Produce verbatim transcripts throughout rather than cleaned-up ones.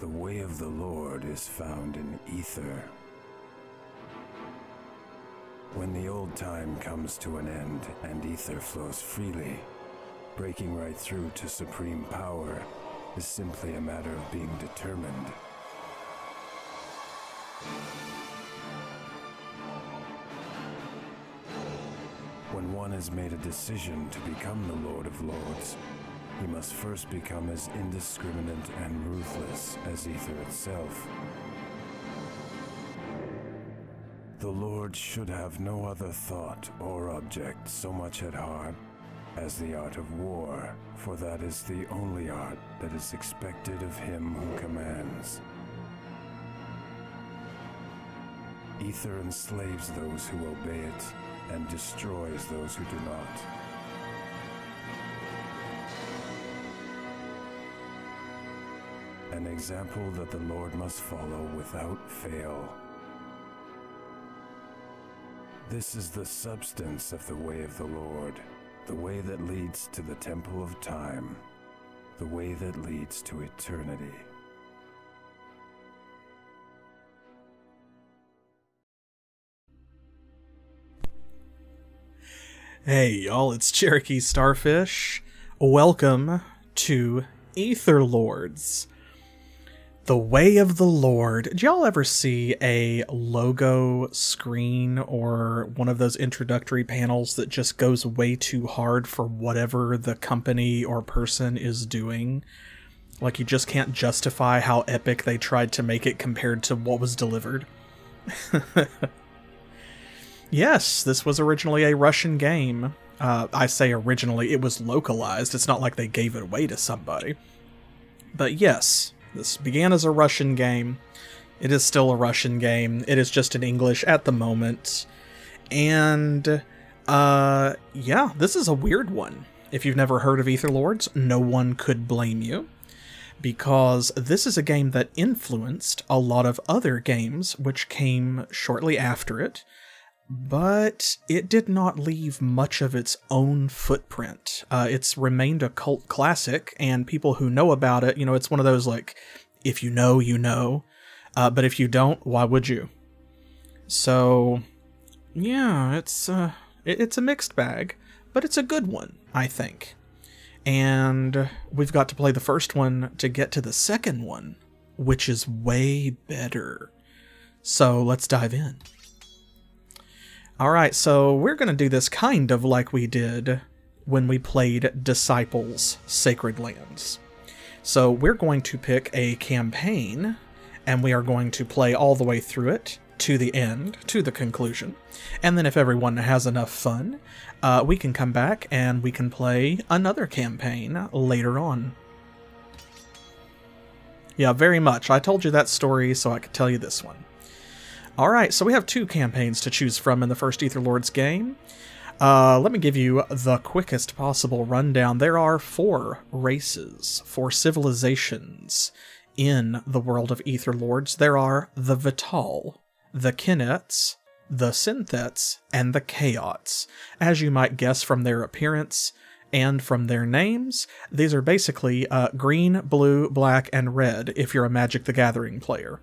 The way of the Lord is found in ether. When the old time comes to an end and ether flows freely, breaking right through to supreme power is simply a matter of being determined. When one has made a decision to become the Lord of Lords, he must first become as indiscriminate and ruthless as ether itself. The Lord should have no other thought or object so much at heart as the art of war, for that is the only art that is expected of him who commands. Ether enslaves those who obey it, and destroys those who do not. An example that the Lord must follow without fail. This is the substance of the way of the Lord, the way that leads to the temple of time, the way that leads to eternity. Hey y'all, it's Cherokee Starfish. Welcome to Etherlords. The Way of the Lord. Did y'all ever see a logo screen or one of those introductory panels that just goes way too hard for whatever the company or person is doing? Like, you just can't justify how epic they tried to make it compared to what was delivered. Yes, this was originally a Russian game. Uh, I say originally, it was localized. It's not like they gave it away to somebody. But yes, this began as a Russian game. It is still a Russian game. It is just in English at the moment. And uh, yeah, this is a weird one. If you've never heard of Etherlords, no one could blame you, because this is a game that influenced a lot of other games which came shortly after it. But it did not leave much of its own footprint. Uh, it's remained a cult classic, and people who know about it, you know, it's one of those, like, if you know, you know. Uh, but if you don't, why would you? So, yeah, it's, uh, it, it's a mixed bag, but it's a good one, I think. And we've got to play the first one to get to the second one, which is way better. So let's dive in. Alright, so we're going to do this kind of like we did when we played Disciples, Sacred Lands. So we're going to pick a campaign, and we are going to play all the way through it, to the end, to the conclusion. And then if everyone has enough fun, uh, we can come back and we can play another campaign later on. Yeah, very much. I told you that story, so I could tell you this one. Alright, so we have two campaigns to choose from in the first Etherlords game. Uh, let me give you the quickest possible rundown. There are four races, four civilizations in the world of Etherlords. There are the Vital, the Kinets, the Synthets, and the Chaots. As you might guess from their appearance and from their names, these are basically uh, green, blue, black, and red if you're a Magic: The Gathering player.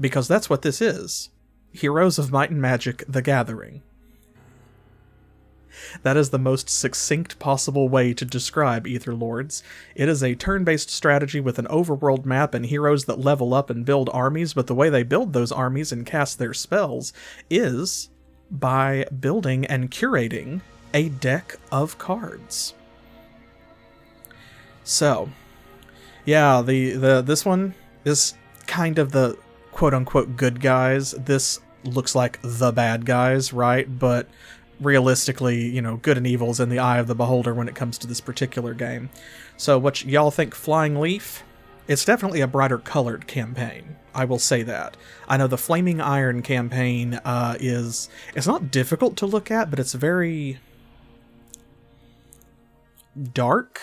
Because that's what this is. Heroes of Might and Magic: The Gathering. That is the most succinct possible way to describe Etherlords. It is a turn-based strategy with an overworld map and heroes that level up and build armies, but the way they build those armies and cast their spells is by building and curating a deck of cards. So, yeah, the, the this one is kind of the quote-unquote good guys. This looks like the bad guys, right? But realistically, you know, good and evil's in the eye of the beholder when it comes to this particular game. So what y'all think, Flying Leaf? It's definitely a brighter colored campaign. I will say that. I know the Flaming Iron campaign uh, is... It's not difficult to look at, but it's very dark.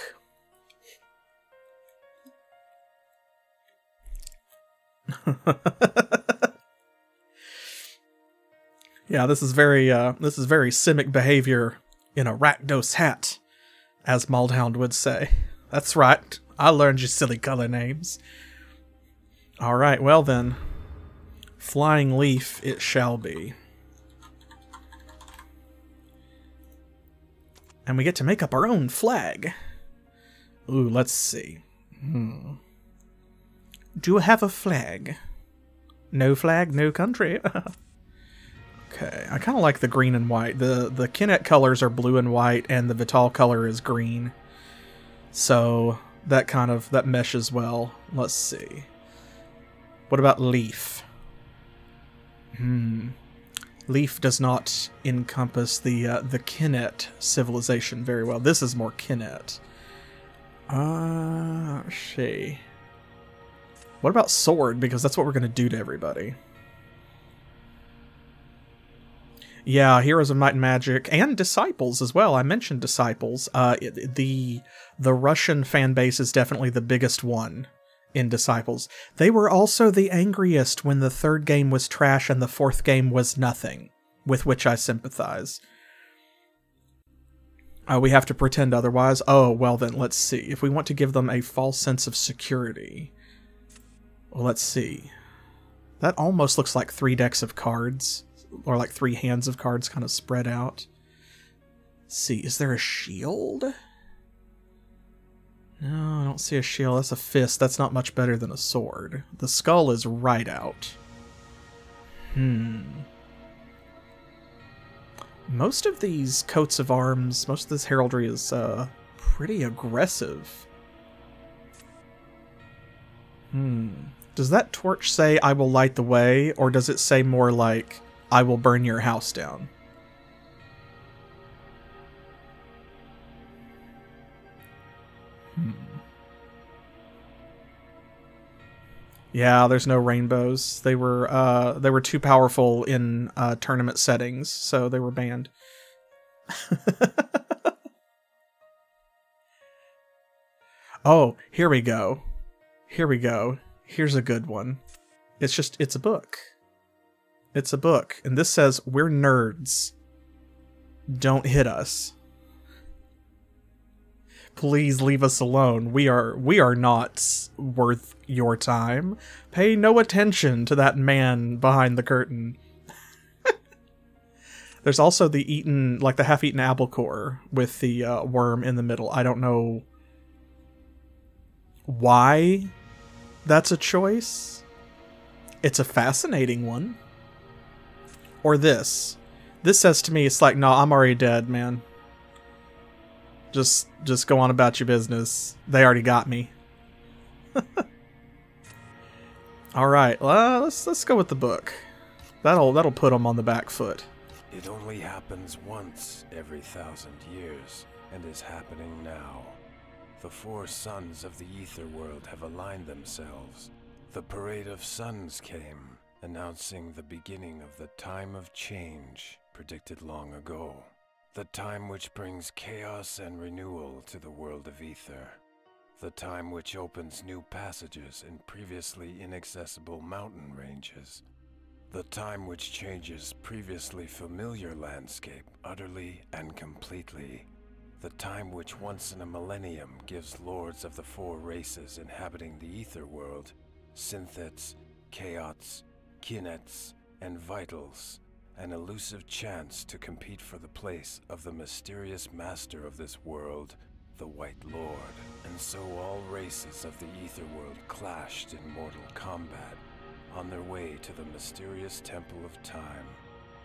Yeah, this is very uh, this is very Simic behavior in a Rakdos hat, as Maldhound would say. That's right, I learned your silly color names. All right, well then, Flying Leaf it shall be. And we get to make up our own flag. Ooh, let's see. Hmm. Do you have a flag? No flag, no country. Okay, I kind of like the green and white. The the Kinect colors are blue and white, and the Vital color is green. So that kind of, that meshes well. Let's see. What about leaf? Hmm. Leaf does not encompass the uh, the Kinect civilization very well. This is more Kinect. Ah, uh, she. What about sword? Because that's what we're gonna do to everybody. Yeah, Heroes of Might and Magic and Disciples as well. I mentioned Disciples. Uh, it, the the Russian fan base is definitely the biggest one. In Disciples. They were also the angriest when the third game was trash and the fourth game was nothing, with which I sympathize. Uh, we have to pretend otherwise. Oh, well then, let's see. If we want to give them a false sense of security, well, let's see. That almost looks like three decks of cards, or like three hands of cards kind of spread out. Let's see, is there a shield? No, I don't see a shield. That's a fist. That's not much better than a sword. The skull is right out. Hmm. Most of these coats of arms, most of this heraldry is uh, pretty aggressive. Hmm. Does that torch say, "I will light the way," or does it say more like, "I will burn your house down"? Yeah, there's no rainbows. They were uh, they were too powerful in uh, tournament settings, so they were banned. Oh, here we go. Here we go. Here's a good one. It's just, it's a book. It's a book. And this says, "We're nerds. Don't hit us. Please leave us alone. We are we are not worth your time. Pay no attention to that man behind the curtain." There's also the eaten, like the half-eaten apple core with the uh, worm in the middle. I don't know why that's a choice. It's a fascinating one. Or this. This says to me, it's like, "Nah, I'm already dead, man. Just, just go on about your business. They already got me." All right, well, let's let's go with the book. That'll that'll put them on the back foot. "It only happens once every thousand years, and is happening now. The four sons of the Ether World have aligned themselves. The parade of suns came, announcing the beginning of the time of change predicted long ago. The time which brings chaos and renewal to the world of Ether. The time which opens new passages in previously inaccessible mountain ranges. The time which changes previously familiar landscape utterly and completely. The time which once in a millennium gives lords of the four races inhabiting the Ether World, Synthets, Chaots, Kinets, and Vitals, an elusive chance to compete for the place of the mysterious master of this world, the White Lord. And so all races of the Ether World clashed in mortal combat on their way to the mysterious Temple of Time,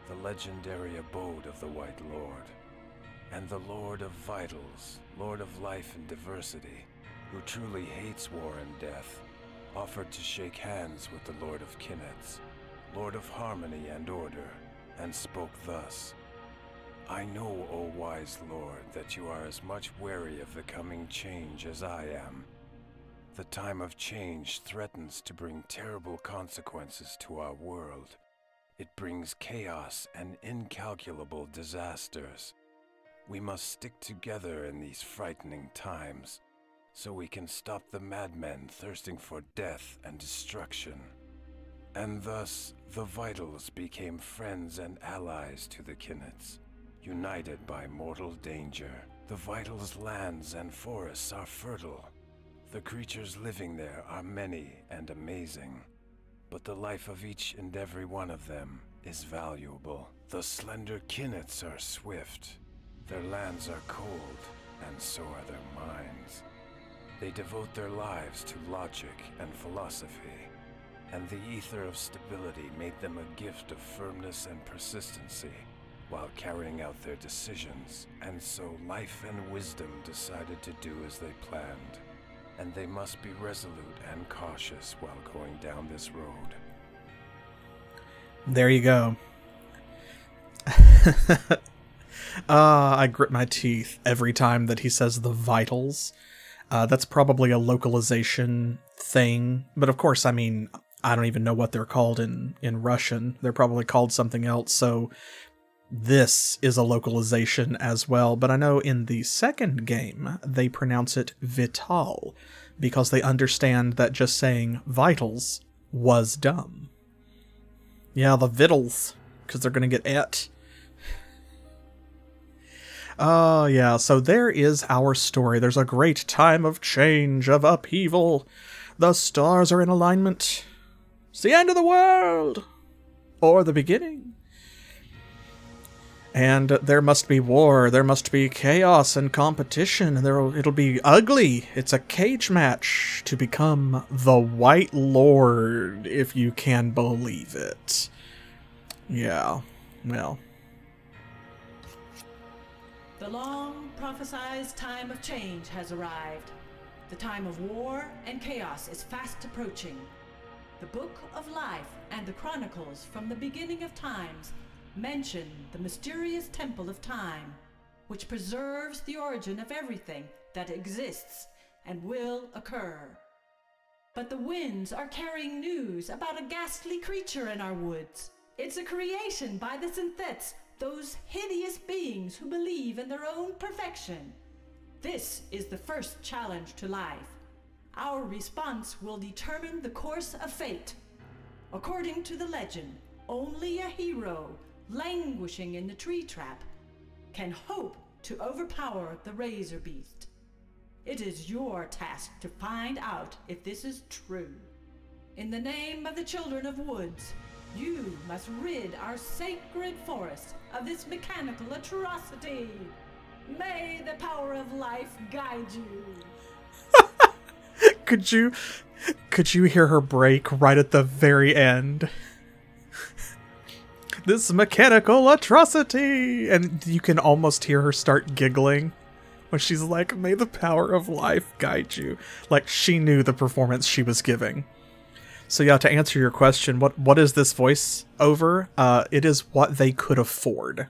the legendary abode of the White Lord. And the Lord of Vitals, Lord of Life and Diversity, who truly hates war and death, offered to shake hands with the Lord of Kinets, Lord of Harmony and Order, and spoke thus: 'I know, O wise Lord, that you are as much wary of the coming change as I am. The time of change threatens to bring terrible consequences to our world. It brings chaos and incalculable disasters. We must stick together in these frightening times, so we can stop the madmen thirsting for death and destruction.' And thus, the Vitals became friends and allies to the Kinets, united by mortal danger. The Vitals' lands and forests are fertile. The creatures living there are many and amazing, but the life of each and every one of them is valuable. The slender kinnets are swift, their lands are cold, and so are their minds. They devote their lives to logic and philosophy, and the ether of stability made them a gift of firmness and persistency while carrying out their decisions, and so life and wisdom decided to do as they planned, and they must be resolute and cautious while going down this road. There you go. Ah, uh, I grit my teeth every time that he says the vitals. Uh, that's probably a localization thing, but of course, I mean, I don't even know what they're called in, in Russian. They're probably called something else, so this is a localization as well. But I know in the second game, they pronounce it Vital, because they understand that just saying vitals was dumb. Yeah, the vitals, because they're going to get et. Oh, uh, yeah, so there is our story. There's a great time of change, of upheaval. The stars are in alignment. It's the end of the world! Or the beginning. And there must be war, there must be chaos and competition, and there'll, it'll be ugly. It's a cage match to become the White Lord, if you can believe it. Yeah, well... The long prophesied time of change has arrived. The time of war and chaos is fast approaching. The Book of Life and the Chronicles from the beginning of times mention the mysterious Temple of Time, which preserves the origin of everything that exists and will occur. But the winds are carrying news about a ghastly creature in our woods. It's a creation by the Synthets, those hideous beings who believe in their own perfection. This is the first challenge to life. Our response will determine the course of fate. According to the legend, only a hero languishing in the tree trap can hope to overpower the razor beast. It is your task to find out if this is true. In the name of the children of woods, you must rid our sacred forest of this mechanical atrocity. May the power of life guide you. Could you, could you hear her break right at the very end? This mechanical atrocity! And you can almost hear her start giggling when she's like, may the power of life guide you. Like, she knew the performance she was giving. So yeah, to answer your question, what what is this voice over? Uh, it is what they could afford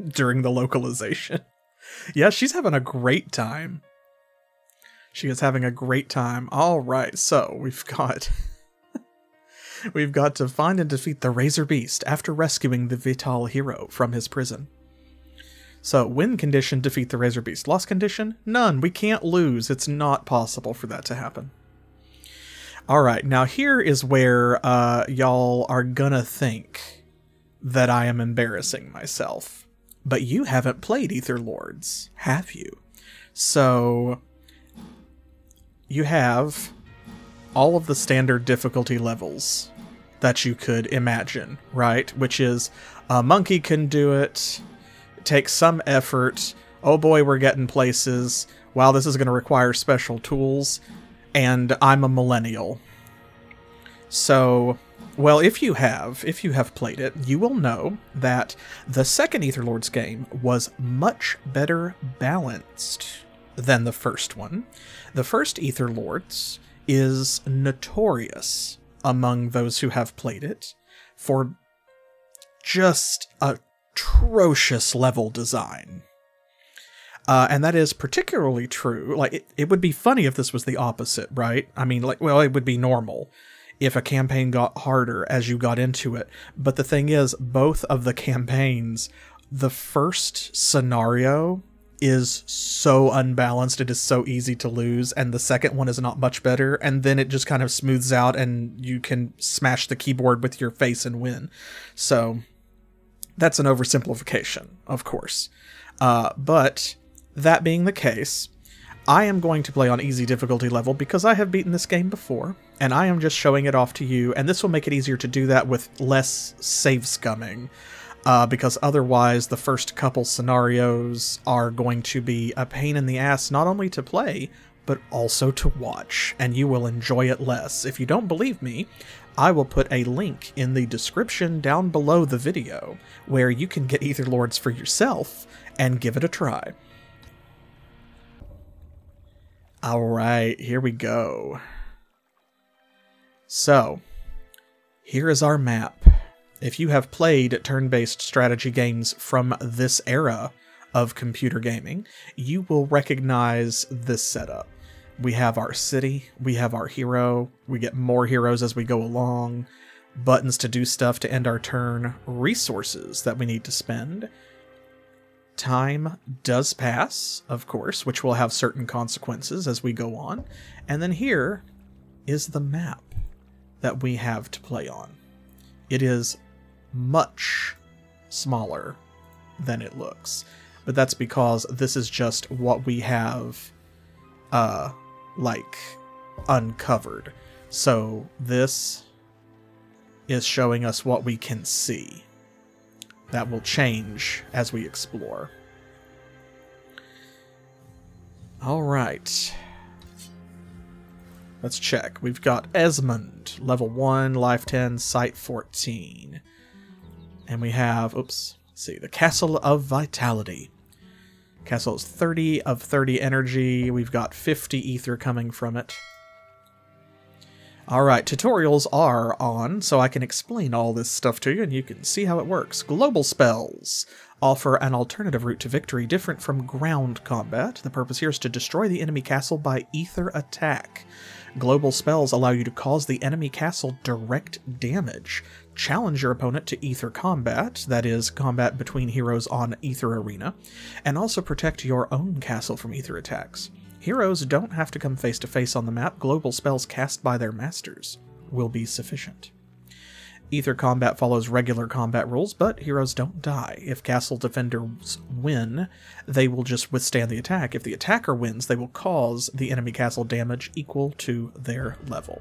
during the localization. Yeah, she's having a great time. She is having a great time. All right, so we've got we've got to find and defeat the Razor Beast after rescuing the Vital hero from his prison. So win condition, defeat the Razor Beast. Loss condition, none. We can't lose. It's not possible for that to happen. All right, now here is where uh, y'all are gonna think that I am embarrassing myself. But you haven't played Etherlords, have you? So you have all of the standard difficulty levels that you could imagine, right? Which is a monkey can do it, it takes some effort, oh boy, we're getting places, wow, this is gonna require special tools, and I'm a millennial. So, well, if you have, if you have played it, you will know that the second Etherlords game was much better balanced than the first one. The first Etherlords is notorious among those who have played it for just atrocious level design. Uh, and that is particularly true. Like, it, it would be funny if this was the opposite, right? I mean, like, well, it would be normal if a campaign got harder as you got into it. But the thing is, both of the campaigns, the first scenario is so unbalanced, it is so easy to lose, and the second one is not much better, and then it just kind of smooths out, and you can smash the keyboard with your face and win. So, that's an oversimplification, of course. Uh, but... that being the case, I am going to play on easy difficulty level because I have beaten this game before, and I am just showing it off to you, and this will make it easier to do that with less save scumming, uh, because otherwise the first couple scenarios are going to be a pain in the ass not only to play, but also to watch, and you will enjoy it less. If you don't believe me, I will put a link in the description down below the video where you can get Etherlords for yourself and give it a try. Alright, here we go. So, here is our map. If you have played turn-based strategy games from this era of computer gaming, you will recognize this setup. We have our city, we have our hero, we get more heroes as we go along, buttons to do stuff to end our turn, resources that we need to spend. Time does pass, of course, which will have certain consequences as we go on. And then here is the map that we have to play on. It is much smaller than it looks, but that's because this is just what we have uh, like uncovered. So this is showing us what we can see. That will change as we explore. All right. Let's check. We've got Esmond, level one, life ten, sight fourteen. And we have, oops, let's see, the Castle of Vitality. Castle is thirty of thirty energy. We've got fifty ether coming from it. Alright, tutorials are on, so I can explain all this stuff to you and you can see how it works. Global spells offer an alternative route to victory different from ground combat. The purpose here is to destroy the enemy castle by ether attack. Global spells allow you to cause the enemy castle direct damage. Challenge your opponent to ether combat, that is, combat between heroes on ether arena, and also protect your own castle from ether attacks. Heroes don't have to come face-to-face on the map. Global spells cast by their masters will be sufficient. Ether combat follows regular combat rules, but heroes don't die. If castle defenders win, they will just withstand the attack. If the attacker wins, they will cause the enemy castle damage equal to their level.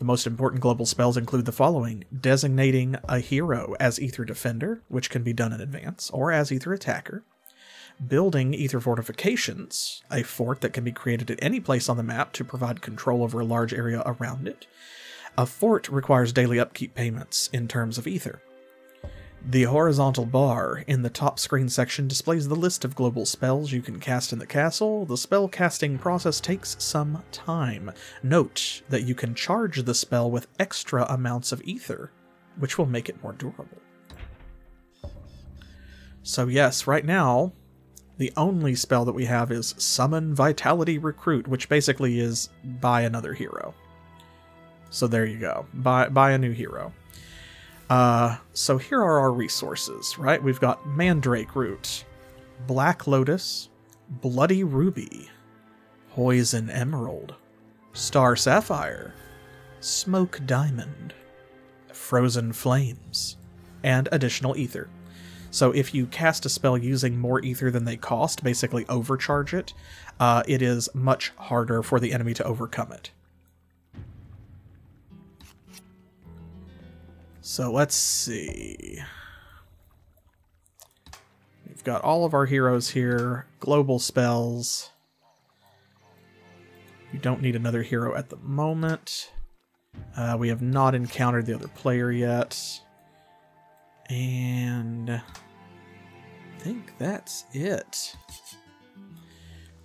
The most important global spells include the following: designating a hero as ether defender, which can be done in advance, or as ether attacker. Building ether fortifications, a fort that can be created at any place on the map to provide control over a large area around it. A fort requires daily upkeep payments in terms of ether. The horizontal bar in the top screen section displays the list of global spells you can cast in the castle. The spell casting process takes some time. Note that you can charge the spell with extra amounts of ether, which will make it more durable. So yes, right now, the only spell that we have is Summon Vitality Recruit, which basically is buy another hero. So there you go. Buy, buy a new hero. Uh, so here are our resources, right? We've got Mandrake Root, Black Lotus, Bloody Ruby, Poison Emerald, Star Sapphire, Smoke Diamond, Frozen Flames, and additional ether. So if you cast a spell using more ether than they cost, basically overcharge it, uh, it is much harder for the enemy to overcome it. So let's see. We've got all of our heroes here, global spells. You don't need another hero at the moment. Uh, we have not encountered the other player yet. And I think that's it.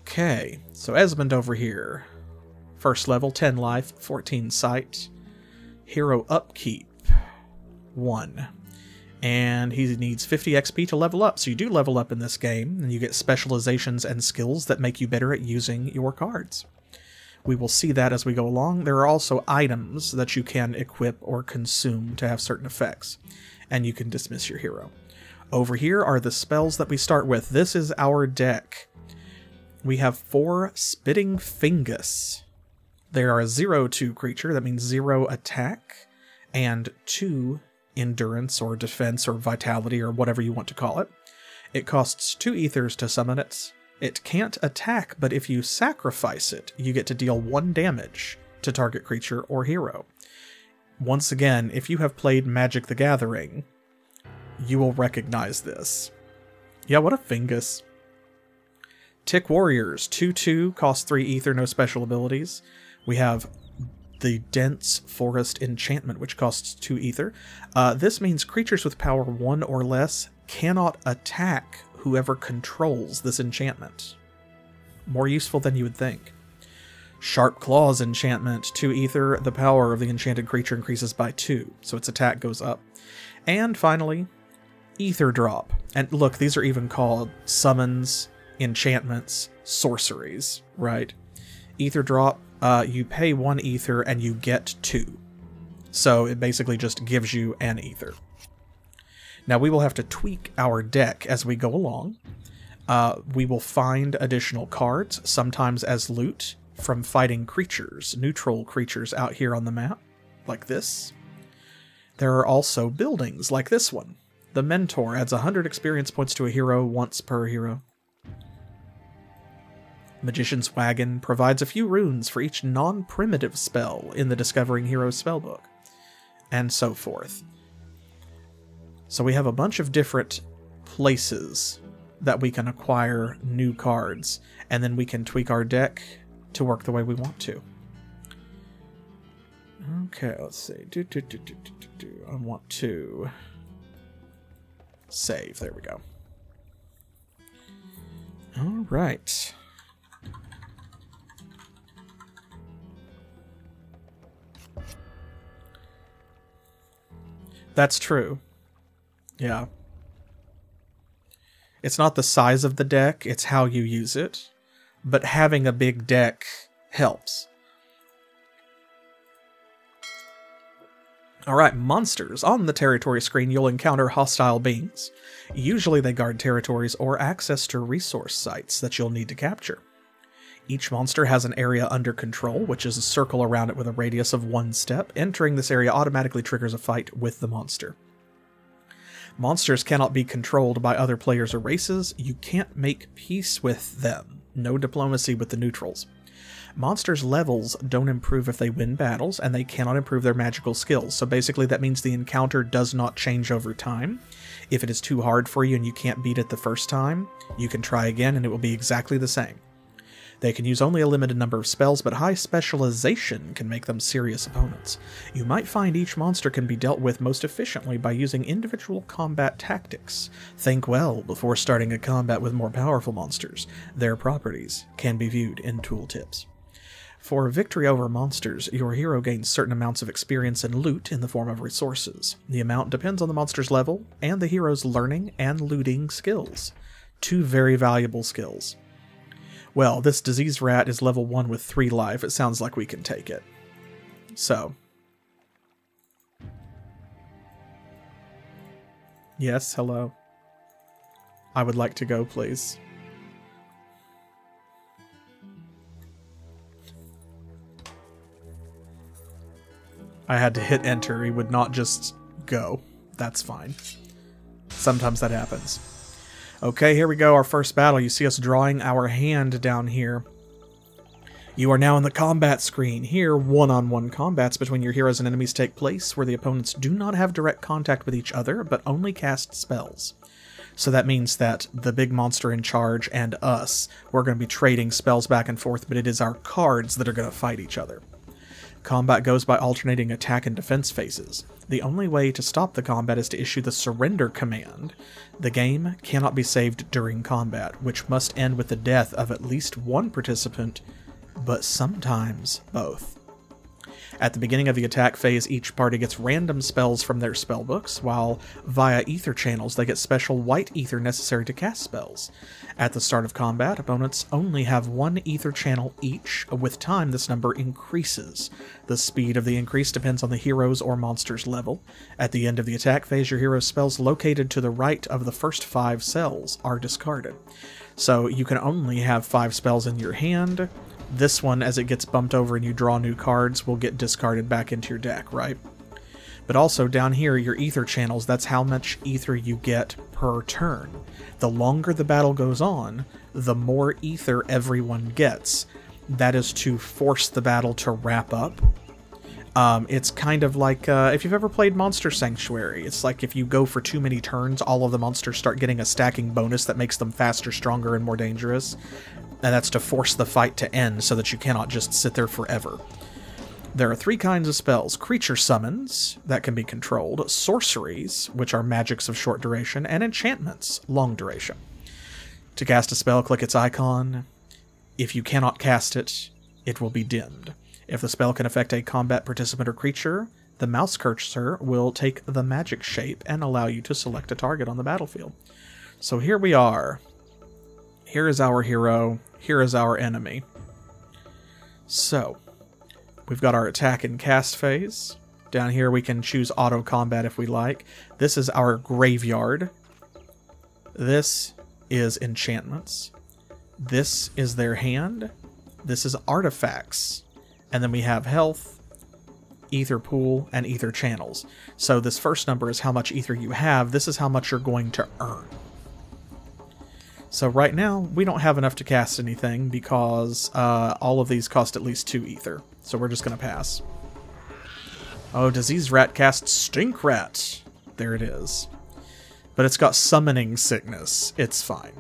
Okay, so Esmond over here. First level, ten life, fourteen sight. Hero upkeep, one. And he needs fifty X P to level up, so you do level up in this game, and you get specializations and skills that make you better at using your cards. We will see that as we go along. There are also items that you can equip or consume to have certain effects, and you can dismiss your hero. Over here are the spells that we start with. This is our deck. We have four Spitting Fingus. They are a zero two creature, that means zero attack, and two endurance or defense or vitality or whatever you want to call it. It costs two ethers to summon it, It can't attack, but if you sacrifice it, you get to deal one damage to target creature or hero. Once again, if you have played Magic: The Gathering, you will recognize this. Yeah, what a Fingus. Tick Warriors, two two, cost three ether, no special abilities. We have the Dense Forest Enchantment, which costs two ether. Uh, this means creatures with power one or less cannot attack whoever controls this enchantment. More useful than you would think. Sharp Claws Enchantment, two ether. The power of the enchanted creature increases by two, so its attack goes up. And finally, Ether Drop. And look, these are even called summons, enchantments, sorceries, right? Ether Drop, uh, you pay one ether and you get two. So it basically just gives you an ether. Now we will have to tweak our deck as we go along. Uh, we will find additional cards, sometimes as loot, from fighting creatures, neutral creatures out here on the map, like this. There are also buildings, like this one. The Mentor adds one hundred experience points to a hero once per hero. Magician's Wagon provides a few runes for each non-primitive spell in the Discovering Heroes spellbook, and so forth. So we have a bunch of different places that we can acquire new cards, and then we can tweak our deck to work the way we want to. Okay, let's see. Do, do, do, do, do, do. I want to save. There we go. All right. That's true. Yeah. It's not the size of the deck, it's how you use it. But having a big deck helps. Alright, monsters. On the territory screen, you'll encounter hostile beings. Usually they guard territories or access to resource sites that you'll need to capture. Each monster has an area under control, which is a circle around it with a radius of one step. Entering this area automatically triggers a fight with the monster. Monsters cannot be controlled by other players or races. You can't make peace with them. No diplomacy with the neutrals. Monsters' levels don't improve if they win battles, and they cannot improve their magical skills. So basically that means the encounter does not change over time. If it is too hard for you and you can't beat it the first time, you can try again and it will be exactly the same. They can use only a limited number of spells, but high specialization can make them serious opponents. You might find each monster can be dealt with most efficiently by using individual combat tactics. Think well before starting a combat with more powerful monsters. Their properties can be viewed in tooltips. For victory over monsters, your hero gains certain amounts of experience and loot in the form of resources. The amount depends on the monster's level and the hero's learning and looting skills. Two very valuable skills. Well, this disease rat is level one with three life. It sounds like we can take it. So. Yes, hello. I would like to go, please. I had to hit enter. He would not just go. That's fine. Sometimes that happens. Okay, here we go, our first battle. You see us drawing our hand down here. You are now in the combat screen. Here, one-on-one combats between your heroes and enemies take place, where the opponents do not have direct contact with each other, but only cast spells. So that means that the big monster in charge and us, we're going to be trading spells back and forth, but it is our cards that are going to fight each other. Combat goes by alternating attack and defense phases. The only way to stop the combat is to issue the surrender command. The game cannot be saved during combat, which must end with the death of at least one participant, but sometimes both. At the beginning of the attack phase, each party gets random spells from their spellbooks, while via ether channels they get special white ether necessary to cast spells. At the start of combat, opponents only have one ether channel each. With time, this number increases. The speed of the increase depends on the hero's or monster's level. At the end of the attack phase, your hero's spells located to the right of the first five cells are discarded. So you can only have five spells in your hand. This one, as it gets bumped over and you draw new cards, will get discarded back into your deck, right? But also down here, your ether channels, that's how much ether you get per turn. The longer the battle goes on, the more ether everyone gets. That is to force the battle to wrap up. Um, it's kind of like, uh, if you've ever played Monster Sanctuary, it's like if you go for too many turns, all of the monsters start getting a stacking bonus that makes them faster, stronger, and more dangerous. And that's to force the fight to end so that you cannot just sit there forever. There are three kinds of spells. Creature summons, that can be controlled, sorceries, which are magics of short duration, and enchantments, long duration. To cast a spell, click its icon. If you cannot cast it, it will be dimmed. If the spell can affect a combat participant or creature, the mouse cursor will take the magic shape and allow you to select a target on the battlefield. So here we are. Here is our hero. Here is our enemy. So, we've got our attack and cast phase. Down here we can choose auto combat if we like. This is our graveyard. This is enchantments. This is their hand. This is artifacts. And then we have health, ether pool, and ether channels. So this first number is how much ether you have. This is how much you're going to earn. So right now, we don't have enough to cast anything because uh, all of these cost at least two ether. So we're just going to pass. Oh, Disease Rat casts Stink Rat. There it is. But it's got Summoning Sickness. It's fine.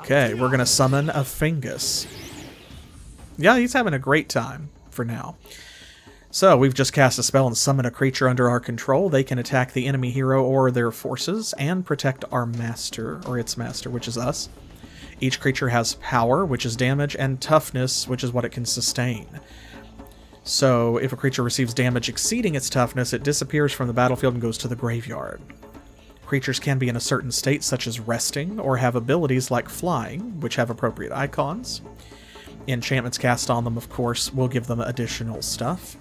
Okay, we're going to summon a Fingus. Yeah, he's having a great time for now. So we've just cast a spell and summoned a creature under our control. They can attack the enemy hero or their forces and protect our master, or its master, which is us. Each creature has power, which is damage, and toughness, which is what it can sustain. So if a creature receives damage exceeding its toughness, it disappears from the battlefield and goes to the graveyard. Creatures can be in a certain state, such as resting, or have abilities like flying, which have appropriate icons. Enchantments cast on them, of course, will give them additional stuff.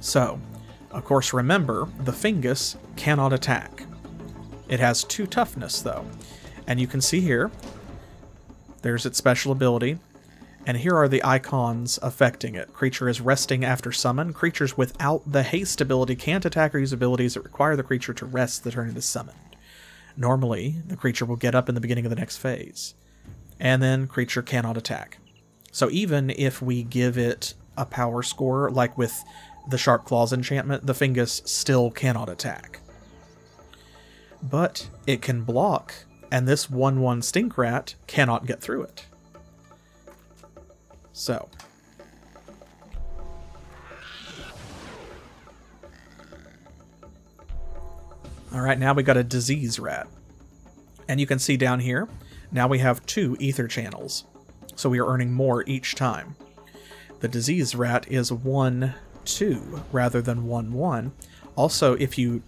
So, of course, remember, the Fingus cannot attack. It has two toughness, though. And you can see here, there's its special ability. And here are the icons affecting it. Creature is resting after summon. Creatures without the haste ability can't attack or use abilities that require the creature to rest the turn it is summoned. Normally, the creature will get up in the beginning of the next phase. And then creature cannot attack. So even if we give it a power score, like with the Sharp Claws enchantment, the Fingus still cannot attack. But it can block, and this one one Stink Rat cannot get through it. So. Alright, now we got a Disease Rat. And you can see down here, now we have two ether channels, so we are earning more each time. The Disease Rat is one two rather than one one. Also, if you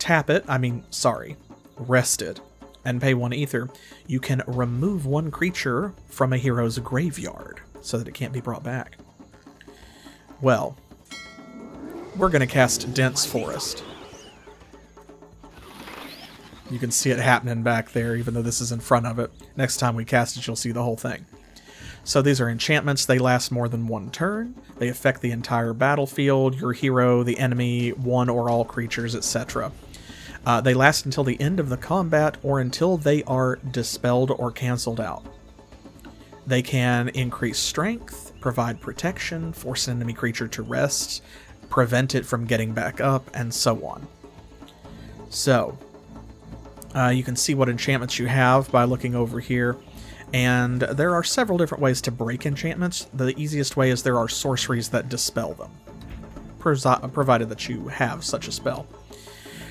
tap it, I mean, sorry, rest it, and pay one ether, you can remove one creature from a hero's graveyard so that it can't be brought back. Well, we're going to cast Dense Forest. You can see it happening back there, even though this is in front of it. Next time we cast it, you'll see the whole thing. So these are enchantments. They last more than one turn. They affect the entire battlefield, your hero, the enemy, one or all creatures, et cetera. Uh, they last until the end of the combat or until they are dispelled or canceled out. They can increase strength, provide protection, force an enemy creature to rest, prevent it from getting back up, and so on. So, Uh, you can see what enchantments you have by looking over here. And there are several different ways to break enchantments. The easiest way is there are sorceries that dispel them, provided that you have such a spell.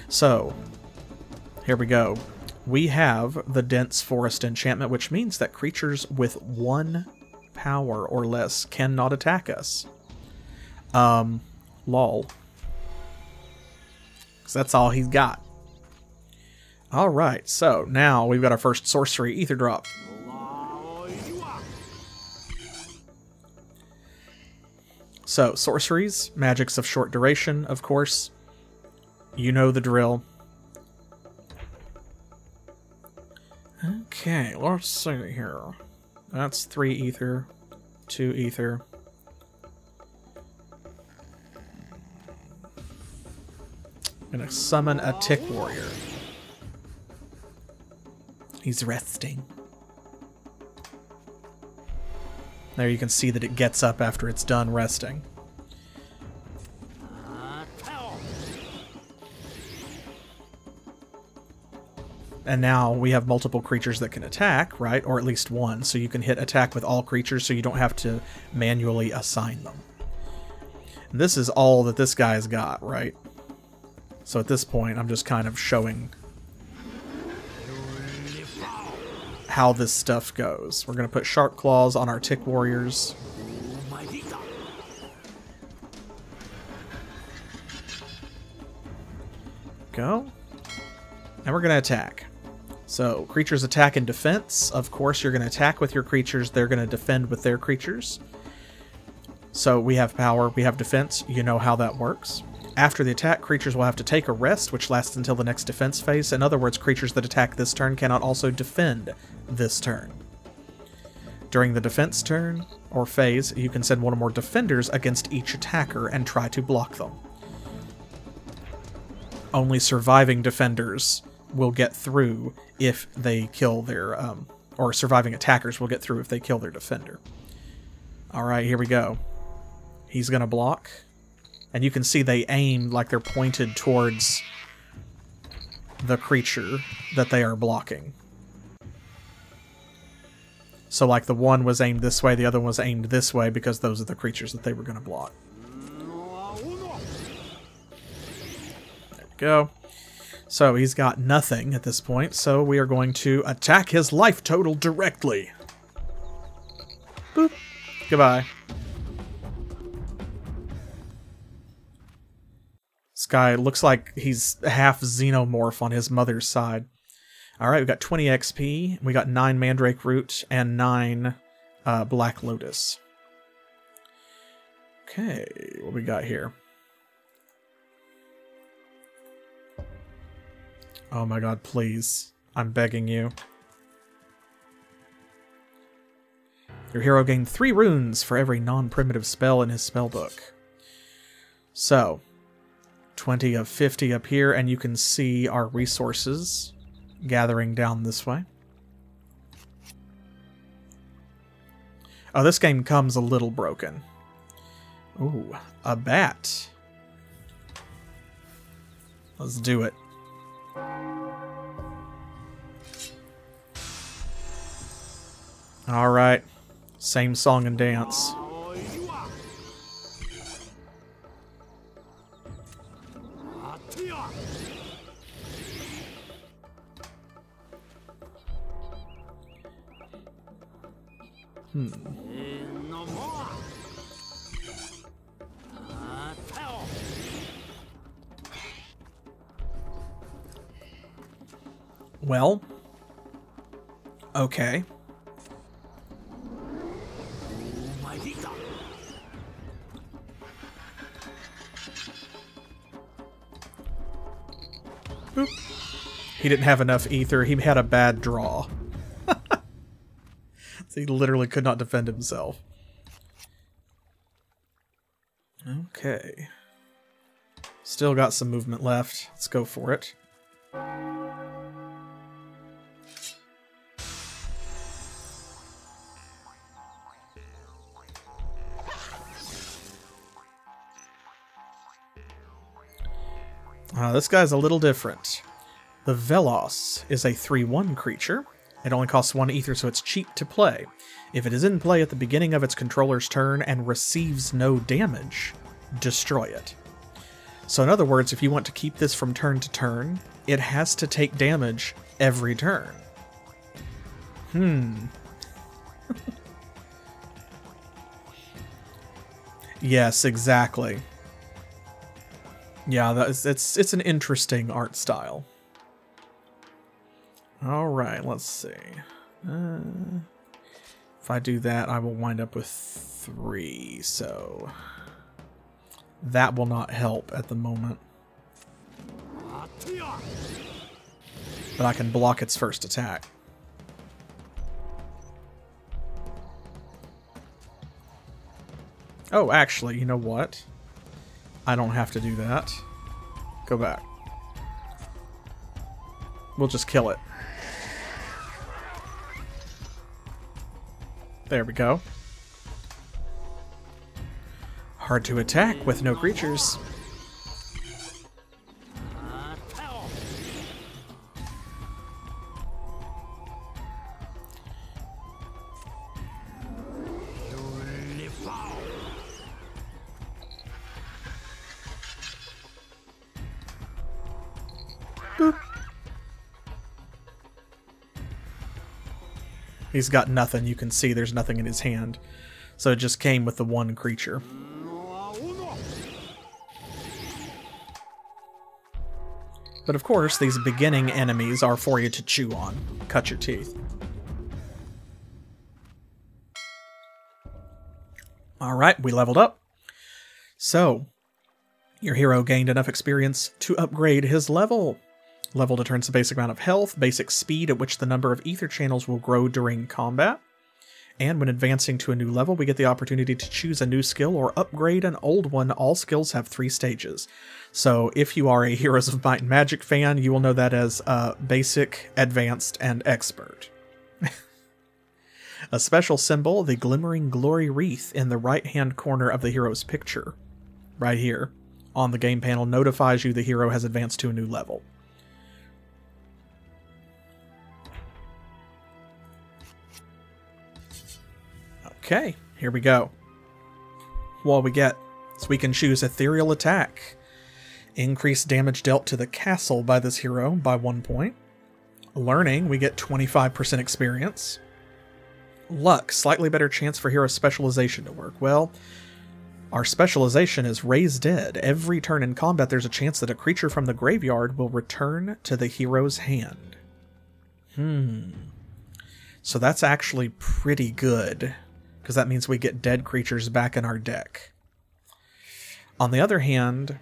So, here we go. We have the Dense Forest enchantment, which means that creatures with one power or less cannot attack us. Um, lol. Because that's all he's got. Alright, so now we've got our first sorcery, Ether Drop. So, sorceries, magics of short duration, of course. You know the drill. Okay, let's see here. That's three ether, two ether, I'm gonna summon a tick warrior. He's resting. There you can see that it gets up after it's done resting. And now we have multiple creatures that can attack, right? Or at least one. So you can hit attack with all creatures, so you don't have to manually assign them. And this is all that this guy's got, right? So at this point, I'm just kind of showing how this stuff goes. We're going to put sharp claws on our tick warriors. Go. And we're going to attack. So, creatures attack and defense. Of course, you're going to attack with your creatures. They're going to defend with their creatures. So, we have power. We have defense. You know how that works. After the attack, creatures will have to take a rest, which lasts until the next defense phase. In other words, creatures that attack this turn cannot also defend this turn. During the defense turn or phase, you can send one or more defenders against each attacker and try to block them. Only surviving defenders will get through if they kill their, um, or surviving attackers will get through if they kill their defender. All right, here we go. He's gonna block, and you can see they aim like they're pointed towards the creature that they are blocking. So like the one was aimed this way, the other one was aimed this way because those are the creatures that they were gonna block. There we go. So he's got nothing at this point, so we are going to attack his life total directly. Boop. Goodbye. This guy looks like he's half xenomorph on his mother's side. Alright, we got twenty X P, we got nine Mandrake Root, and nine uh, Black Lotus. Okay, what we got here? Oh my god, please. I'm begging you. Your hero gained three runes for every non-primitive spell in his spellbook. So, twenty of fifty up here, and you can see our resources gathering down this way. Oh, this game comes a little broken. Ooh, a bat. Let's do it. All right, same song and dance. Hmm. Well, okay. Boop. He didn't have enough ether. He had a bad draw. So he literally could not defend himself. Okay. Still got some movement left. Let's go for it. Uh, this guy's a little different. The Velos is a three one creature. It only costs one ether, so it's cheap to play. If it is in play at the beginning of its controller's turn and receives no damage, destroy it. So in other words, if you want to keep this from turn to turn, it has to take damage every turn. Hmm. Yes, exactly. Yeah, that's, it's, it's an interesting art style. Alright, let's see. Uh, if I do that, I will wind up with three, so that will not help at the moment. But I can block its first attack. Oh, actually, you know what? I don't have to do that. Go back. We'll just kill it. There we go. Hard to attack with no creatures. He's got nothing. You can see there's nothing in his hand. So it just came with the one creature. But of course, these beginning enemies are for you to chew on. Cut your teeth. Alright, we leveled up. So, your hero gained enough experience to upgrade his level. Level determines the basic amount of health, basic speed at which the number of ether channels will grow during combat. And when advancing to a new level, we get the opportunity to choose a new skill or upgrade an old one. All skills have three stages. So if you are a Heroes of Might and Magic fan, you will know that as uh, Basic, Advanced, and Expert. A special symbol, the Glimmering Glory Wreath, in the right-hand corner of the hero's picture, right here, on the game panel, notifies you the hero has advanced to a new level. Okay, here we go. What we get is we can choose Ethereal Attack. Increase damage dealt to the castle by this hero by one point. Learning, we get twenty-five percent experience. Luck, slightly better chance for hero specialization to work. Well, our specialization is Raise Dead. Every turn in combat, there's a chance that a creature from the graveyard will return to the hero's hand. Hmm. So that's actually pretty good, because that means we get dead creatures back in our deck. On the other hand,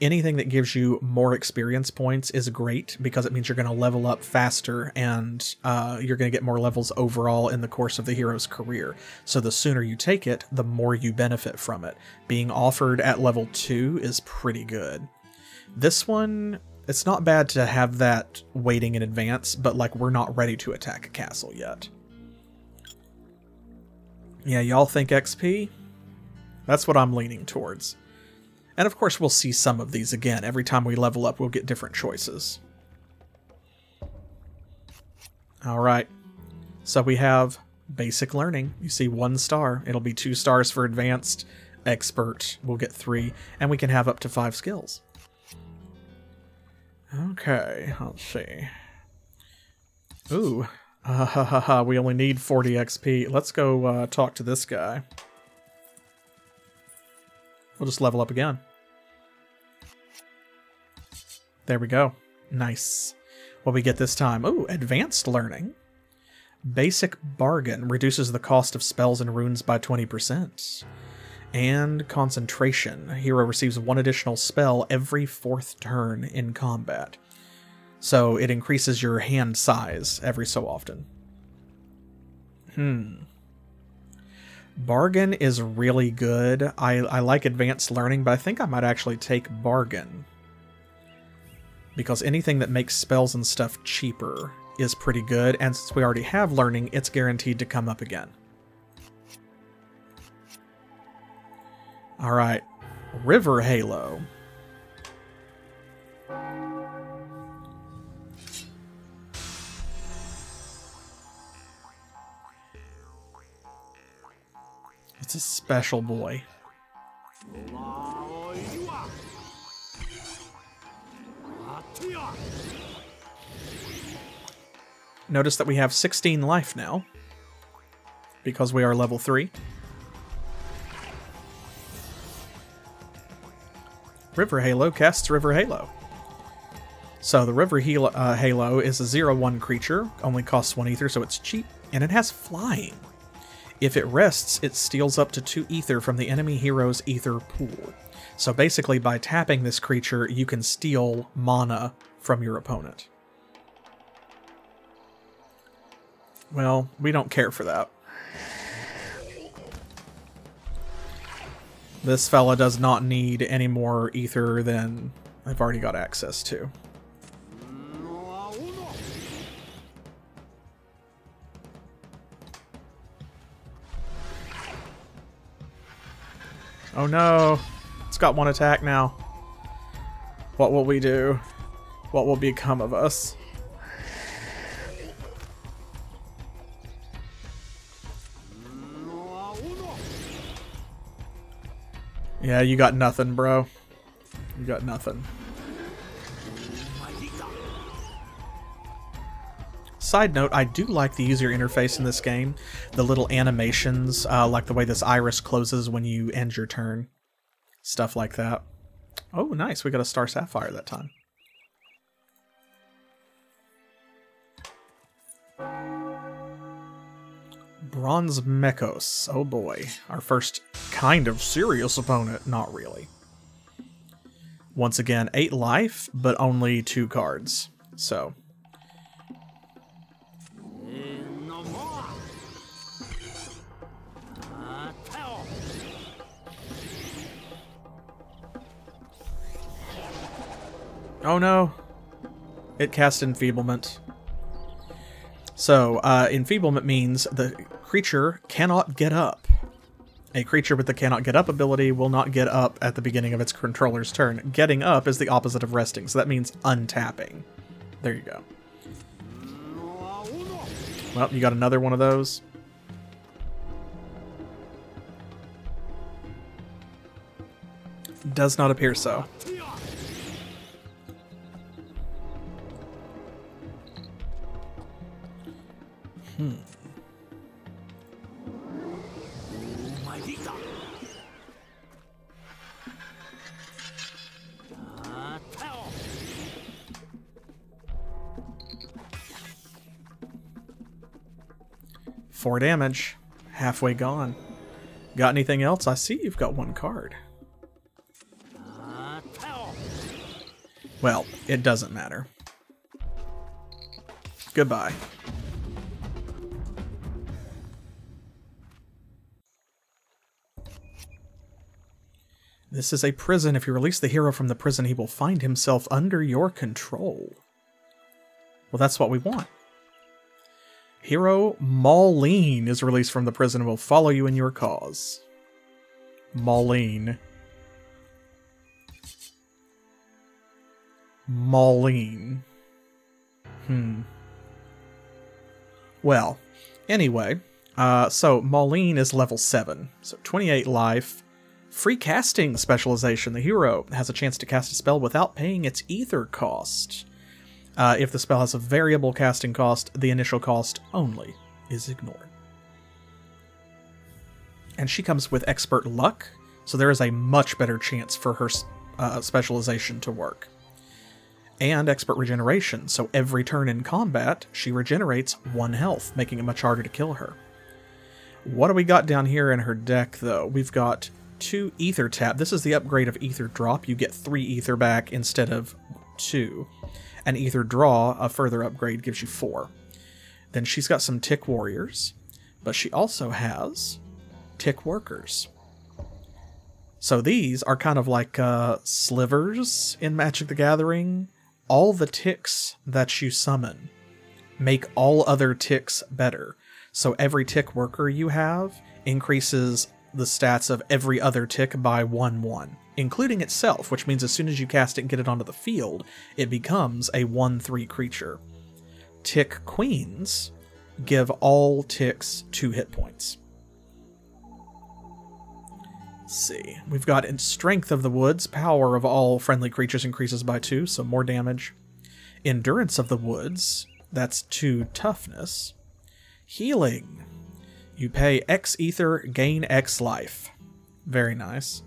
anything that gives you more experience points is great, because it means you're going to level up faster and uh, you're going to get more levels overall in the course of the hero's career. So the sooner you take it, the more you benefit from it. Being offered at level two is pretty good. This one, it's not bad to have that waiting in advance, but like we're not ready to attack a castle yet. Yeah, y'all think X P? That's what I'm leaning towards. And of course we'll see some of these again. Every time we level up we'll get different choices. Alright, so we have basic learning. You see one star. It'll be two stars for advanced. Expert, we'll get three. And we can have up to five skills. Okay, let's see. Ooh. Uh, ha, ha, ha. We only need forty X P. Let's go uh, talk to this guy. We'll just level up again. There we go. Nice. What we get this time? Ooh, advanced learning. Basic bargain reduces the cost of spells and runes by twenty percent. And concentration. A hero receives one additional spell every fourth turn in combat. So it increases your hand size every so often. Hmm. Bargain is really good. I, I like advanced learning, but I think I might actually take bargain. Because anything that makes spells and stuff cheaper is pretty good. And since we already have learning, it's guaranteed to come up again. Alright. River Halo. It's a special boy. Notice that we have sixteen life now, because we are level three. River Halo casts River Halo. So the River Halo, uh, Halo is a zero one creature, only costs one ether, so it's cheap, and it has flying. If it rests, it steals up to two ether from the enemy hero's ether pool. So basically, by tapping this creature, you can steal mana from your opponent. Well, we don't care for that. This fella does not need any more ether than I've already got access to. Oh no! It's got one attack now. What will we do? What will become of us? Yeah, you got nothing, bro. You got nothing. Side note, I do like the user interface in this game. The little animations, uh, like the way this iris closes when you end your turn. Stuff like that. Oh, nice. We got a Star Sapphire that time. Bronze Mechos. Oh boy. Our first kind of serious opponent. Not really. Once again, eight life, but only two cards. So... oh no, it cast Enfeeblement. So, uh, Enfeeblement means the creature cannot get up. A creature with the cannot get up ability will not get up at the beginning of its controller's turn. Getting up is the opposite of resting, so that means untapping. There you go. Well, you got another one of those. Does not appear so. Hmm. Four damage. Halfway gone. Got anything else? I see you've got one card. Well, it doesn't matter. Goodbye. This is a prison. If you release the hero from the prison, he will find himself under your control. Well, that's what we want. Hero Maulene is released from the prison and will follow you in your cause. Maulene. Maulene. Hmm. Well, anyway, uh, so Maulene is level seven, so twenty-eight life. Free casting specialization. The hero has a chance to cast a spell without paying its ether cost. Uh, if the spell has a variable casting cost, the initial cost only is ignored. And she comes with expert luck, so there is a much better chance for her uh, specialization to work. And expert regeneration, so every turn in combat, she regenerates one health, making it much harder to kill her. What do we got down here in her deck, though? We've got... two ether tap. This is the upgrade of ether drop. You get three ether back instead of two. An ether draw, a further upgrade, gives you four. Then she's got some tick warriors, but she also has tick workers. So these are kind of like uh, slivers in Magic the Gathering. All the ticks that you summon make all other ticks better. So every tick worker you have increases the stats of every other tick by one one, including itself, which means as soon as you cast it and get it onto the field, it becomes a one three creature. Tick queens give all ticks two hit points. Let's see, we've got in Strength of the Woods, power of all friendly creatures increases by two, so more damage. Endurance of the Woods, that's two toughness. Healing. You pay X ether, gain X life. Very nice.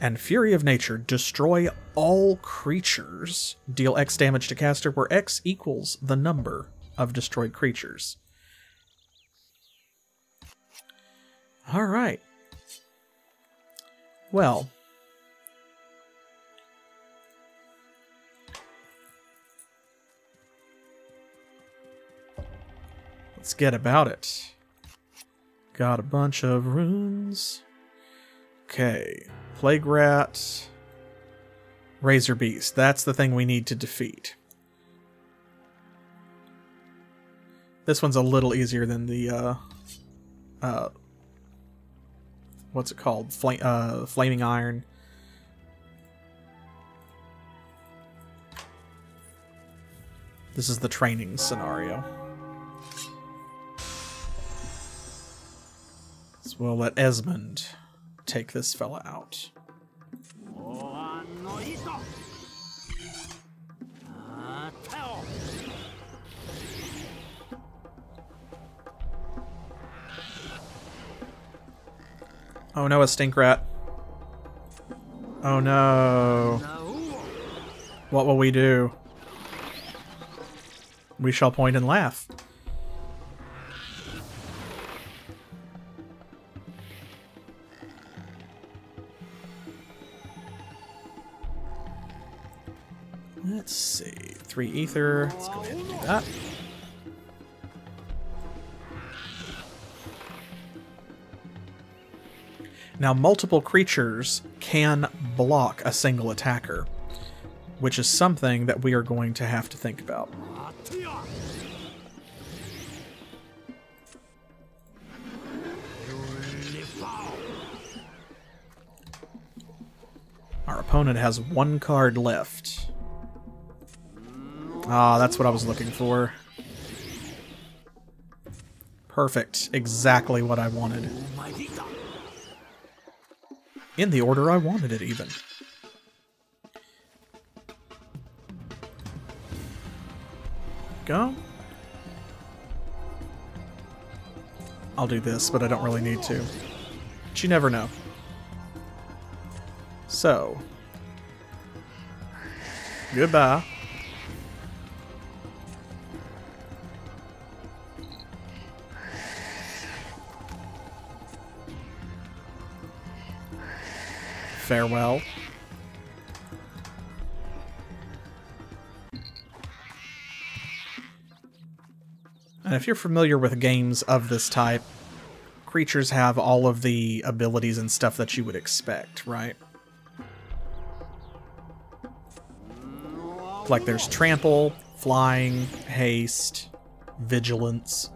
And Fury of Nature, destroy all creatures. Deal X damage to caster, where X equals the number of destroyed creatures. Alright. Well. Let's get about it. Got a bunch of runes. Okay. Plague Rat. Razor Beast. That's the thing we need to defeat. This one's a little easier than the uh, uh, what's it called? Fla uh, Flaming Iron. This is the training scenario. So we'll let Esmond take this fella out. Oh no, a stink rat. Oh no. What will we do? We shall point and laugh. Let's see. Three ether. Let's go ahead and do that. Now, multiple creatures can block a single attacker, which is something that we are going to have to think about. Our opponent has one card left. Ah, that's what I was looking for. Perfect. Exactly what I wanted. In the order I wanted it, even. Go. I'll do this, but I don't really need to. But you never know. So. Goodbye. Farewell. And if you're familiar with games of this type, creatures have all of the abilities and stuff that you would expect, right? Like there's trample, flying, haste, vigilance.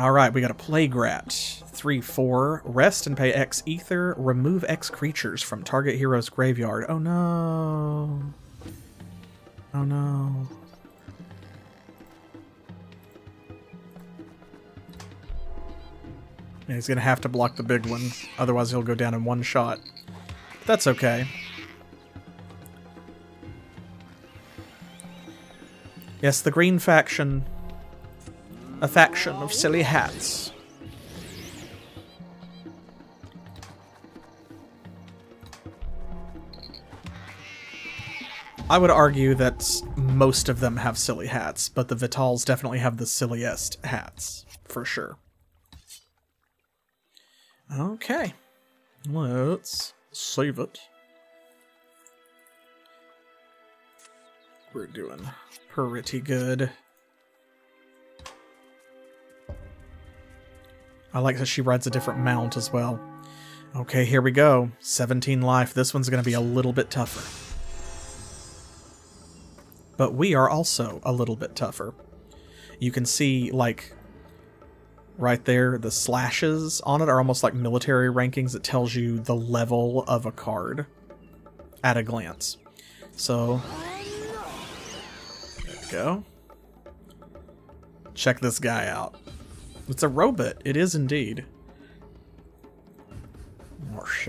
Alright, we got a plague rat. three, four, rest and pay X ether, remove X creatures from target hero's graveyard. Oh no. Oh no. Yeah, he's gonna have to block the big one, otherwise he'll go down in one shot. But that's okay. Yes, the green faction. A faction of silly hats. I would argue that most of them have silly hats, but the Vitals definitely have the silliest hats, for sure. Okay. Let's save it. We're doing pretty good. I like that she rides a different mount as well. Okay, here we go. seventeen life. This one's going to be a little bit tougher. But we are also a little bit tougher. You can see, like, right there, the slashes on it are almost like military rankings. It tells you the level of a card at a glance. So, there we go. Check this guy out. It's a robot. It is indeed. Marche.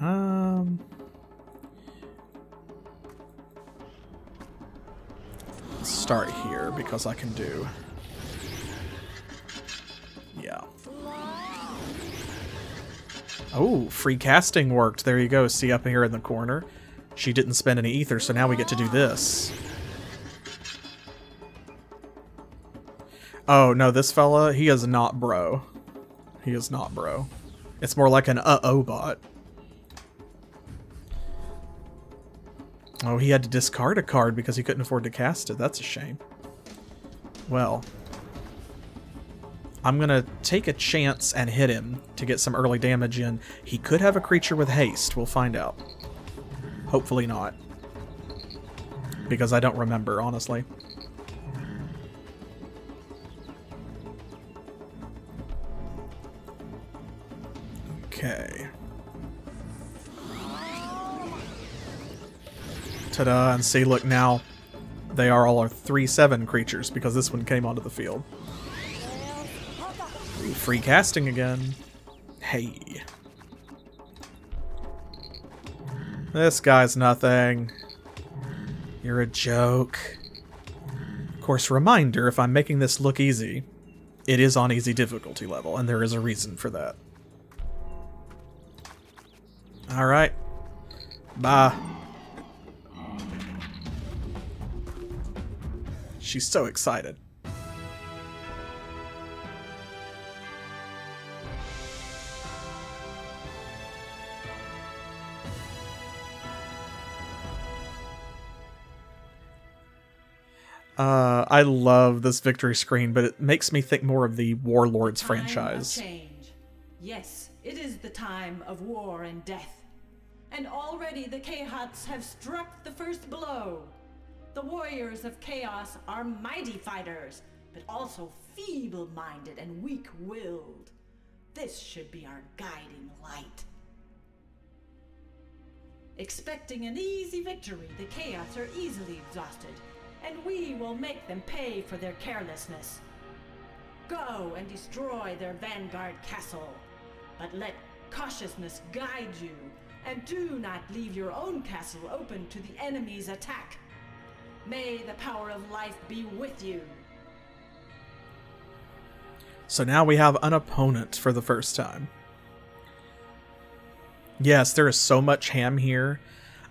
Um... Start here because I can do. Yeah. Oh, free casting worked. There you go. See up here in the corner. She didn't spend any ether, so now we get to do this. Oh no, this fella, he is not bro. He is not bro. It's more like an uh-oh bot. Oh, he had to discard a card because he couldn't afford to cast it. That's a shame. Well, I'm going to take a chance and hit him to get some early damage in. He could have a creature with haste. We'll find out. Hopefully not. Because I don't remember, honestly. Ta-da, and see, look, now they are all our three seven creatures because this one came onto the field. Ooh, free casting again. Hey. This guy's nothing. You're a joke. Of course, reminder, if I'm making this look easy, it is on easy difficulty level, and there is a reason for that. Alright. Bye. She's so excited. Uh, I love this victory screen, but it makes me think more of the Warlords time franchise. Yes, it is the time of war and death. And already the Chaots have struck the first blow. The warriors of chaos are mighty fighters, but also feeble-minded and weak-willed. This should be our guiding light. Expecting an easy victory, the Chaots are easily exhausted, and we will make them pay for their carelessness. Go and destroy their vanguard castle, but let cautiousness guide you, and do not leave your own castle open to the enemy's attack. May the power of life be with you. So now we have an opponent for the first time. Yes, there is so much ham here.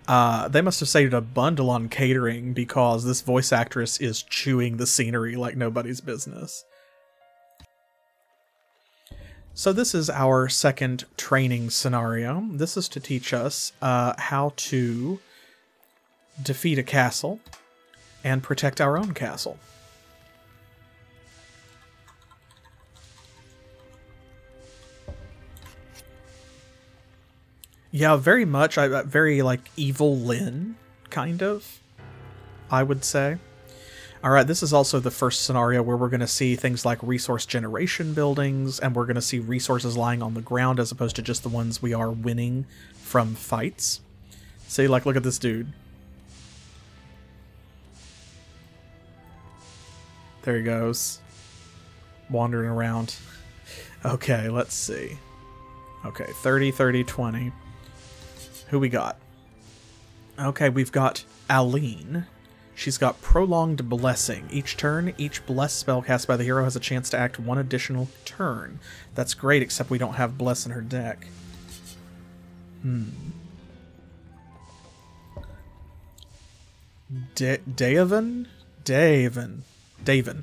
Uh, they must have saved a bundle on catering because this voice actress is chewing the scenery like nobody's business. So this is our second training scenario. This is to teach us uh, how to defeat a castle and protect our own castle. Yeah, very much. I very like Evil Lyn, kind of, I would say. All right, this is also the first scenario where we're going to see things like resource generation buildings, and we're going to see resources lying on the ground as opposed to just the ones we are winning from fights. See, like, look at this dude. There he goes. Wandering around. Okay, let's see. Okay, thirty, thirty, twenty. Who we got? Okay, we've got Aline. She's got Prolonged Blessing. Each turn, each blessed spell cast by the hero has a chance to act one additional turn. That's great, except we don't have Bless in her deck. Hmm. De Daven? Daven. Daven.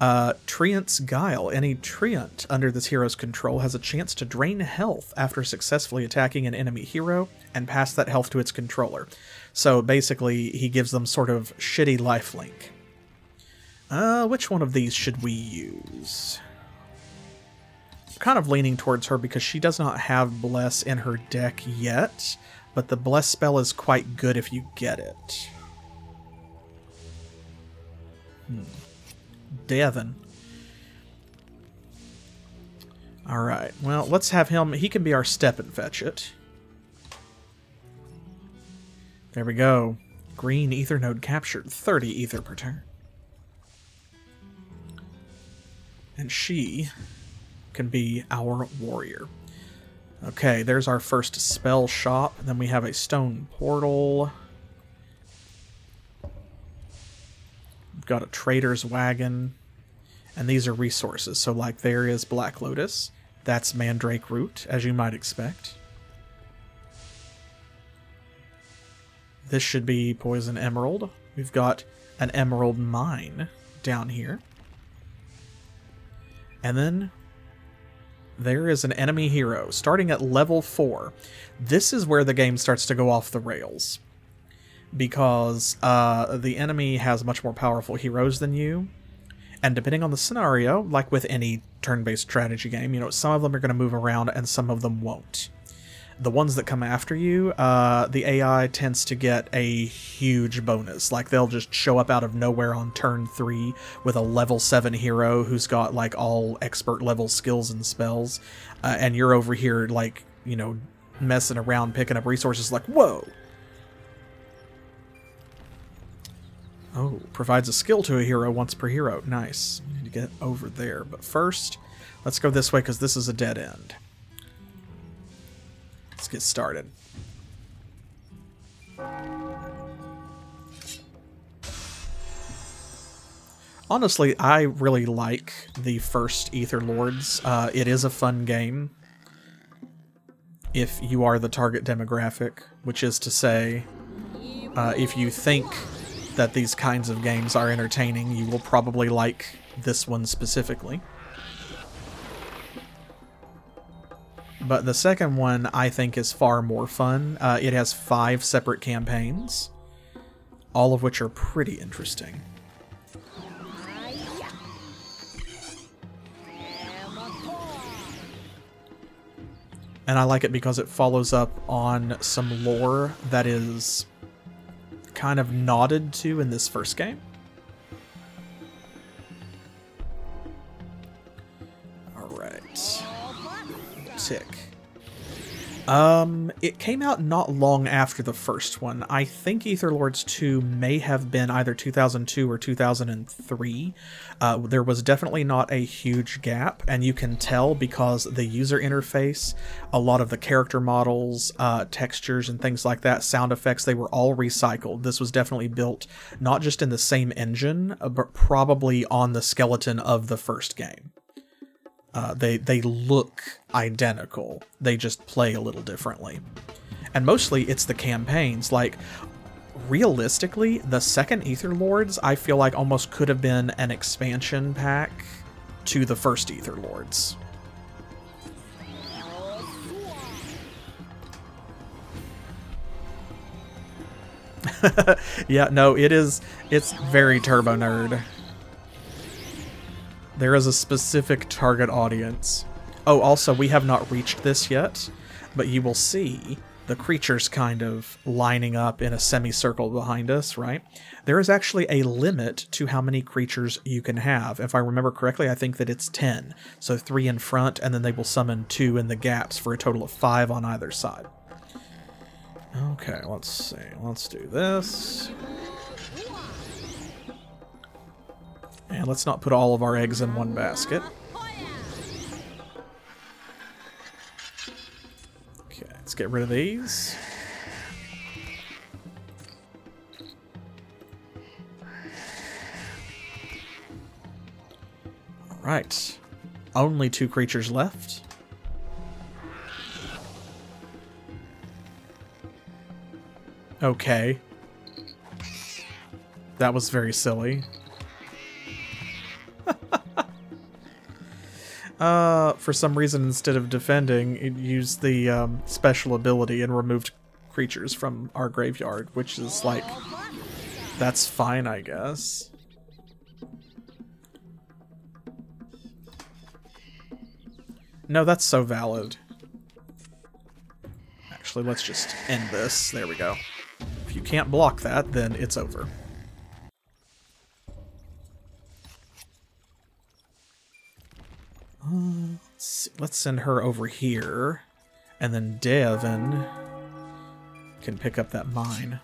Uh, Treant's Guile. Any Treant under this hero's control has a chance to drain health after successfully attacking an enemy hero and pass that health to its controller. So basically, he gives them sort of shitty lifelink. Uh, which one of these should we use? I'm kind of leaning towards her because she does not have Bless in her deck yet, but the Bless spell is quite good if you get it. Hmm. Devin. Alright, well, let's have him. He can be our step and fetch it. There we go. Green ether node captured. thirty ether per turn. And she can be our warrior. Okay, there's our first spell shop. Then we have a stone portal. We've got a trader's wagon. And these are resources. So, like, there is Black Lotus. That's Mandrake Root, as you might expect. This should be Poison Emerald. We've got an Emerald Mine down here. And then there is an enemy hero starting at level four. This is where the game starts to go off the rails. Because uh, the enemy has much more powerful heroes than you. And depending on the scenario, like with any turn-based strategy game, you know, some of them are going to move around and some of them won't. The ones that come after you, uh, the A I tends to get a huge bonus. Like, they'll just show up out of nowhere on turn three with a level seven hero who's got, like, all expert level skills and spells. Uh, and you're over here, like, you know, messing around, picking up resources, like, whoa! Oh, provides a skill to a hero once per hero. Nice. We need to get over there. But first, let's go this way because this is a dead end. Let's get started. Honestly, I really like the first Etherlords. Uh, it is a fun game if you are the target demographic, which is to say, uh, if you think that these kinds of games are entertaining, you will probably like this one specifically. But the second one, I think, is far more fun. Uh, it has five separate campaigns, all of which are pretty interesting. And I like it because it follows up on some lore that is kind of nodded to in this first game. Alright. Tick. Um, it came out not long after the first one. I think Etherlords two may have been either two thousand two or two thousand three. Uh, there was definitely not a huge gap, and you can tell because the user interface, a lot of the character models, uh, textures and things like that, sound effects, they were all recycled. This was definitely built not just in the same engine, but probably on the skeleton of the first game. Uh, they, they look identical, they just play a little differently. And mostly it's the campaigns. Like, realistically, the second Etherlords, I feel like almost could have been an expansion pack to the first Etherlords. Yeah, no, it is, it's very Turbo Nerd. There is a specific target audience. Oh, also, we have not reached this yet, but you will see the creatures kind of lining up in a semicircle behind us, right? There is actually a limit to how many creatures you can have. If I remember correctly, I think that it's ten. So three in front, and then they will summon two in the gaps for a total of five on either side. Okay, let's see. Let's do this. And let's not put all of our eggs in one basket. Okay, let's get rid of these. All right. Only two creatures left. Okay. That was very silly. Uh, for some reason, instead of defending, it used the um, special ability and removed creatures from our graveyard, which is like, that's fine, I guess. No, that's so valid. Actually, let's just end this. There we go. If you can't block that, then it's over. Uh, let's, let's send her over here, and then Devin can pick up that mine.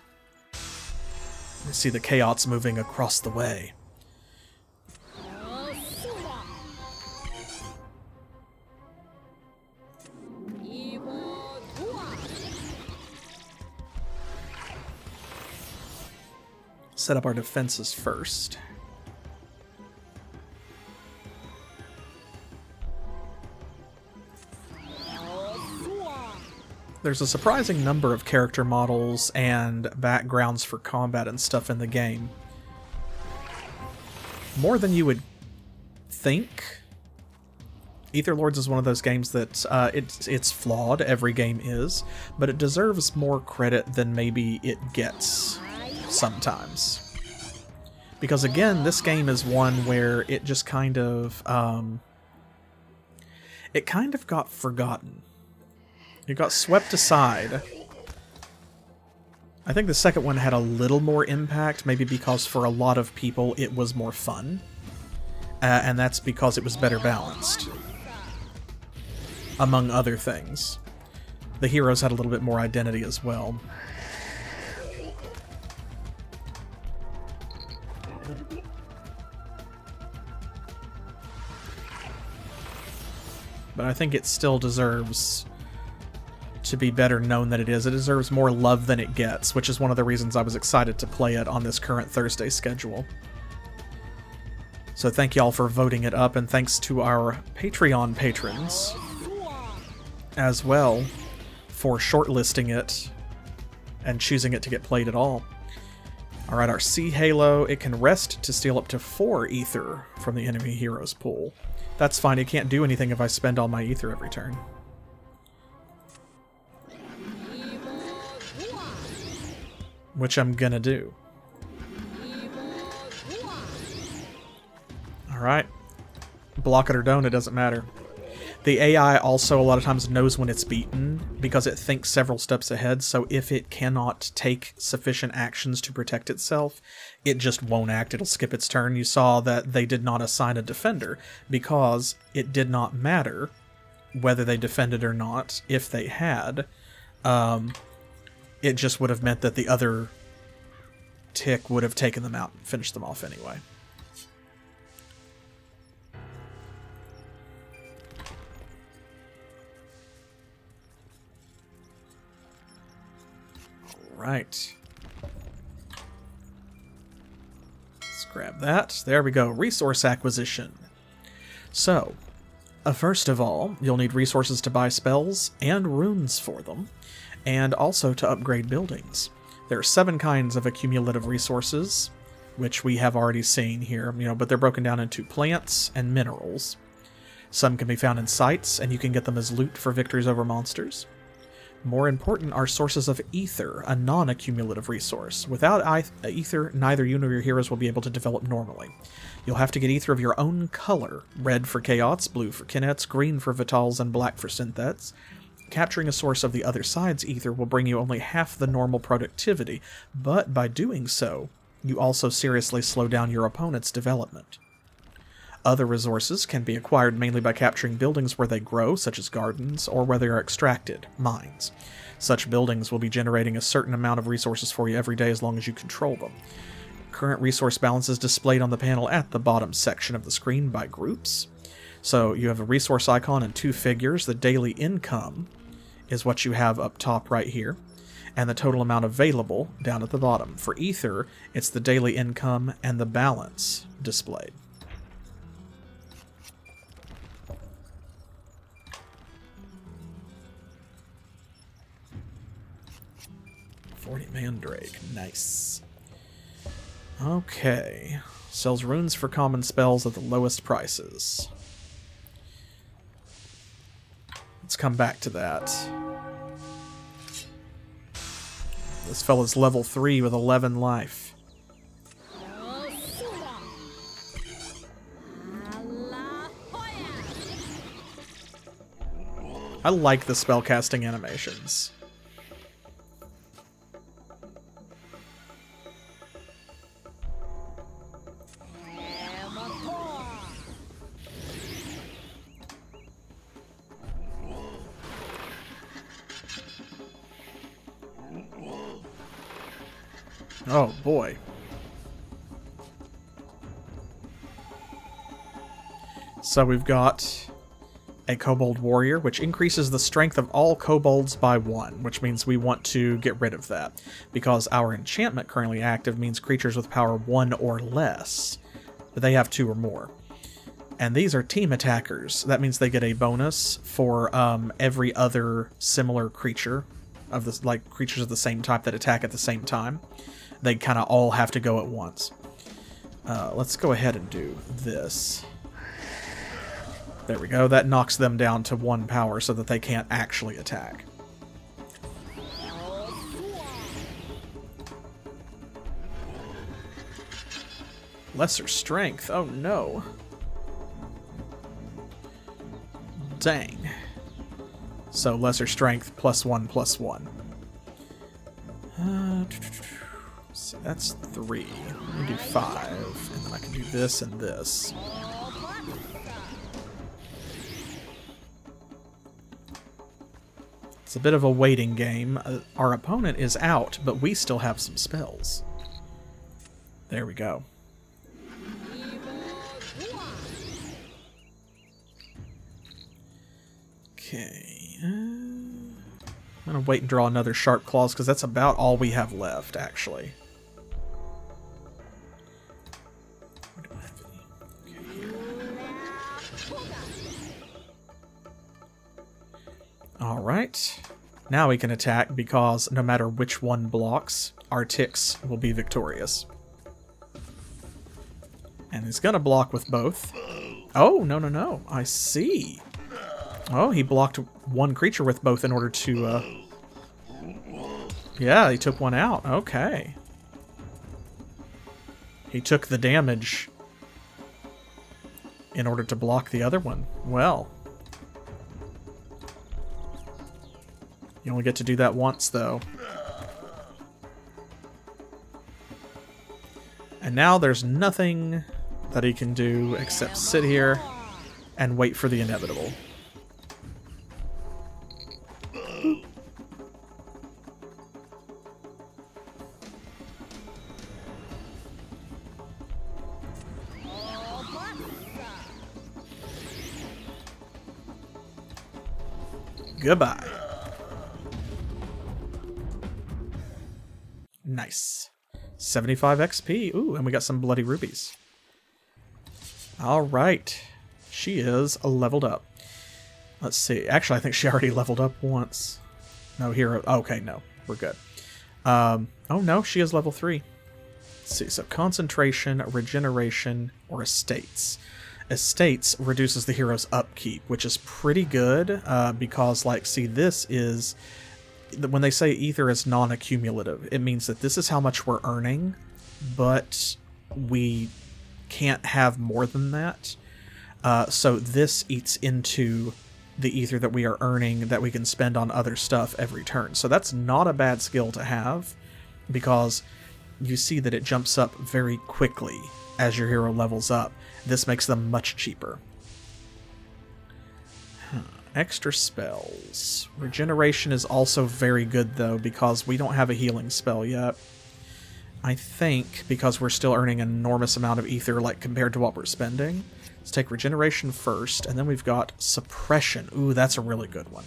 You see the Chaots moving across the way. Set up our defenses first. There's a surprising number of character models and backgrounds for combat and stuff in the game. More than you would think. Etherlords is one of those games that uh, it's, it's flawed, every game is, but it deserves more credit than maybe it gets sometimes. Because again, this game is one where it just kind of, um, it kind of got forgotten. It got swept aside. I think the second one had a little more impact, maybe because for a lot of people it was more fun. Uh, and that's because it was better balanced. Among other things. The heroes had a little bit more identity as well. But I think it still deserves to be better known than it is. It deserves more love than it gets, which is one of the reasons I was excited to play it on this current Thursday schedule. So thank y'all for voting it up, and thanks to our Patreon patrons as well for shortlisting it and choosing it to get played at all. Alright, our Sea Halo, it can rest to steal up to four ether from the enemy hero's pool. That's fine, it can't do anything if I spend all my ether every turn. Which I'm gonna do. Alright. Block it or don't, it doesn't matter. The A I also a lot of times knows when it's beaten because it thinks several steps ahead, so if it cannot take sufficient actions to protect itself, it just won't act. It'll skip its turn. You saw that they did not assign a defender because it did not matter whether they defended or not. If they had, um, it just would have meant that the other tick would have taken them out and finished them off anyway. Right. Let's grab that. There we go. Resource acquisition. So, uh, first of all, you'll need resources to buy spells and runes for them, and also to upgrade buildings. There are seven kinds of accumulative resources, which we have already seen here, you know, but they're broken down into plants and minerals. Some can be found in sites, and you can get them as loot for victories over monsters. More important are sources of ether, a non-accumulative resource. Without ether, neither you nor your heroes will be able to develop normally. You'll have to get ether of your own color, red for Chaots, blue for Kinets, green for Vitals, and black for Synthets. Capturing a source of the other side's ether will bring you only half the normal productivity, but by doing so, you also seriously slow down your opponent's development. Other resources can be acquired mainly by capturing buildings where they grow, such as gardens, or where they are extracted, mines. Such buildings will be generating a certain amount of resources for you every day as long as you control them. Current resource balance is displayed on the panel at the bottom section of the screen by groups. So you have a resource icon and two figures. The daily income is what you have up top right here, and the total amount available down at the bottom. For ether, it's the daily income and the balance displayed. forty Mandrake, nice. Okay, sells runes for common spells at the lowest prices. Let's come back to that. This fella's level three with eleven life. I like the spellcasting animations. Oh, boy. So we've got a kobold warrior, which increases the strength of all kobolds by one, which means we want to get rid of that, because our enchantment currently active means creatures with power one or less, but they have two or more. And these are team attackers. That means they get a bonus for um, every other similar creature, of the, like creatures of the same type that attack at the same time. They kind of all have to go at once. Uh, let's go ahead and do this. There we go. That knocks them down to one power so that they can't actually attack. Lesser strength. Oh, no. Dang. So lesser strength, plus one, plus one. Uh, So that's three. Let me do five, and then I can do this and this. It's a bit of a waiting game. Uh, our opponent is out, but we still have some spells. There we go. Okay. Uh, I'm going to wait and draw another Sharp Claws because that's about all we have left, actually. Alright, now we can attack because no matter which one blocks, our ticks will be victorious. And he's gonna block with both. Oh, no, no, no, I see. Oh, he blocked one creature with both in order to, uh... yeah, he took one out, okay. He took the damage in order to block the other one. Well... you only get to do that once, though. And now there's nothing that he can do except sit here and wait for the inevitable. Boop. Goodbye. Nice. seventy-five X P. Ooh, and we got some bloody rubies. Alright. She is leveled up. Let's see. Actually, I think she already leveled up once. No hero. Okay, no. We're good. Um, oh no, she is level three. Let's see. So concentration, regeneration, or estates. Estates reduces the hero's upkeep, which is pretty good uh, because, like, see, this is... when they say ether is non-accumulative, it means that this is how much we're earning, but we can't have more than that. Uh, so this eats into the ether that we are earning that we can spend on other stuff every turn. So that's not a bad skill to have, because you see that it jumps up very quickly as your hero levels up. This makes them much cheaper. Huh. Extra spells. Regeneration is also very good, though, because we don't have a healing spell yet. I think because we're still earning an enormous amount of ether, like, compared to what we're spending. Let's take regeneration first, and then we've got suppression. Ooh, that's a really good one.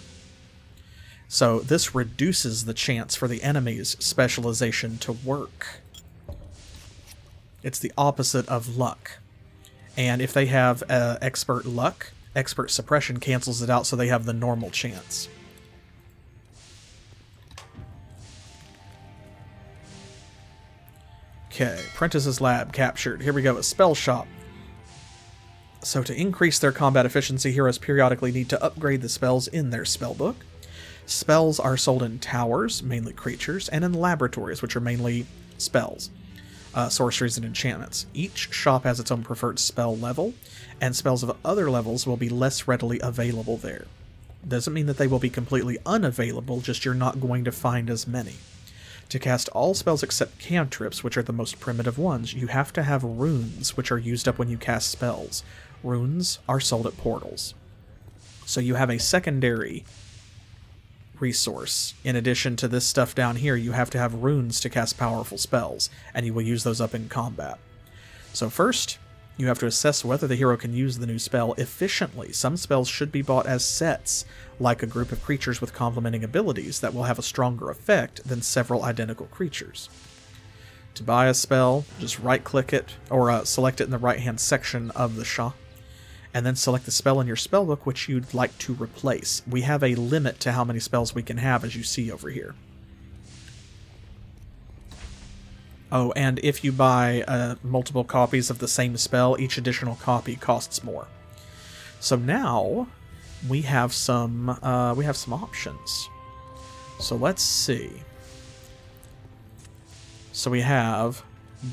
So this reduces the chance for the enemy's specialization to work. It's the opposite of luck. And if they have uh, expert luck, expert suppression cancels it out, so they have the normal chance. Okay, Prentice's Lab captured. Here we go, a spell shop. So to increase their combat efficiency, heroes periodically need to upgrade the spells in their spellbook. Spells are sold in towers, mainly creatures, and in laboratories, which are mainly spells. Uh, sorceries and enchantments. Each shop has its own preferred spell level, and spells of other levels will be less readily available there. Doesn't mean that they will be completely unavailable, just you're not going to find as many. To cast all spells except cantrips, which are the most primitive ones, you have to have runes, which are used up when you cast spells. Runes are sold at portals. So you have a secondary resource. In addition to this stuff down here, you have to have runes to cast powerful spells, and you will use those up in combat. So first, you have to assess whether the hero can use the new spell efficiently. Some spells should be bought as sets, like a group of creatures with complementing abilities that will have a stronger effect than several identical creatures. To buy a spell, just right-click it, or uh, select it in the right-hand section of the shop, and then select the spell in your spellbook which you'd like to replace. We have a limit to how many spells we can have, as you see over here. Oh, and if you buy uh, multiple copies of the same spell, each additional copy costs more. So now we have some uh, we have some options. So let's see. So we have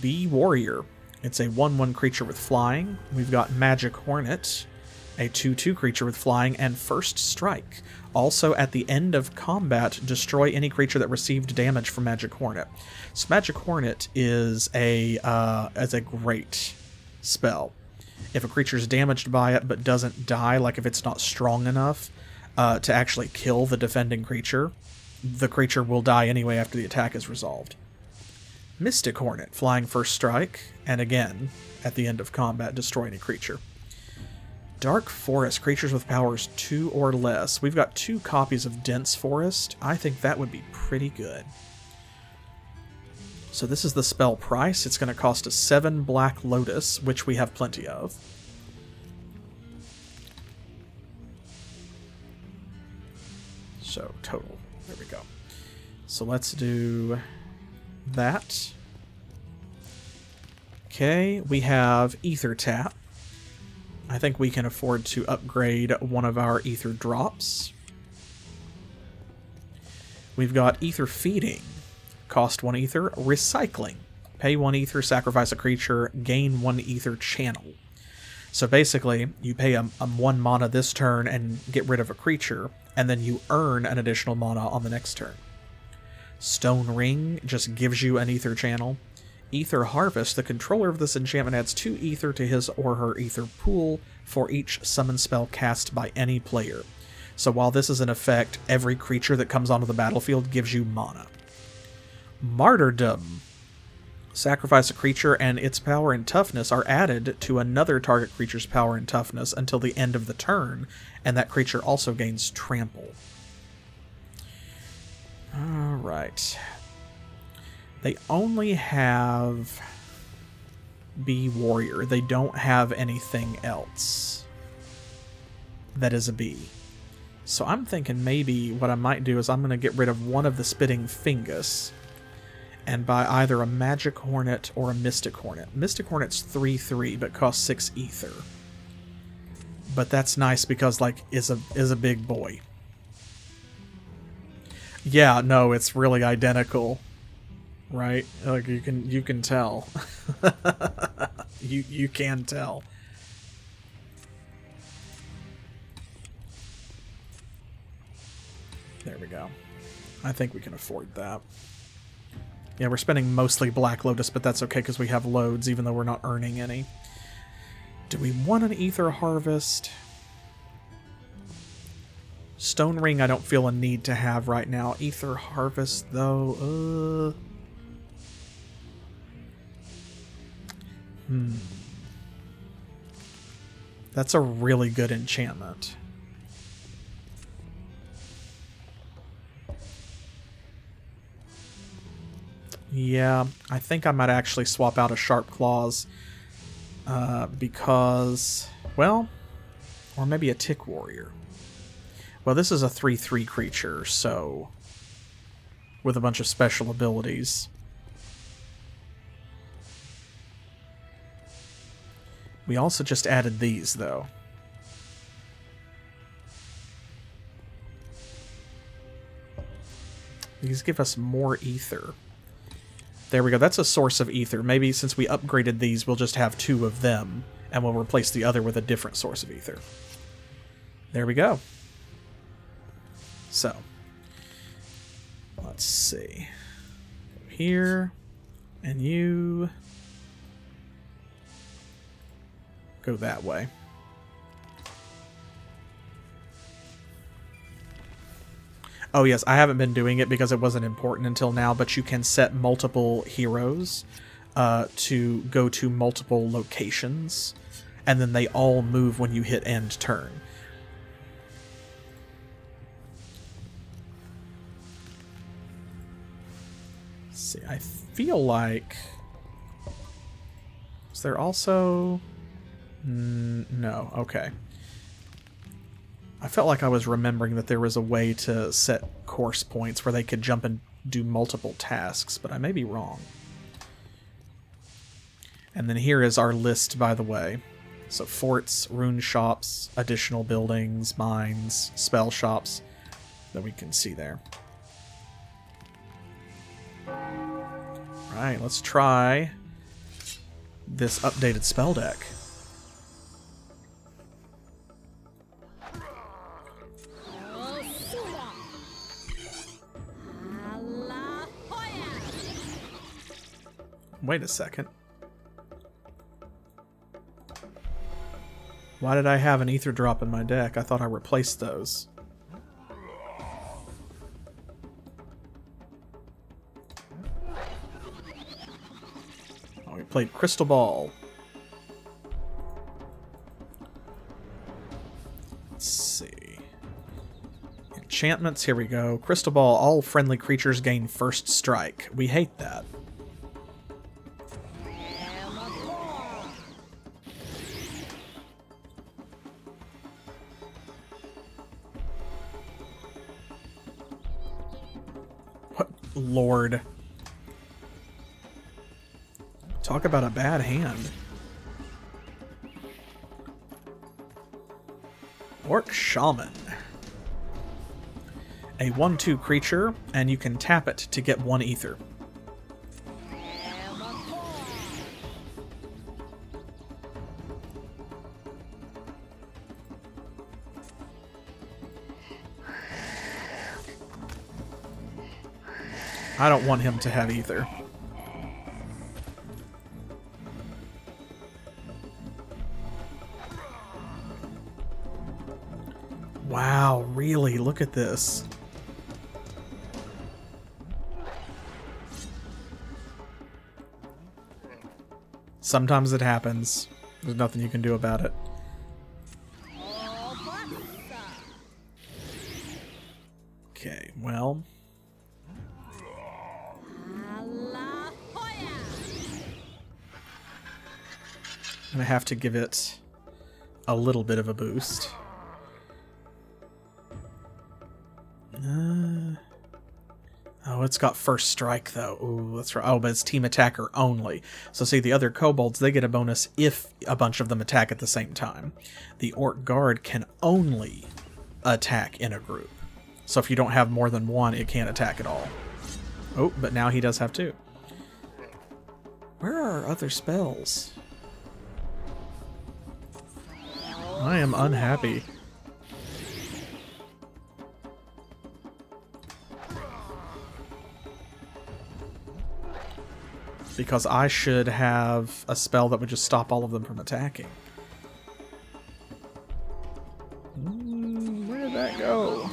Bee Warrior. It's a one one creature with flying. We've got Magic Hornet, a two two creature with flying, and First Strike. Also, at the end of combat, destroy any creature that received damage from Magic Hornet. So Magic Hornet is a, uh, is a great spell. If a creature is damaged by it but doesn't die, like if it's not strong enough uh, to actually kill the defending creature, the creature will die anyway after the attack is resolved. Mystic Hornet, flying, first strike, and again, at the end of combat, destroy any creature. Dark Forest, creatures with powers two or less. We've got two copies of Dense Forest. I think that would be pretty good. So this is the spell price. It's going to cost us seven Black Lotus, which we have plenty of. So total, there we go. So let's do that. Okay, we have Ether Tap. I think we can afford to upgrade one of our Ether Drops. We've got Ether Feeding. Cost one Ether. Recycling. Pay one Ether, sacrifice a creature, gain one Ether channel. So basically, you pay a, a one mana this turn and get rid of a creature, and then you earn an additional mana on the next turn. Stone Ring just gives you an Ether channel. Ether Harvest, the controller of this enchantment adds two Ether to his or her Ether pool for each summon spell cast by any player. So while this is in effect, every creature that comes onto the battlefield gives you mana. Martyrdom. Sacrifice a creature and its power and toughness are added to another target creature's power and toughness until the end of the turn, and that creature also gains trample. Alright. They only have B Warrior. They don't have anything else that is a B. So I'm thinking maybe what I might do is I'm going to get rid of one of the Spitting Fingus and buy either a Magic Hornet or a Mystic Hornet. Mystic Hornet's three three, but costs six Ether. But that's nice because, like, is a is a big boy. Yeah, no, it's really identical. Right? Like you can you can tell. you you can tell. There we go. I think we can afford that. Yeah, we're spending mostly Black Lotus, but that's okay because we have loads, even though we're not earning any. Do we want an Ether Harvest? Stone Ring I don't feel a need to have right now. Ether Harvest, though... Uh... Hmm. That's a really good enchantment. Yeah, I think I might actually swap out a Sharp Claws uh, because, well, or maybe a Tick Warrior. Well, this is a three three creature, so with a bunch of special abilities. We also just added these, though. These give us more Ether. There we go. That's a source of Ether. Maybe since we upgraded these, we'll just have two of them, and we'll replace the other with a different source of Ether. There we go. So, let's see. Here, and you... go that way. Oh yes, I haven't been doing it because it wasn't important until now, but you can set multiple heroes uh, to go to multiple locations, and then they all move when you hit end turn. Let's see, I feel like... is there also... no, okay. I felt like I was remembering that there was a way to set course points where they could jump and do multiple tasks, but I may be wrong. And then here is our list, by the way. So forts, rune shops, additional buildings, mines, spell shops that we can see there. Alright, let's try this updated spell deck. Wait a second. Why did I have an Ether Drop in my deck? I thought I replaced those. Oh, we played Crystal Ball. enchantments. Here we go. Crystal Ball. All friendly creatures gain first strike. We hate that. What? Lord. Talk about a bad hand. Orc Shaman. A one two creature, and you can tap it to get one ether. I don't want him to have ether. Wow, really? Look at this. Sometimes it happens. There's nothing you can do about it. Okay, well. I'm gonna have to give it a little bit of a boost. Uh, oh, it's got first strike though. Ooh, that's right. Oh, but it's team attacker only. So see, the other kobolds, they get a bonus if a bunch of them attack at the same time. The orc guard can only attack in a group. So if you don't have more than one, it can't attack at all. Oh, but now he does have two. Where are our other spells? I am unhappy. Because I should have a spell that would just stop all of them from attacking. Mm, where did that go?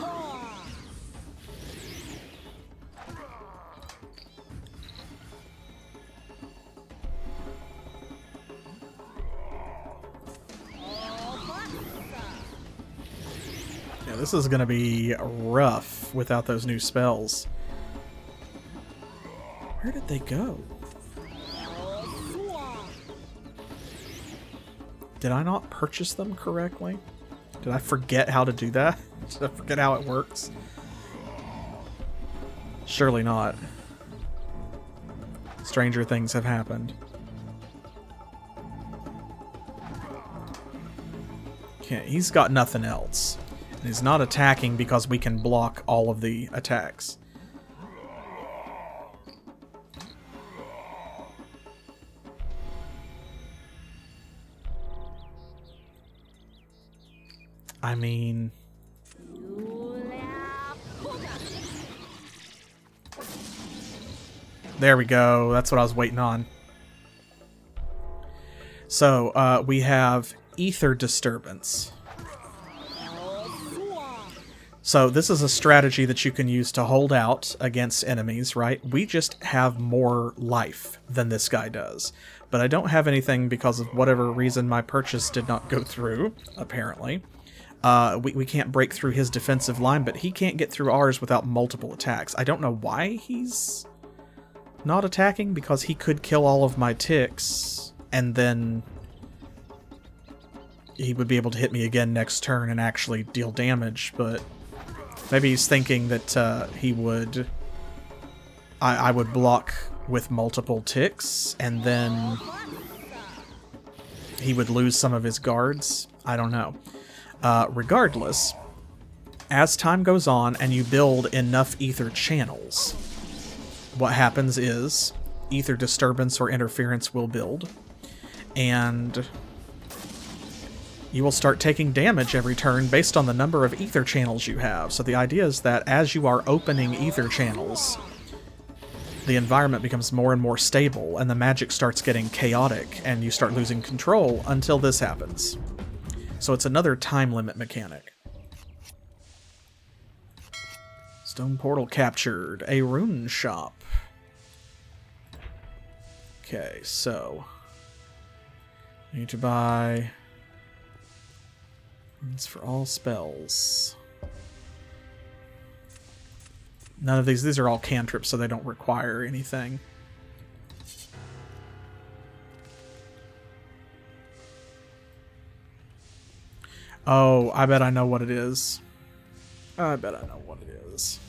Yeah, this is going to be rough without those new spells. Where did they go? Did I not purchase them correctly? Did I forget how to do that? Did I forget how it works? Surely not. Stranger things have happened. Okay, he's got nothing else. And he's not attacking because we can block all of the attacks. I mean, there we go. That's what I was waiting on. So uh, we have Ether Disturbance. So this is a strategy that you can use to hold out against enemies, right? We just have more life than this guy does. But I don't have anything because of whatever reason my purchase did not go through, apparently. Uh, we, we can't break through his defensive line, but he can't get through ours without multiple attacks. I don't know why he's not attacking, because he could kill all of my ticks, and then he would be able to hit me again next turn and actually deal damage, but maybe he's thinking that uh, he would... I, I would block with multiple ticks, and then he would lose some of his guards. I don't know. Uh, regardless, as time goes on and you build enough ether channels, what happens is ether disturbance or interference will build, and you will start taking damage every turn based on the number of ether channels you have. So the idea is that as you are opening ether channels, the environment becomes more and more stable, and the magic starts getting chaotic, and you start losing control until this happens. So it's another time limit mechanic. Stone portal captured. A rune shop. Okay, so I need to buy. It's for all spells. None of these, these are all cantrips, so they don't require anything. Oh, I bet I know what it is. I bet I know what it is.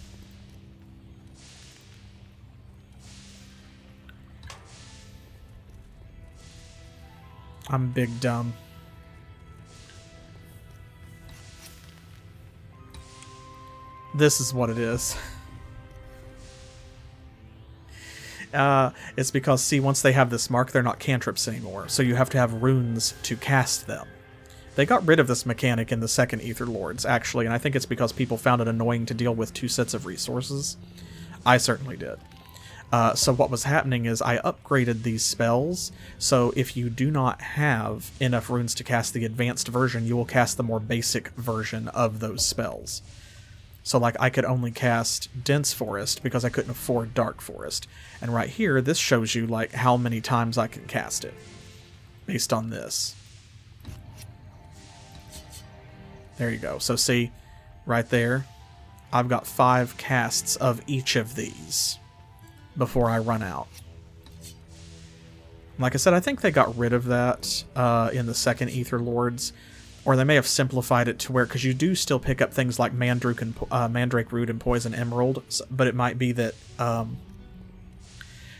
I'm big dumb. This is what it is. Uh, it's because, see, once they have this mark, they're not cantrips anymore, so you have to have runes to cast them. They got rid of this mechanic in the second Etherlords, actually, and I think it's because people found it annoying to deal with two sets of resources. I certainly did. Uh, so what was happening is I upgraded these spells, so if you do not have enough runes to cast the advanced version, you will cast the more basic version of those spells. So, like, I could only cast Dense Forest because I couldn't afford Dark Forest. And right here, this shows you, like, how many times I can cast it, based on this. There you go. So, see, right there, I've got five casts of each of these before I run out. Like I said, I think they got rid of that uh, in the second Etherlords. Or they may have simplified it to where, because you do still pick up things like Mandrake, and, uh, Mandrake Root and Poison Emerald, but it might be that um,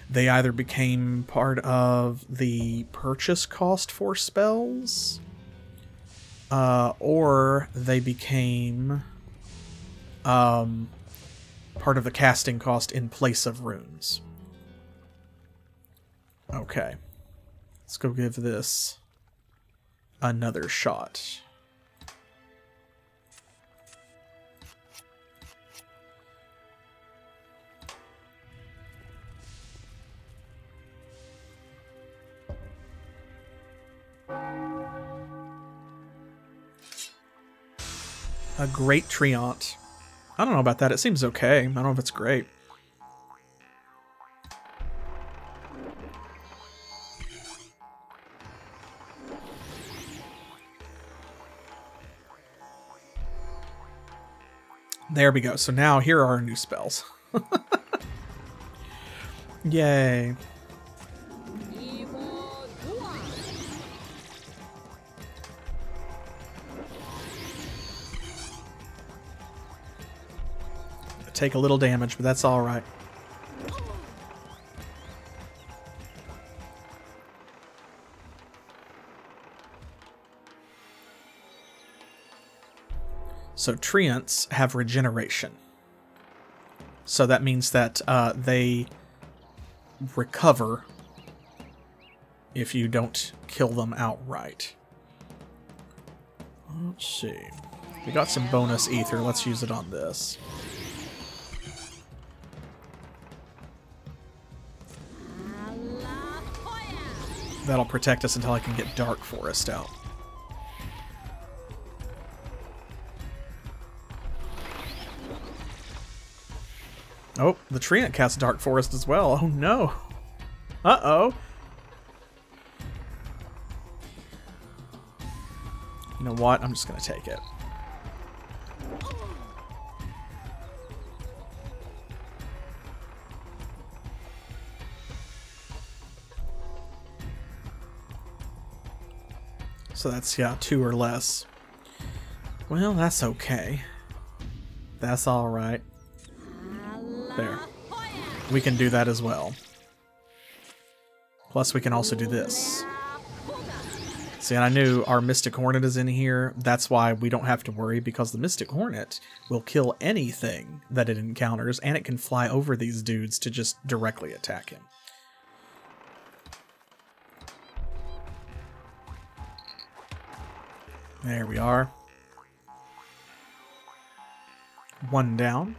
they either became part of the purchase cost for spells, uh, or they became um, part of the casting cost in place of runes. Okay, let's go give this another shot. A great treant. I don't know about that. It seems okay. I don't know if it's great. There we go. So now here are our new spells. Yay. Take a little damage, but that's all right. So treants have regeneration. So that means that uh, they recover if you don't kill them outright. Let's see. We got some bonus ether. Let's use it on this. That'll protect us until I can get Dark Forest out. Oh, the treant casts Dark Forest as well. Oh no. Uh-oh. You know what? I'm just going to take it. So that's, yeah, two or less. Well, that's okay. That's all right. There. We can do that as well. Plus we can also do this. See, and I knew our Mystic Hornet is in here. That's why we don't have to worry, because the Mystic Hornet will kill anything that it encounters, and it can fly over these dudes to just directly attack him. There we are. One down.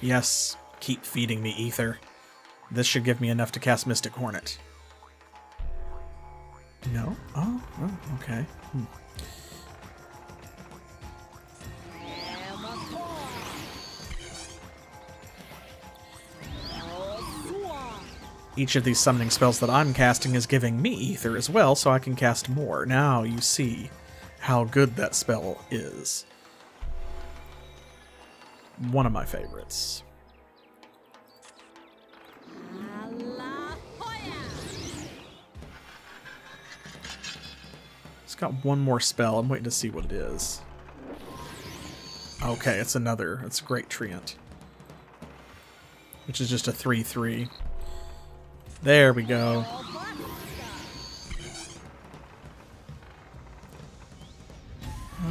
Yes, keep feeding me ether. This should give me enough to cast Mystic Hornet. No? Oh, oh okay. Hmm. Each of these summoning spells that I'm casting is giving me ether as well, so I can cast more. Now you see how good that spell is. One of my favorites. It's got one more spell. I'm waiting to see what it is. Okay, it's another. It's a Great Treant, which is just a three three. There we go.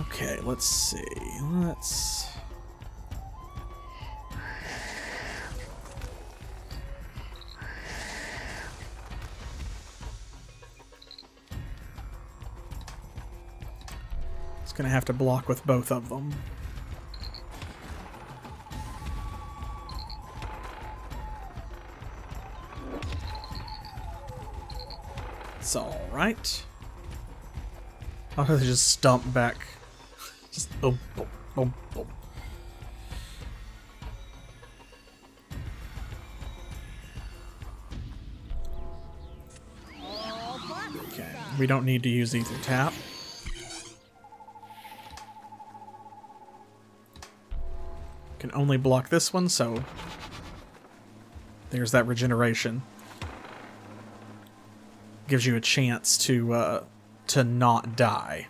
Okay, let's see. Let's... It's gonna have to block with both of them. It's alright. I'll have to just stomp back. Just boom, boom, boom, boom. Okay, we don't need to use Ether Tap. Can only block this one, so there's that regeneration. Gives you a chance to uh, to not die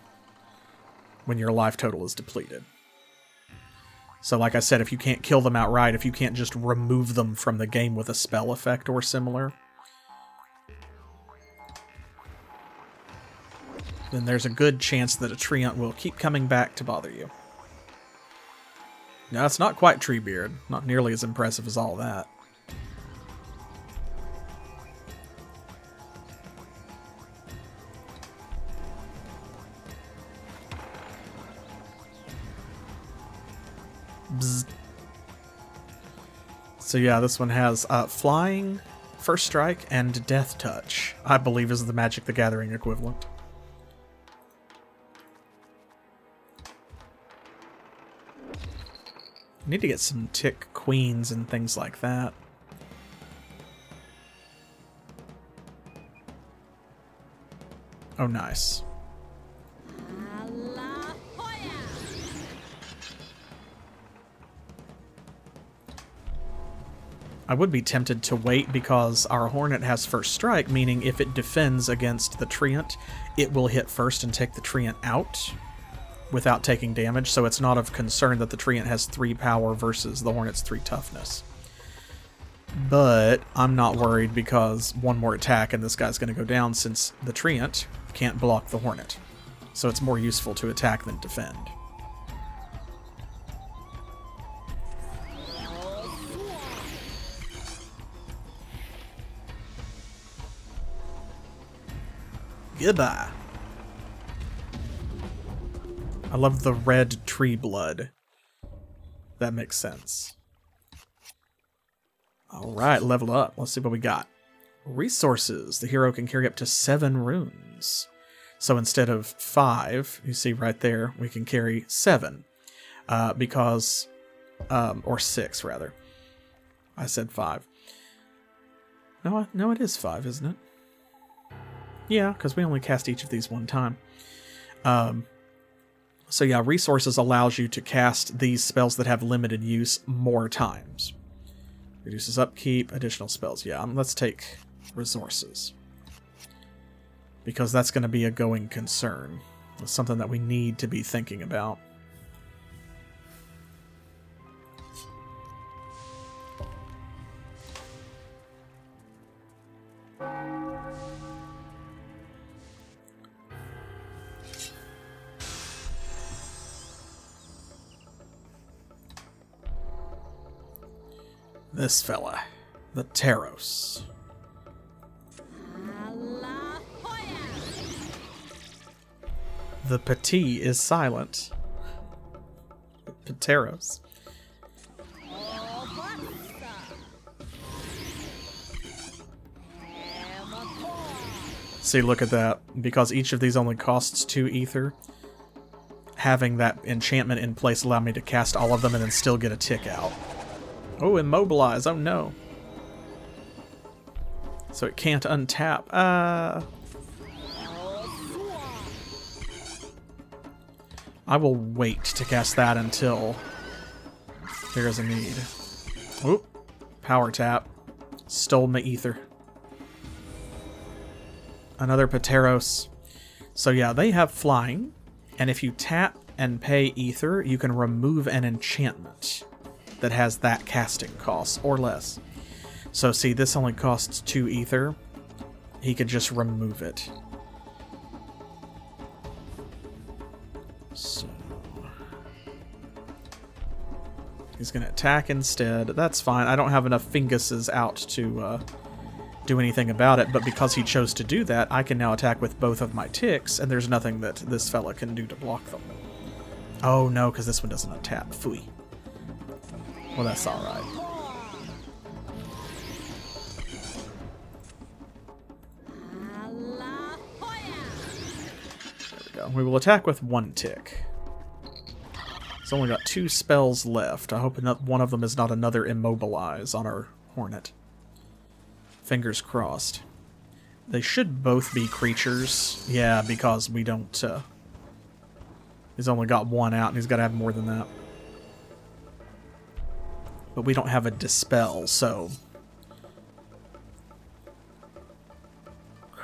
when your life total is depleted. So like I said, if you can't kill them outright, if you can't just remove them from the game with a spell effect or similar, then there's a good chance that a Treant will keep coming back to bother you. Now, it's not quite Treebeard. Not nearly as impressive as all that. So yeah, this one has uh, Flying, First Strike, and Death Touch, I believe is the Magic the Gathering equivalent. Need to get some Tick Queens and things like that. Oh, nice. I would be tempted to wait because our Hornet has First Strike, meaning if it defends against the Treant, it will hit first and take the Treant out without taking damage, so it's not of concern that the Treant has three power versus the Hornet's three toughness. But I'm not worried because one more attack and this guy's going to go down since the Treant can't block the Hornet. So it's more useful to attack than defend. Goodbye. I love the red tree blood. That makes sense. Alright, level up. Let's see what we got. Resources. The hero can carry up to seven runes. So instead of five, you see right there, we can carry seven. Uh, because, um, or six rather. I said five. No, no, it is five, isn't it? Yeah, because we only cast each of these one time. Um, so yeah, resources allows you to cast these spells that have limited use more times. Reduces upkeep, additional spells. Yeah, um, let's take resources. Because that's going to be a going concern. It's something that we need to be thinking about. This fella, the Taros. The Petit is silent. Pteros. See, look at that. Because each of these only costs two ether, having that enchantment in place allowed me to cast all of them and then still get a tick out. Oh, immobilize. Oh, no. So it can't untap. Uh, I will wait to cast that until there is a need. Oop. Power tap. Stole my ether. Another Pateros. So yeah, they have flying. And if you tap and pay ether, you can remove an enchantment that has that casting cost or less. So see, this only costs two ether. He could just remove it. So he's gonna attack instead. That's fine. I don't have enough Finguses out to uh, do anything about it, but because he chose to do that, I can now attack with both of my ticks, and there's nothing that this fella can do to block them. Oh no, because this one doesn't attack. Phooey. Well, that's alright. We will attack with one tick. It's only got two spells left. I hope not one of them is not another immobilize on our hornet. Fingers crossed. They should both be creatures. Yeah, because we don't... Uh, he's only got one out, and he's got to have more than that. But we don't have a dispel, so...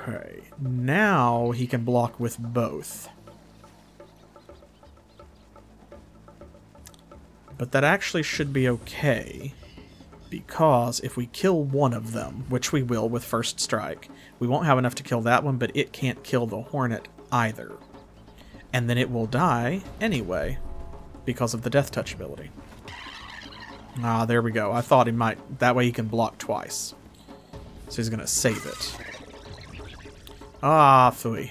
Okay, now he can block with both. But that actually should be okay, because if we kill one of them, which we will with first strike, we won't have enough to kill that one, but it can't kill the hornet either. And then it will die anyway, because of the death touch ability. Ah, there we go. I thought he might... That way he can block twice. So he's going to save it. Ah, phooey.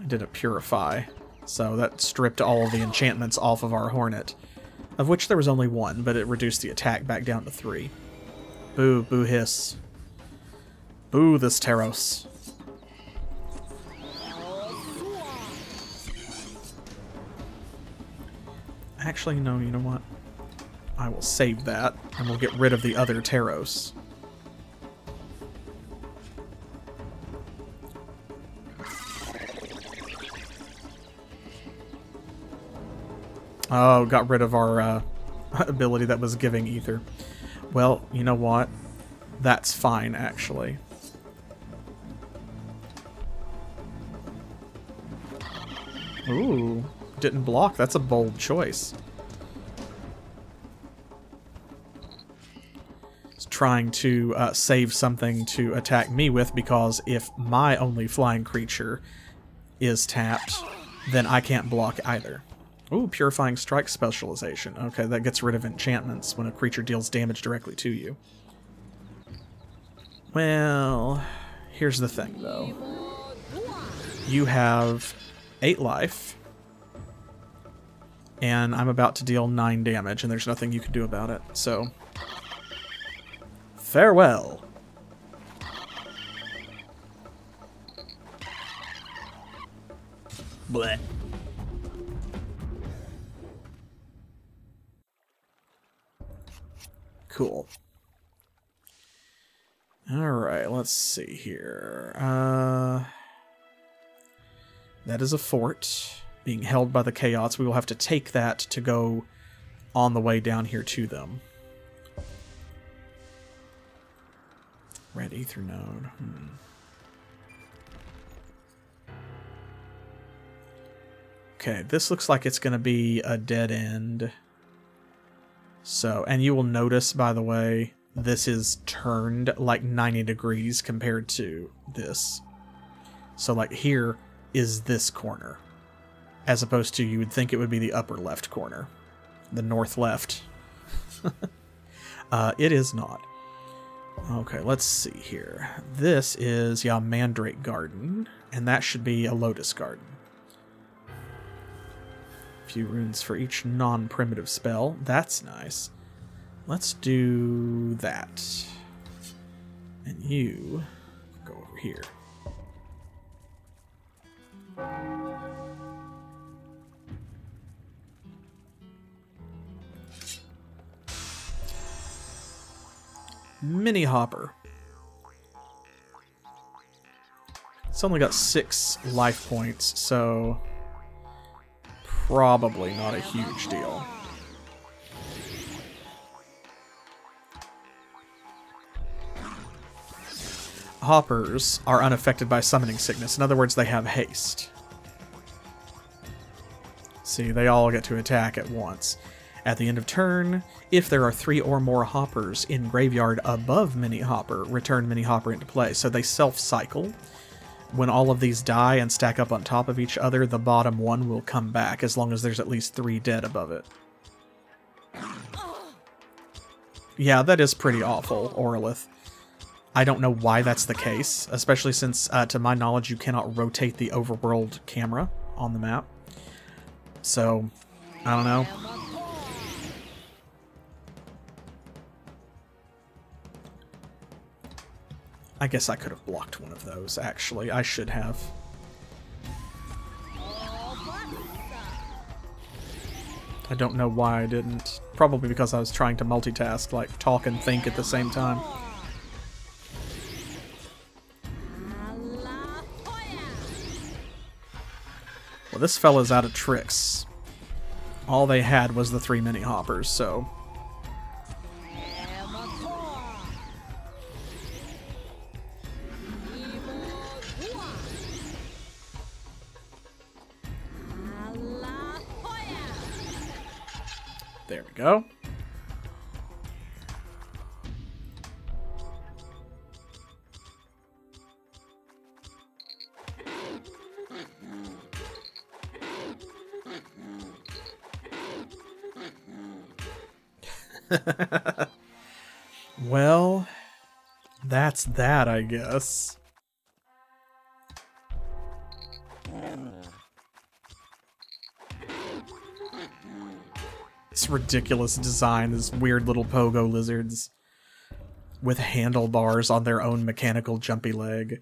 I did a purify, so that stripped all of the enchantments off of our hornet, of which there was only one, but it reduced the attack back down to three. Boo, boo hiss. Boo this Taros. Actually, no, you know what? I will save that, and we'll get rid of the other Taros. Oh, got rid of our uh, ability that was giving ether. Well, you know what? That's fine, actually. Ooh, didn't block. That's a bold choice. It's trying to uh, save something to attack me with, because if my only flying creature is tapped, then I can't block either. Ooh, Purifying Strike Specialization. Okay, that gets rid of enchantments when a creature deals damage directly to you. Well, here's the thing, though. You have eight life, and I'm about to deal nine damage, and there's nothing you can do about it, so... Farewell! Blech. Cool. Alright, let's see here. Uh, that is a fort being held by the Chaots. We will have to take that to go on the way down here to them. Red Ether Node. Hmm. Okay, this looks like it's going to be a dead end. So, and you will notice, by the way, this is turned like ninety degrees compared to this. So, like, here is this corner. As opposed to, you would think it would be the upper left corner. The north left. uh, it is not. Okay, let's see here. This is, yeah, Mandrake Garden. And that should be a Lotus Garden. Few runes for each non-primitive spell. That's nice. Let's do that. And you go over here. Mini Hopper. It's only got six life points, so probably not a huge deal. Hoppers are unaffected by summoning sickness. In other words, they have haste. See, they all get to attack at once. At the end of turn, if there are three or more hoppers in graveyard above mini hopper, return mini hopper into play. So they self-cycle. When all of these die and stack up on top of each other, the bottom one will come back as long as there's at least three dead above it. Yeah, that is pretty awful, Orlith. I don't know why that's the case, especially since, uh, to my knowledge, you cannot rotate the overworld camera on the map. So, I don't know. I guess I could have blocked one of those, actually. I should have. I don't know why I didn't. Probably because I was trying to multitask, like talk and think at the same time. Well, this fella's out of tricks. All they had was the three mini hoppers, so... There we go. Well, that's that, I guess. This ridiculous design, these weird little pogo lizards with handlebars on their own mechanical jumpy leg.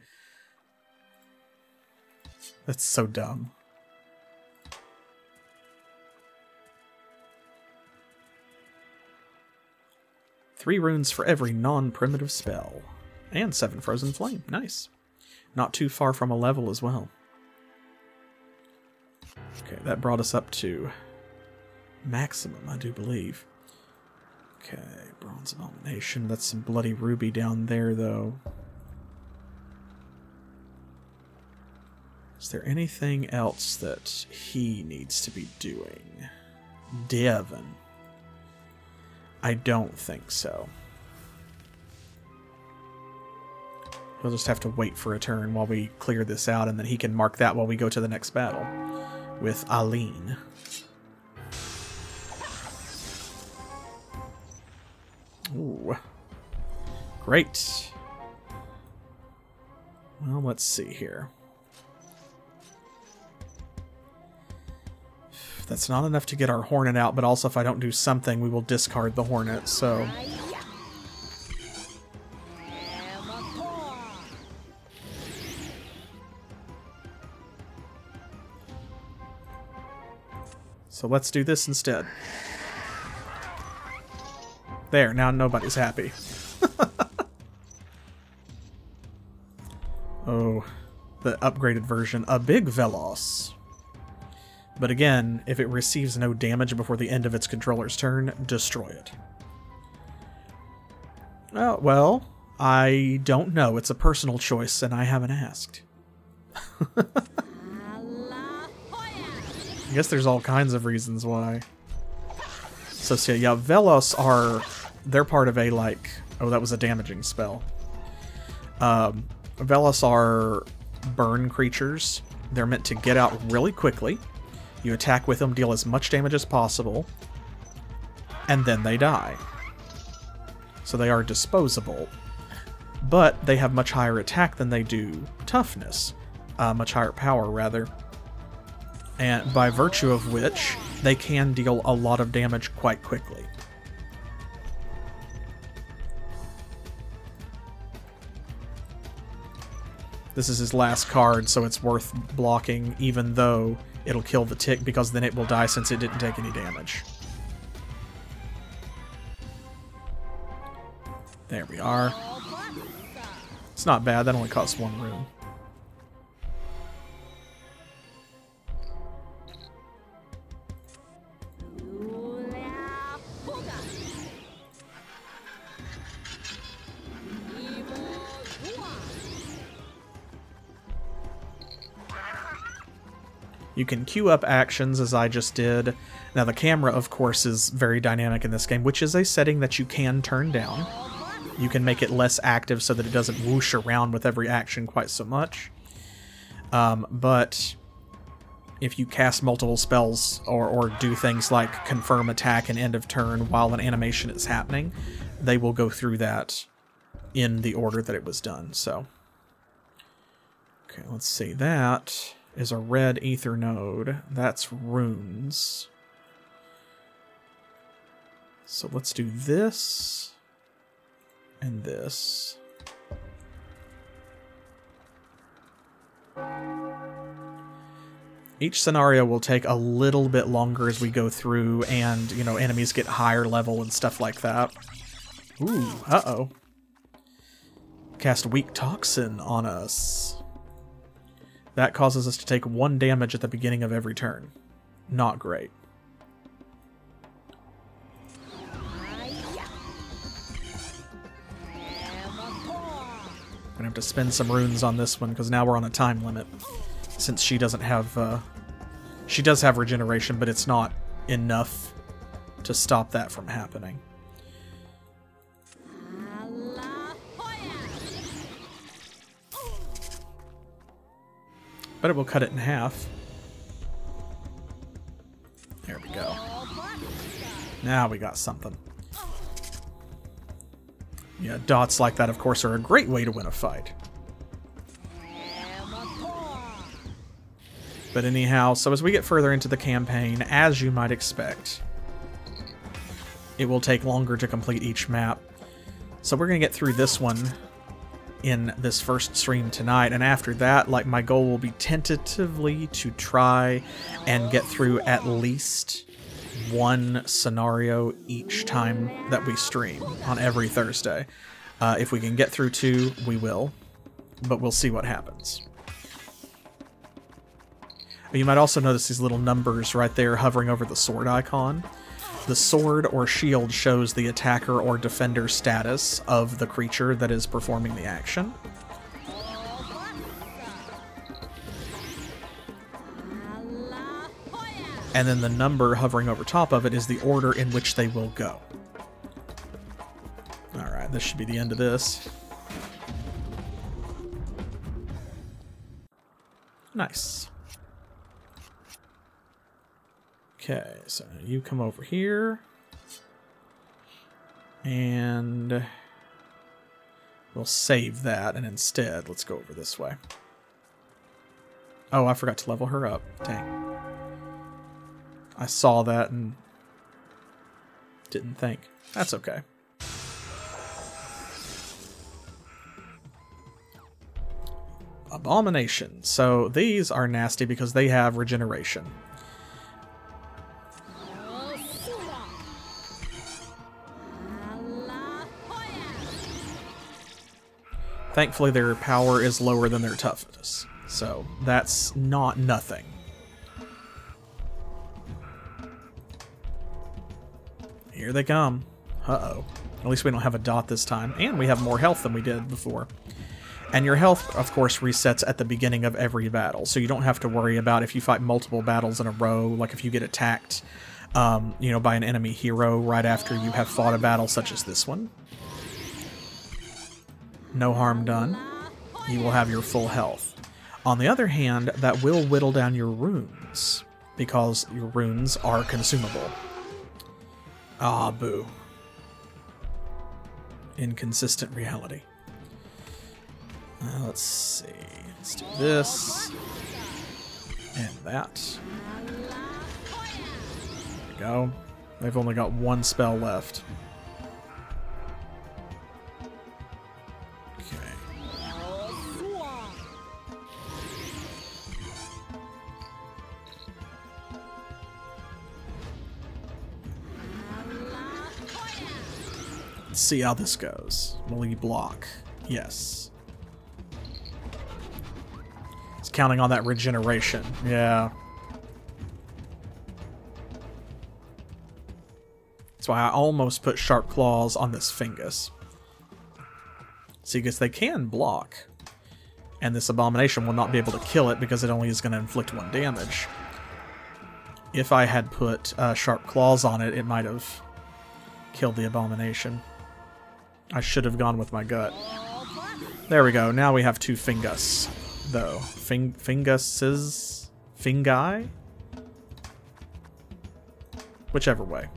That's so dumb. Three runes for every non-primitive spell. And seven frozen flame. Nice. Not too far from a level as well. Okay, that brought us up to... maximum, I do believe. Okay, Bronze Abomination. That's some bloody ruby down there, though. Is there anything else that he needs to be doing? Devon. I don't think so. He'll just have to wait for a turn while we clear this out, and then he can mark that while we go to the next battle with Aline. Ooh. Great. Well, let's see here. That's not enough to get our Hornet out, but also if I don't do something, we will discard the Hornet, so... So let's do this instead. There, now nobody's happy. Oh, the upgraded version. A big Velos. But again, if it receives no damage before the end of its controller's turn, destroy it. Oh, well, I don't know. It's a personal choice, and I haven't asked. I guess there's all kinds of reasons why. So, so yeah, Velos are... they're part of a, like... Oh, that was a damaging spell. Um, Velos are burn creatures. They're meant to get out really quickly. You attack with them, deal as much damage as possible, and then they die. So they are disposable. But they have much higher attack than they do toughness. Uh, much higher power, rather. And by virtue of which... they can deal a lot of damage quite quickly. This is his last card, so it's worth blocking, even though it'll kill the tick, because then it will die since it didn't take any damage. There we are. It's not bad, that only costs one rune. You can queue up actions as I just did. Now the camera, of course, is very dynamic in this game, which is a setting that you can turn down. You can make it less active so that it doesn't whoosh around with every action quite so much. Um, but if you cast multiple spells or, or do things like confirm attack and end of turn while an animation is happening, they will go through that in the order that it was done. So, okay, let's see. That is a red ether node. That's runes. So let's do this and this. Each scenario will take a little bit longer as we go through, and, you know, enemies get higher level and stuff like that. Ooh, uh-oh. Cast Weak Toxin on us. That causes us to take one damage at the beginning of every turn. Not great. Gonna have to spend some runes on this one, because now we're on a time limit. Since she doesn't have, uh, she does have regeneration, but it's not enough to stop that from happening. But it will cut it in half. There we go. Now we got something. Yeah, dots like that, of course, are a great way to win a fight. But anyhow, so as we get further into the campaign, as you might expect, it will take longer to complete each map. So we're going to get through this one in this first stream tonight, and after that, like, my goal will be tentatively to try and get through at least one scenario each time that we stream on every Thursday. Uh, if we can get through two, we will, but we'll see what happens. You might also notice these little numbers right there hovering over the sword icon. The sword or shield shows the attacker or defender status of the creature that is performing the action. And then the number hovering over top of it is the order in which they will go. Alright, this should be the end of this. Nice. Okay, so you come over here, and we'll save that, and instead, let's go over this way. Oh, I forgot to level her up. Dang. I saw that and didn't think. That's okay. Abomination. So these are nasty because they have regeneration. Thankfully, their power is lower than their toughness, so that's not nothing. Here they come. Uh-oh. At least we don't have a dot this time, and we have more health than we did before. And your health, of course, resets at the beginning of every battle, so you don't have to worry about if you fight multiple battles in a row, like if you get attacked um, you know, by an enemy hero right after you have fought a battle such as this one. No harm done. You will have your full health. On the other hand, that will whittle down your runes, because your runes are consumable. Ah, boo. Inconsistent reality. Uh, let's see. Let's do this. And that. There we go. They've only got one spell left. See how this goes. Will you block? Yes. It's counting on that regeneration. Yeah. That's why I almost put sharp claws on this Fingus. See, because they can block. And this abomination will not be able to kill it because it only is going to inflict one damage. if I had put uh, sharp claws on it, it might have killed the abomination. I should have gone with my gut. There we go. Now we have two Fingus, though. Fing Finguses? Fingi? Whichever way.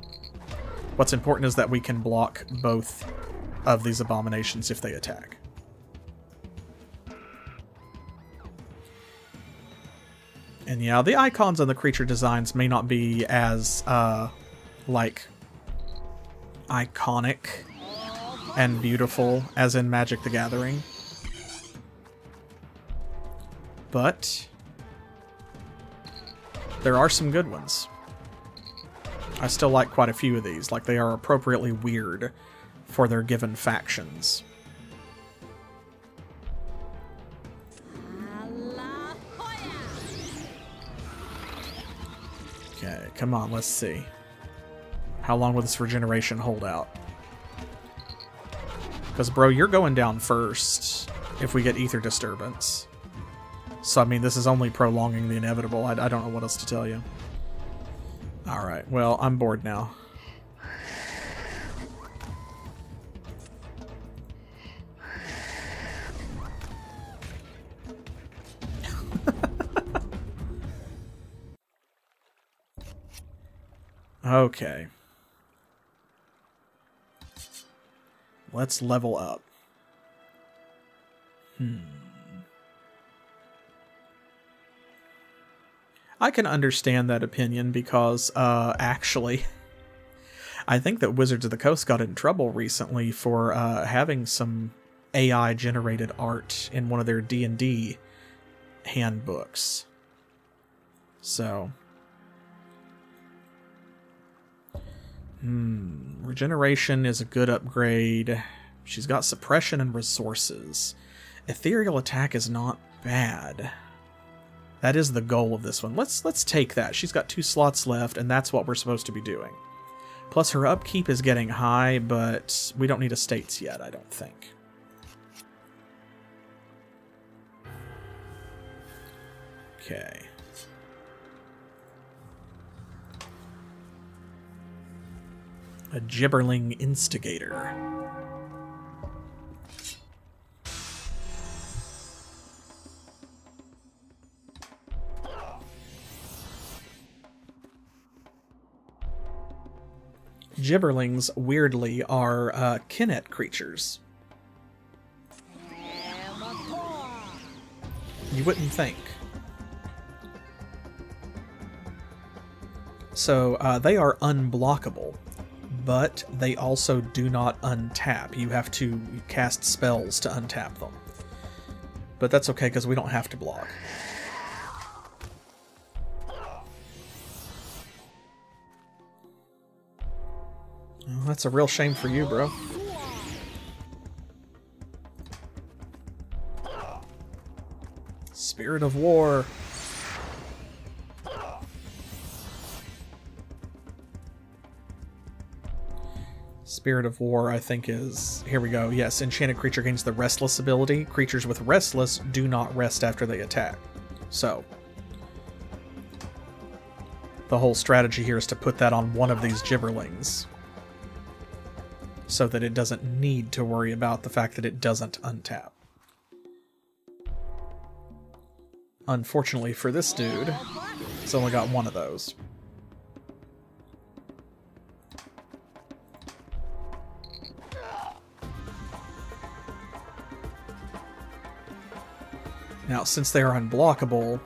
What's important is that we can block both of these abominations if they attack. And yeah, the icons and the creature designs may not be as, uh, like, iconic and beautiful as in Magic: The Gathering. But there are some good ones. I still like quite a few of these. Like, they are appropriately weird for their given factions. Okay, come on, let's see. How long will this regeneration hold out? Because, bro, you're going down first if we get ether disturbance. So, I mean, this is only prolonging the inevitable. I, I don't know what else to tell you. Alright, well, I'm bored now. Okay. Let's level up. Hmm. I can understand that opinion because, uh, actually, I think that Wizards of the Coast got in trouble recently for uh, having some A I-generated art in one of their D and D handbooks. So, hmm, regeneration is a good upgrade. She's got suppression and resources. Ethereal attack is not bad. That is the goal of this one. Let's let's take that. She's got two slots left, and that's what we're supposed to be doing. Plus, her upkeep is getting high, but we don't need estates yet, I don't think. Okay. A gibberling instigator. Gibberlings, weirdly, are uh, kinnet creatures. You wouldn't think. So uh, they are unblockable, but they also do not untap. You have to cast spells to untap them. But that's okay, because we don't have to block. Well, that's a real shame for you, bro. Spirit of War. Spirit of War, I think, is... Here we go. Yes, enchanted creature gains the Restless ability. Creatures with Restless do not rest after they attack. So, the whole strategy here is to put that on one of these gibberlings, so that it doesn't need to worry about the fact that it doesn't untap. Unfortunately for this dude, it's only got one of those. Now, since they are unblockable,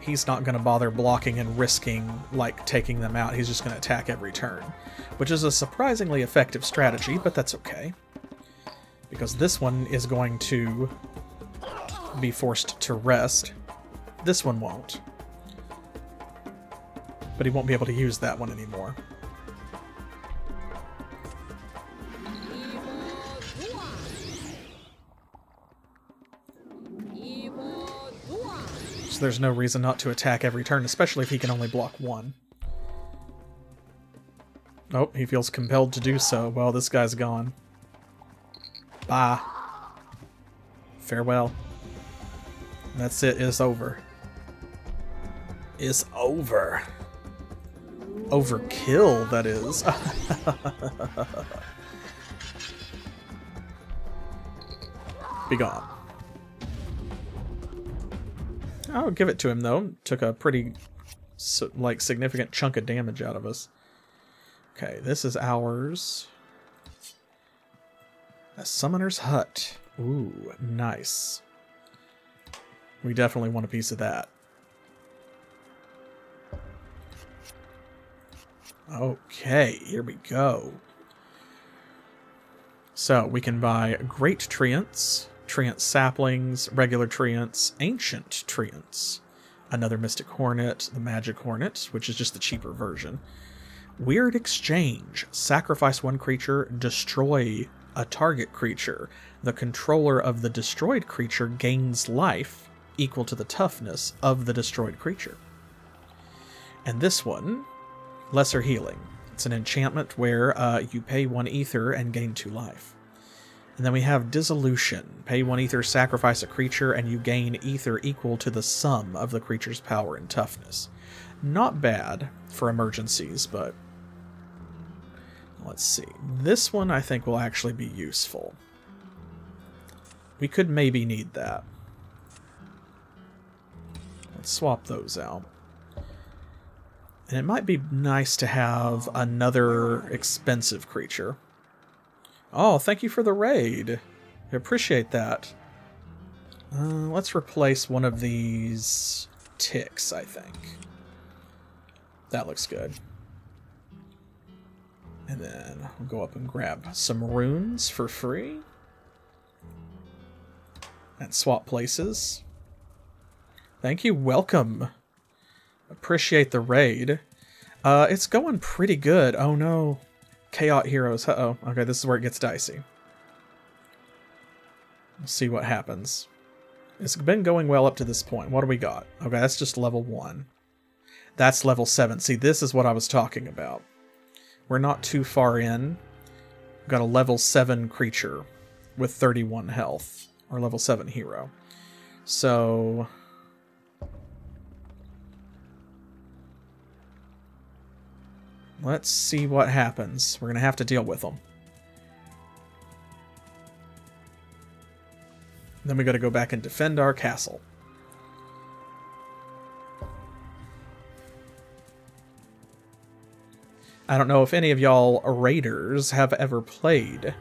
he's not going to bother blocking and risking, like, taking them out. He's just going to attack every turn, which is a surprisingly effective strategy, but that's okay, because this one is going to be forced to rest. This one won't, but he won't be able to use that one anymore. There's no reason not to attack every turn, especially if he can only block one. Oh, he feels compelled to do so. Well, this guy's gone. Bye. Farewell. That's it. It's over. It's over. overkill that is. Be gone. I'll give it to him though. Took a pretty like significant chunk of damage out of us. Okay, this is ours. A summoner's hut. Ooh, nice. We definitely want a piece of that. Okay, here we go. So we can buy great treants, treant saplings, regular treants, ancient treants, another mystic hornet, the magic hornet, which is just the cheaper version. Weird exchange, sacrifice one creature, destroy a target creature. The controller of the destroyed creature gains life equal to the toughness of the destroyed creature. And this one, lesser healing. It's an enchantment where uh, you pay one ether and gain two life. And then we have dissolution. Pay one ether, sacrifice a creature, and you gain ether equal to the sum of the creature's power and toughness. Not bad for emergencies, but let's see. This one I think will actually be useful. We could maybe need that. Let's swap those out. And it might be nice to have another expensive creature. Oh, thank you for the raid. I appreciate that. Uh, let's replace one of these ticks, I think. That looks good. And then we'll go up and grab some runes for free. And swap places. Thank you, welcome. Appreciate the raid. Uh, it's going pretty good. Oh no. Chaot heroes. Uh-oh. Okay, this is where it gets dicey. We'll see what happens. It's been going well up to this point. What do we got? Okay, that's just level one. That's level seven. See, this is what I was talking about. We're not too far in. We've got a level seven creature with thirty-one health. Or level seven hero. So let's see what happens. We're going to have to deal with them. Then we got to go back and defend our castle. I don't know if any of y'all raiders have ever played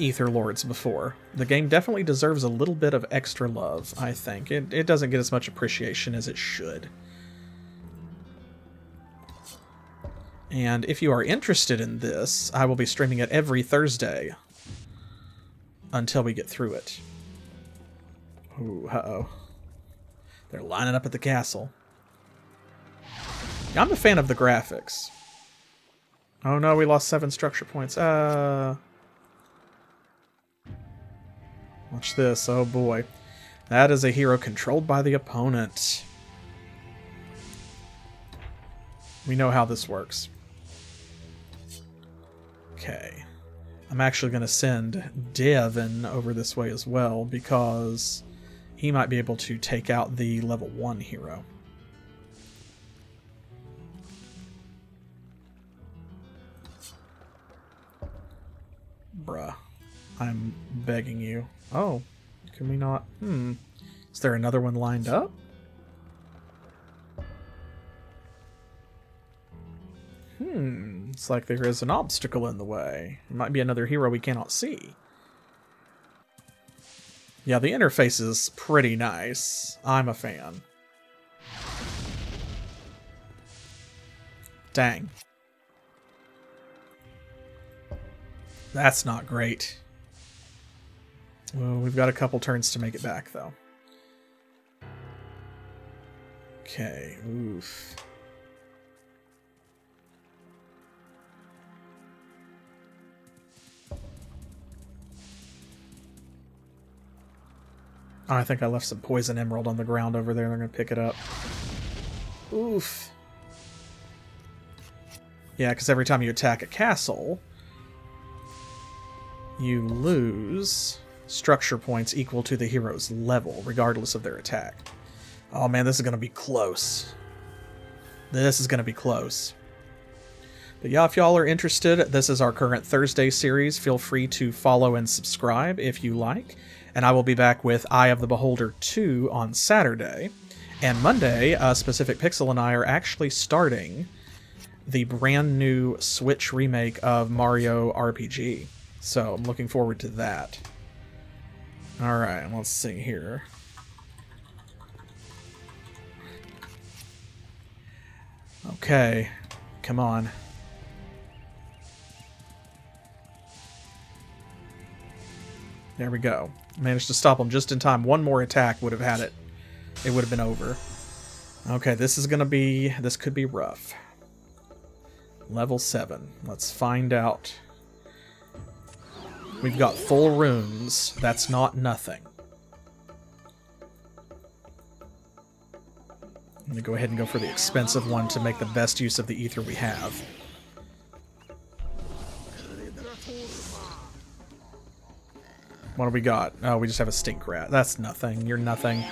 Etherlords before. The game definitely deserves a little bit of extra love, I think. It, it doesn't get as much appreciation as it should. And if you are interested in this, I will be streaming it every Thursday until we get through it. Ooh, uh-oh. They're lining up at the castle. I'm a fan of the graphics. Oh no, we lost seven structure points. Uh, watch this. Oh boy. That is a hero controlled by the opponent. We know how this works. Okay, I'm actually going to send Devin over this way as well because he might be able to take out the level one hero. Bruh, I'm begging you. Oh, can we not? Hmm, is there another one lined up? Hmm, it's like there is an obstacle in the way. It might be another hero we cannot see. Yeah, the interface is pretty nice. I'm a fan. Dang. That's not great. Well, we've got a couple turns to make it back, though. Okay, oof. Oh, I think I left some poison emerald on the ground over there. They're going to pick it up. Oof. Yeah, because every time you attack a castle, you lose structure points equal to the hero's level, regardless of their attack. Oh man, this is going to be close. This is going to be close. But yeah, if y'all are interested, this is our current Thursday series. Feel free to follow and subscribe if you like. And I will be back with Eye of the Beholder two on Saturday. And Monday, uh, Specific Pixel and I are actually starting the brand new Switch remake of Mario R P G. So I'm looking forward to that. All right, let's see here. Okay, come on. There we go. Managed to stop him just in time. One more attack would have had it. It would have been over. Okay, this is going to be... This could be rough. Level seven. Let's find out. We've got full runes. That's not nothing. I'm going to go ahead and go for the expensive one to make the best use of the ether we have. What do we got? Oh, we just have a stink rat. That's nothing. You're nothing.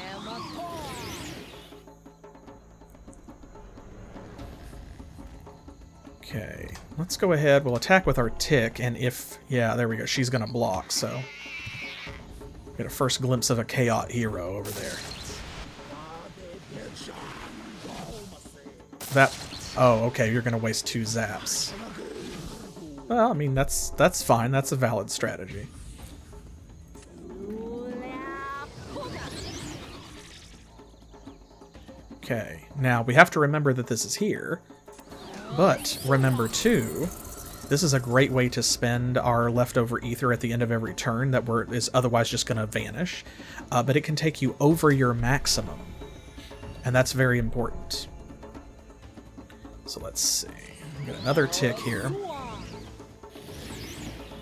Okay, let's go ahead. We'll attack with our tick, and if... Yeah, there we go. She's going to block, so... Get a first glimpse of a Chaot hero over there. That... Oh, okay, you're going to waste two zaps. Well, I mean, that's, that's fine. That's a valid strategy. Okay, now we have to remember that this is here, but remember too, this is a great way to spend our leftover ether at the end of every turn that we're, is otherwise just going to vanish, uh, but it can take you over your maximum, and that's very important. So let's see, we got another tick here.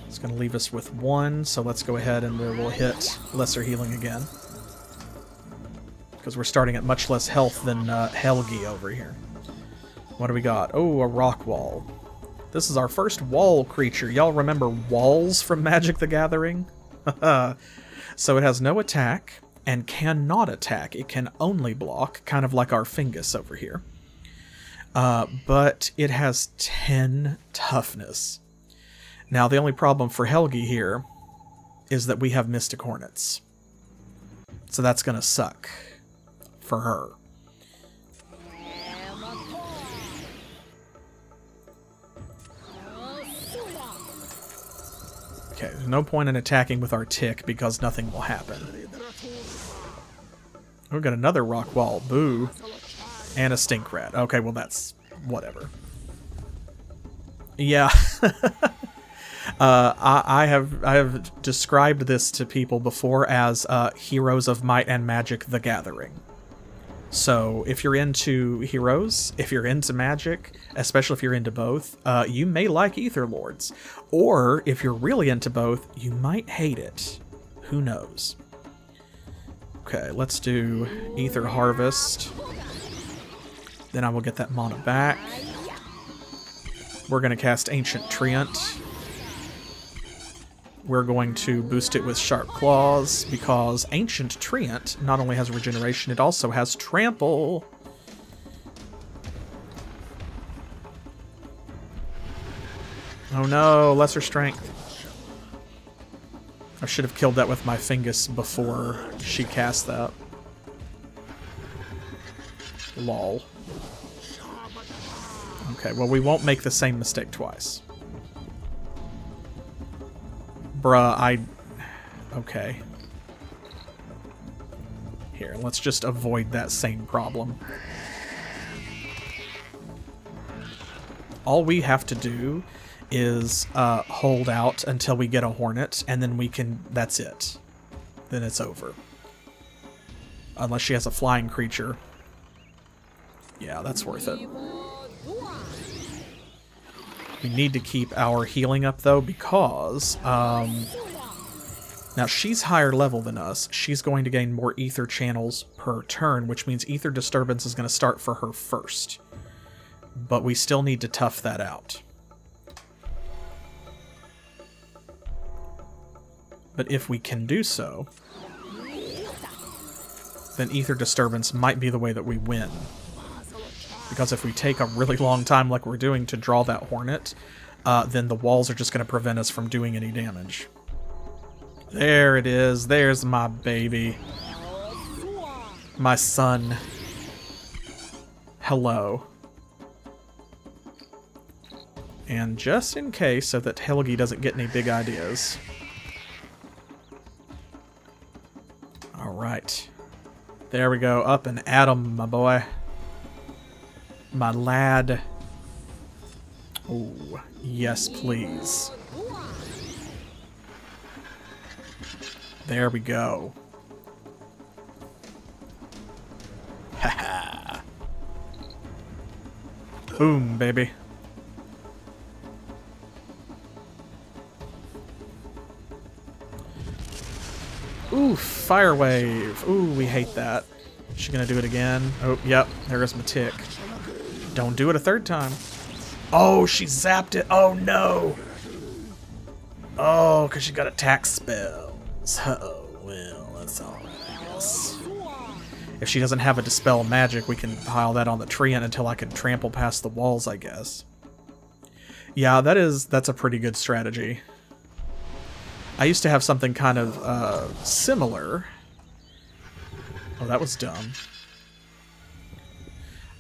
It's going to leave us with one, so let's go ahead and we'll hit Lesser Healing again. Because we're starting at much less health than uh, Helgi over here. What do we got? Oh, a rock wall. This is our first wall creature. Y'all remember walls from Magic: The Gathering? So it has no attack and cannot attack. It can only block, kind of like our Fingus over here. Uh, but it has ten toughness. Now, the only problem for Helgi here is that we have Mystic Hornets. So that's going to suck. For her. Okay, there's no point in attacking with our tick because nothing will happen. We've got another rock wall, boo, and a stink rat. Okay, well that's whatever. Yeah, uh, I, I have I have described this to people before as uh, Heroes of Might and Magic: The Gathering. So if you're into Heroes, if you're into Magic, especially if you're into both, uh, you may like Etherlords. Or if you're really into both, you might hate it. Who knows? Okay, let's do Ether Harvest. Then I will get that mana back. We're going to cast Ancient Treant. We're going to boost it with Sharp Claws, because Ancient Treant not only has regeneration, it also has trample. Oh no, lesser strength. I should have killed that with my Fingus before she cast that. Lol. Okay, well we won't make the same mistake twice. Bruh, I... Okay. Here, let's just avoid that same problem. All we have to do is uh, hold out until we get a hornet, and then we can... That's it. Then it's over. Unless she has a flying creature. Yeah, that's worth it. We need to keep our healing up, though, because... Um, now, she's higher level than us. She's going to gain more ether channels per turn, which means ether disturbance is going to start for her first. But we still need to tough that out. But if we can do so, then ether disturbance might be the way that we win. because if we take a really long time like we're doing to draw that hornet, uh, then the walls are just going to prevent us from doing any damage. There it is. There's my baby. My son. Hello. And just in case, so that Helgi doesn't get any big ideas. Alright. There we go. Up and at 'em, my boy. My lad. Oh, yes, please. There we go. Haha. Boom, baby. Ooh, fire wave. Ooh, we hate that. Is she gonna do it again? Oh, yep. There goes my tick. Don't do it a third time. Oh, she zapped it. Oh, no. Oh, because she got attack spell. Uh-oh, well, that's alright, I guess. If she doesn't have a Dispel Magic, we can pile that on the tree and until I can trample past the walls, I guess. Yeah, that is, that's a pretty good strategy. I used to have something kind of uh, similar. Oh, that was dumb.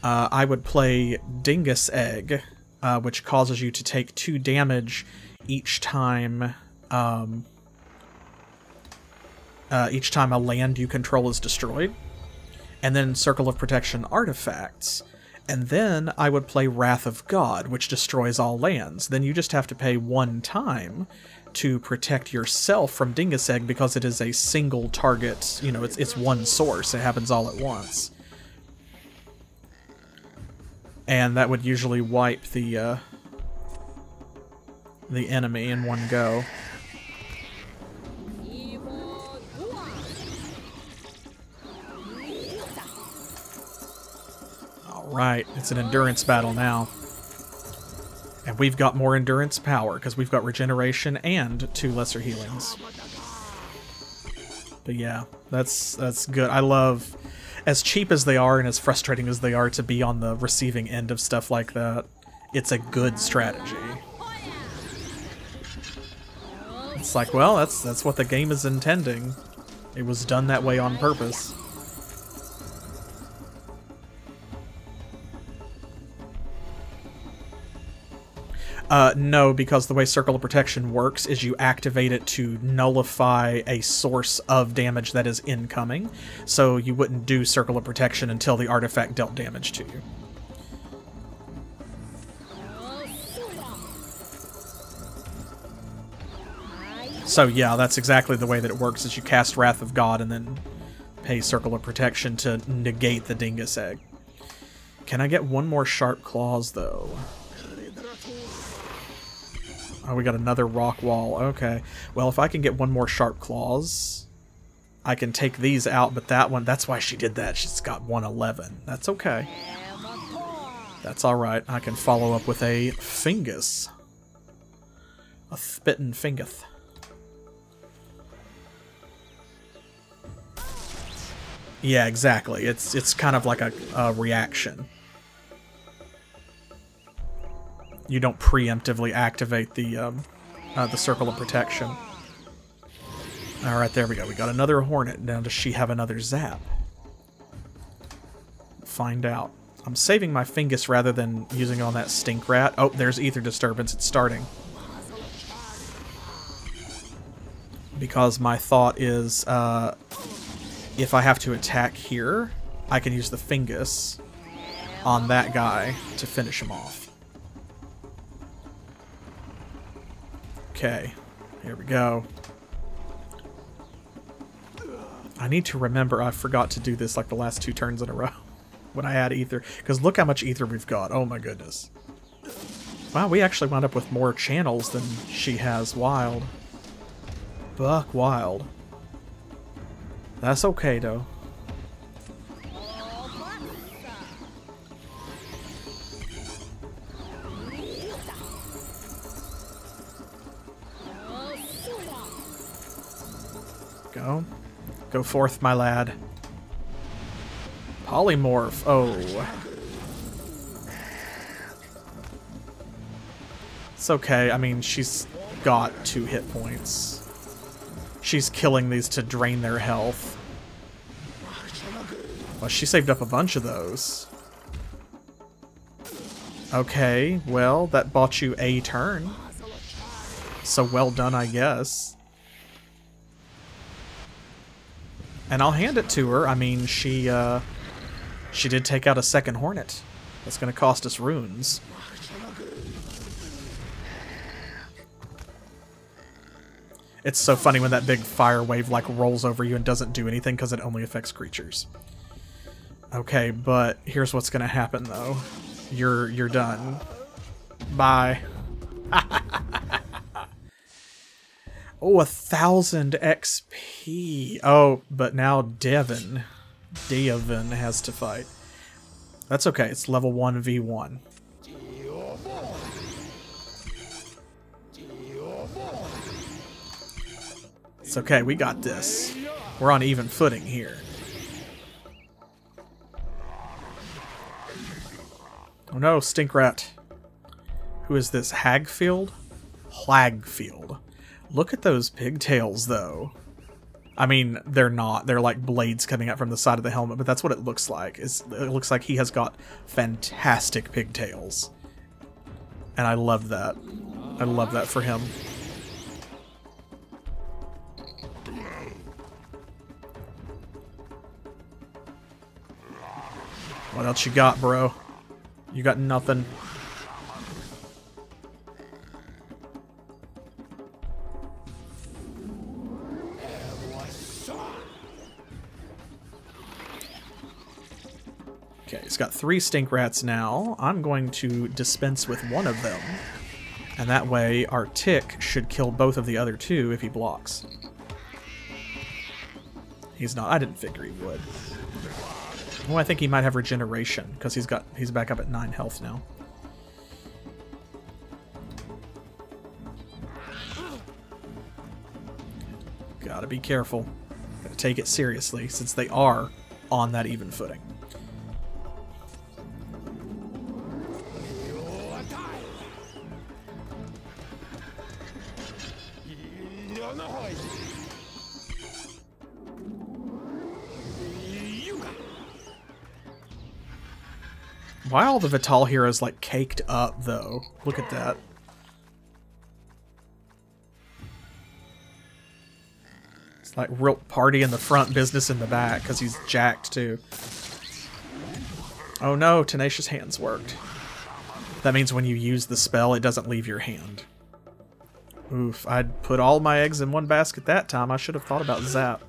Uh, I would play Dingus Egg, uh, which causes you to take two damage each time... Um, Uh, each time a land you control is destroyed. And then Circle of Protection artifacts. And then I would play Wrath of God, which destroys all lands. Then you just have to pay one time to protect yourself from Dingus Egg because it is a single target. You know, it's, it's one source. It happens all at once. And that would usually wipe the, uh, the enemy in one go. Right, it's an endurance battle now. And we've got more endurance power, because we've got regeneration and two lesser healings. But yeah, that's that's good. I love, as cheap as they are and as frustrating as they are to be on the receiving end of stuff like that, it's a good strategy. It's like, well, that's, that's what the game is intending. It was done that way on purpose. Uh, no, because the way Circle of Protection works is you activate it to nullify a source of damage that is incoming, so you wouldn't do Circle of Protection until the artifact dealt damage to you. So yeah, that's exactly the way that it works, is you cast Wrath of God and then pay Circle of Protection to negate the Dingus Egg. Can I get one more Sharp Claws, though? Oh, we got another rock wall. Okay. Well, if I can get one more Sharp Claws, I can take these out, but that one, that's why she did that. She's got one eleven. That's okay. That's alright. I can follow up with a Fingus. A Spittin' Fingeth. Yeah, exactly. It's, it's kind of like a, a reaction. You don't preemptively activate the um, uh, the Circle of Protection. All right, there we go. We got another hornet. Now, does she have another zap? Find out. I'm saving my Fingus rather than using it on that stink rat. Oh, there's Ether Disturbance. It's starting. Because my thought is, uh, if I have to attack here, I can use the Fingus on that guy to finish him off. Okay, here we go. I need to remember I forgot to do this like the last two turns in a row when I had ether. Because look how much ether we've got. Oh my goodness. Wow, we actually wound up with more channels than she has wild. Buck wild. That's okay though. Go. Go forth, my lad. Polymorph. Oh. It's okay. I mean, she's got two hit points. She's killing these to drain their health. Well, she saved up a bunch of those. Okay, well, that bought you a turn. So well done, I guess. And I'll hand it to her. I mean, she uh, she did take out a second Hornet. That's going to cost us runes. It's so funny when that big fire wave like rolls over you and doesn't do anything because it only affects creatures. Okay, but here's what's going to happen though. You're you're done. Bye. Oh, a thousand X P. Oh, but now Devin. Devin has to fight. That's okay. It's level one v one. It's okay. We got this. We're on even footing here. Oh no, stink rat. Who is this? Hagfield? Hagfield. Look at those pigtails, though. I mean, they're not. They're like blades coming out from the side of the helmet, but that's what it looks like. It's, it looks like he has got fantastic pigtails. And I love that. I love that for him. What else you got, bro? You got nothing. Okay, he's got three stink rats now. I'm going to dispense with one of them. And that way our tick should kill both of the other two if he blocks. He's not. I didn't figure he would. Well, I think he might have regeneration because he's got he's back up at nine health now. Gotta be careful. Gotta take it seriously since they are on that even footing. Why are all the Vital heroes, like, caked up, though? Look at that. It's like real party in the front, business in the back, because he's jacked, too. Oh no, Tenacious Hands worked. That means when you use the spell, it doesn't leave your hand. Oof, I'd put all my eggs in one basket that time. I should have thought about Zap.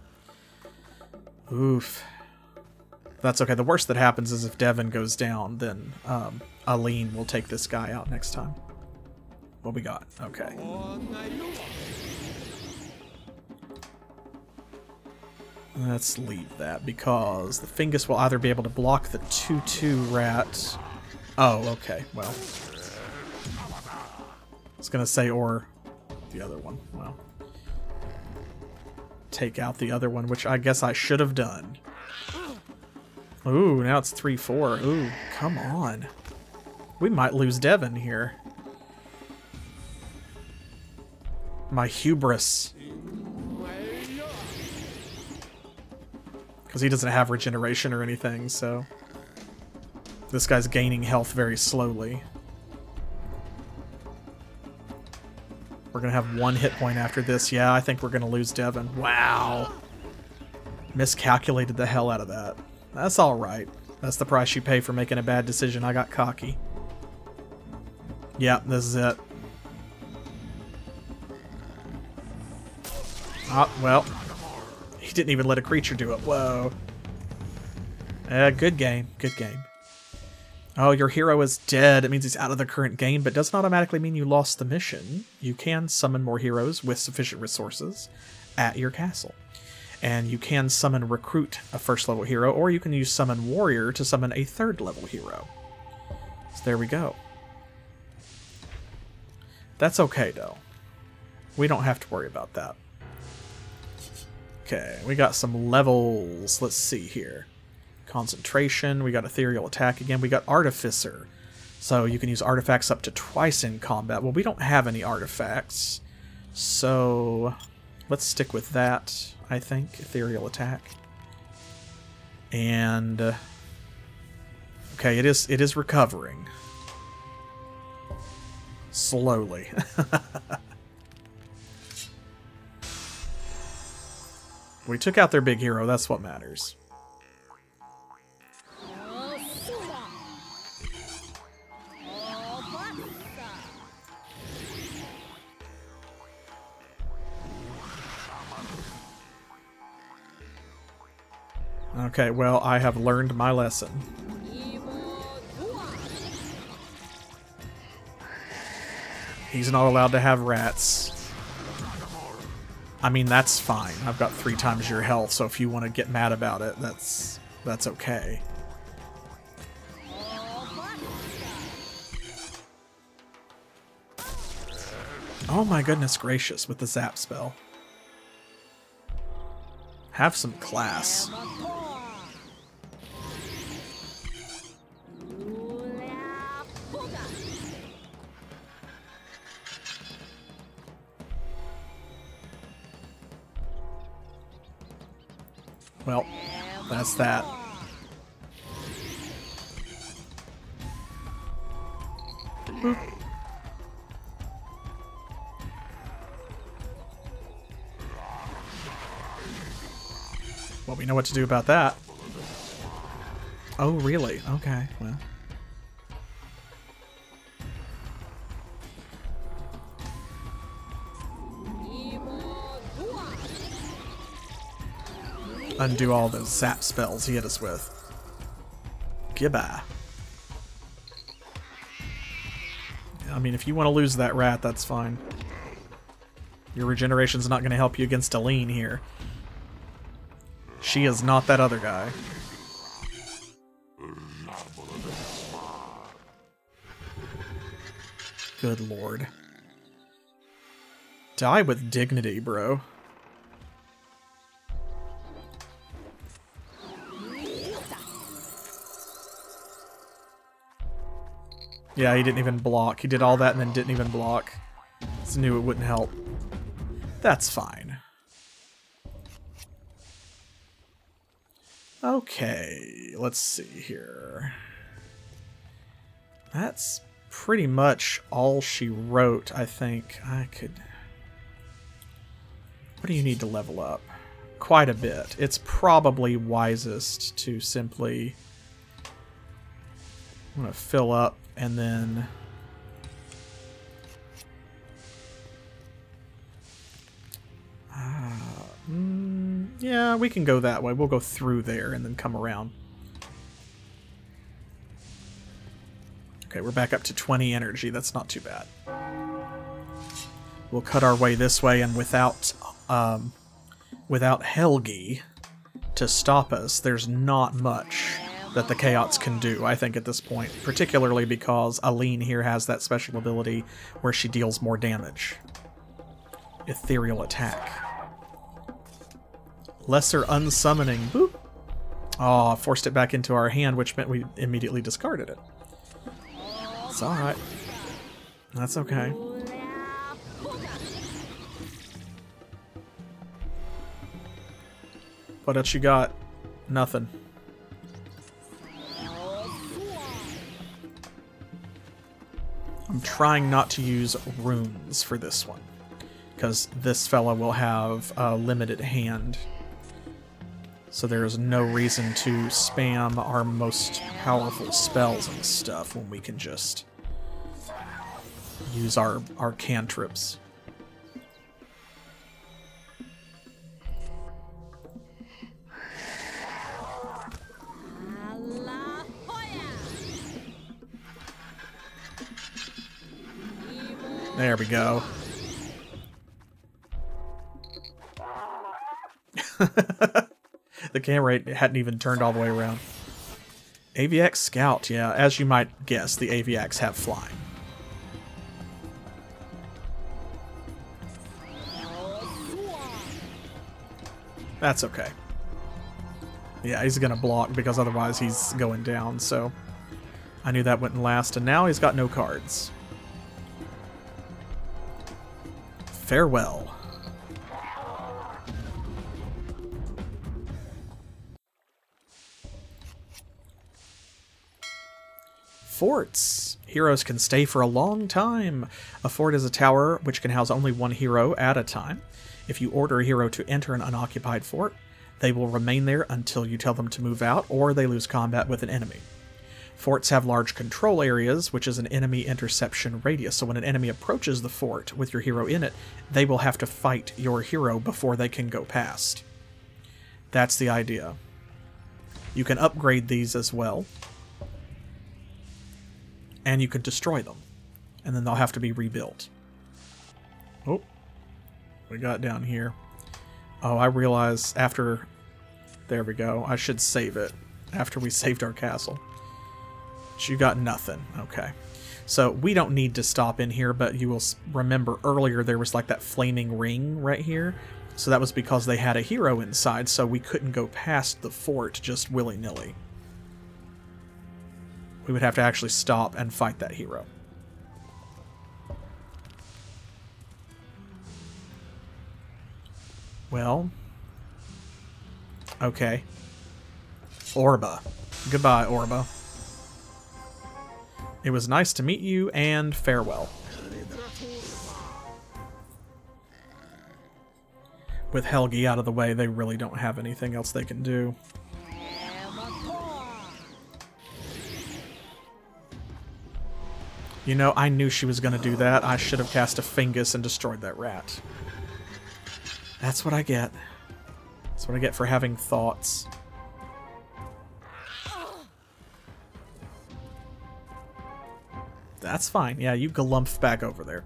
Oof. That's okay. The worst that happens is if Devin goes down, then um, Aline will take this guy out next time. What we got? Okay. Let's leave that because the Fingus will either be able to block the two two rat. Oh, okay. Well, I was going to say, or the other one. Well, take out the other one, which I guess I should have done. Ooh, now it's three four. Ooh, come on. We might lose Devin here. My hubris. Because he doesn't have regeneration or anything, so... This guy's gaining health very slowly. We're going to have one hit point after this. Yeah, I think we're going to lose Devin. Wow. Miscalculated the hell out of that. That's alright. That's the price you pay for making a bad decision. I got cocky. Yep, this is it. Ah, well. He didn't even let a creature do it. Whoa. Uh, good game. Good game. Oh, your hero is dead. It means he's out of the current game, but does not automatically mean you lost the mission. You can summon more heroes with sufficient resources at your castle. And you can summon Recruit, a first level hero, or you can use Summon Warrior to summon a third level hero. So there we go. That's okay, though. We don't have to worry about that. Okay, we got some levels. Let's see here. Concentration, we got Ethereal Attack again. We got Artificer. So you can use artifacts up to twice in combat. Well, we don't have any artifacts, so let's stick with that, I think. Ethereal attack. And uh, okay, it is it is recovering. Slowly. We took out their big hero, that's what matters. Okay, well, I have learned my lesson. He's not allowed to have rats. I mean, that's fine. I've got three times your health, so if you want to get mad about it, that's that's okay. Oh my goodness gracious, with the zap spell. Have some class. Well, that's that. Boop. Well, we know what to do about that. Oh, really? Okay, well. Undo all those zap spells he hit us with. Goodbye. I mean, if you want to lose that rat, that's fine. Your regeneration's not going to help you against Aline here. She is not that other guy. Good lord. Die with dignity, bro. Yeah, he didn't even block. He did all that and then didn't even block. Just knew it wouldn't help. That's fine. Okay, let's see here. That's pretty much all she wrote, I think. I could... What do you need to level up? Quite a bit. It's probably wisest to simply... I'm going to fill up. And then uh, mm, yeah, we can go that way. We'll go through there and then come around. Okay, we're back up to twenty energy. That's not too bad. We'll cut our way this way, and without um, without Helgi to stop us, there's not much that the Chaots can do, I think, at this point, particularly because Aline here has that special ability where she deals more damage. Ethereal attack. Lesser unsummoning. Boop. Oh, forced it back into our hand, which meant we immediately discarded it. It's alright. That's okay. What else you got? Nothing. I'm trying not to use runes for this one, because this fella will have a limited hand. So there's no reason to spam our most powerful spells and stuff when we can just use our, our cantrips. There we go. The camera hadn't even turned all the way around. A V X Scout, yeah. As you might guess, the A V X have flying. That's okay. Yeah, he's gonna block because otherwise he's going down, so... I knew that wouldn't last, and now he's got no cards. Farewell. Forts. Heroes can stay for a long time. A fort is a tower which can house only one hero at a time. If you order a hero to enter an unoccupied fort, they will remain there until you tell them to move out or they lose combat with an enemy. Forts have large control areas, which is an enemy interception radius, so when an enemy approaches the fort with your hero in it, they will have to fight your hero before they can go past. That's the idea. You can upgrade these as well, and you can destroy them, and then they'll have to be rebuilt. Oh, we got down here. Oh, I realize after... There we go. I should save it after we saved our castle. You got nothing. Okay. So we don't need to stop in here, but you will remember earlier there was like that flaming ring right here. So that was because they had a hero inside, so we couldn't go past the fort just willy-nilly. We would have to actually stop and fight that hero. Well. Okay. Orba. Goodbye, Orba. It was nice to meet you, and farewell. With Helgi out of the way, they really don't have anything else they can do. You know, I knew she was going to do that. I should have cast a Fingus and destroyed that rat. That's what I get. That's what I get for having thoughts. That's fine. Yeah, you galumph back over there.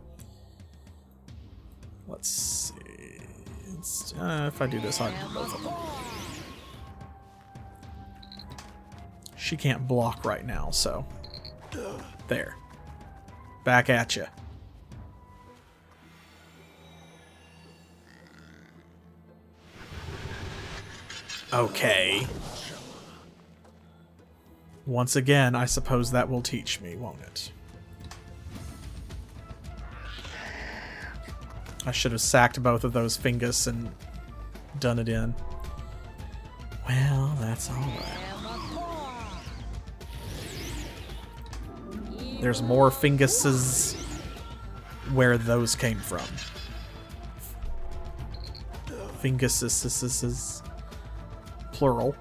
Let's see. It's, uh, if I do this, I do both of them. She can't block right now, so... There. Back at ya. Okay. Once again, I suppose that will teach me, won't it? I should have sacked both of those Fingus and done it in. Well, that's alright. There's more Finguses where those came from. Finguses, plural.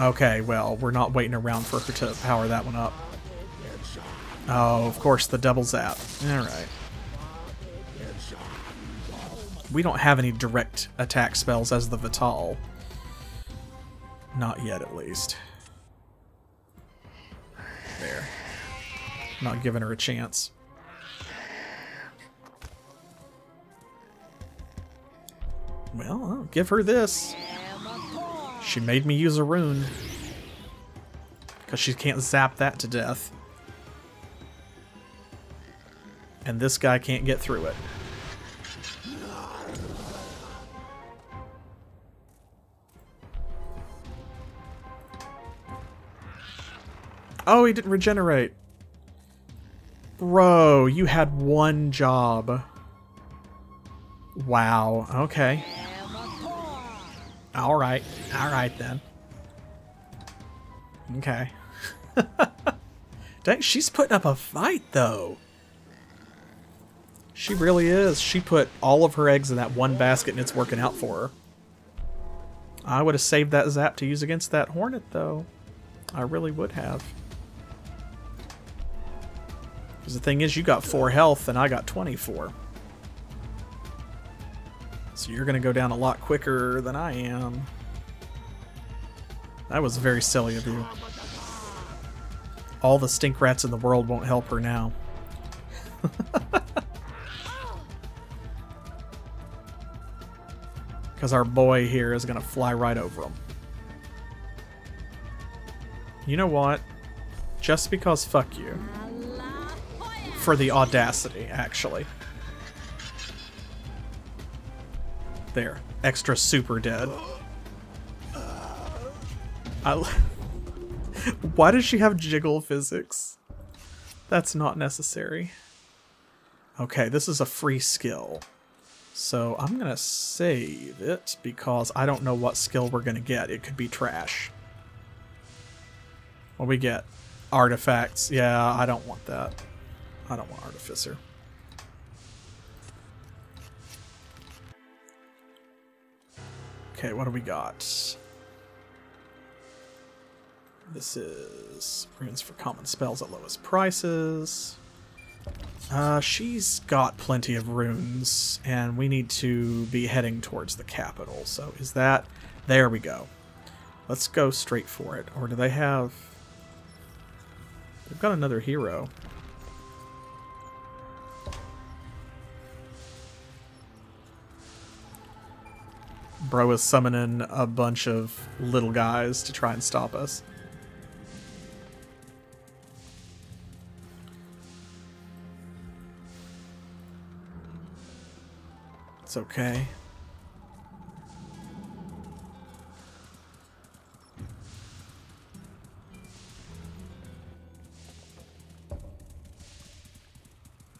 Okay, well, we're not waiting around for her to power that one up. Oh, of course, the double zap. Alright. We don't have any direct attack spells as the Vital. Not yet, at least. There. Not giving her a chance. Well, I'll give her this. She made me use a rune. Because she can't zap that to death. And this guy can't get through it. Oh, he didn't regenerate. Bro, you had one job. Wow, okay. Alright. Alright then. Okay. Dang, she's putting up a fight though. She really is. She put all of her eggs in that one basket and it's working out for her. I would have saved that zap to use against that Hornet though. I really would have. Because the thing is, you got four health and I got twenty-four. So you're going to go down a lot quicker than I am. That was very silly of you. All the stink rats in the world won't help her now. Because our boy here is going to fly right over them. You know what? Just because fuck you. For the audacity, actually. There. Extra super dead. I Why does she have jiggle physics? That's not necessary. Okay, this is a free skill. So I'm gonna save it because I don't know what skill we're gonna get. It could be trash. What we get? Artifacts. Yeah, I don't want that. I don't want Artificer. Okay, what do we got? This is runes for common spells at lowest prices. Uh, she's got plenty of runes, and we need to be heading towards the capital. So is that... There we go. Let's go straight for it. Or do they have... They've got another hero. Bro is summoning a bunch of little guys to try and stop us. It's okay.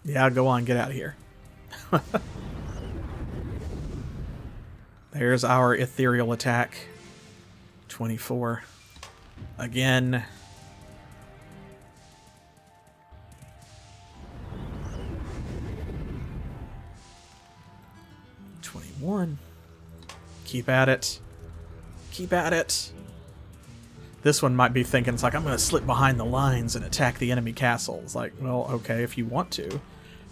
Yeah, go on, get out of here. There's our ethereal attack. twenty-four. Again. twenty-one. Keep at it. Keep at it. This one might be thinking, it's like, I'm going to slip behind the lines and attack the enemy castle. It's like, well, okay, if you want to.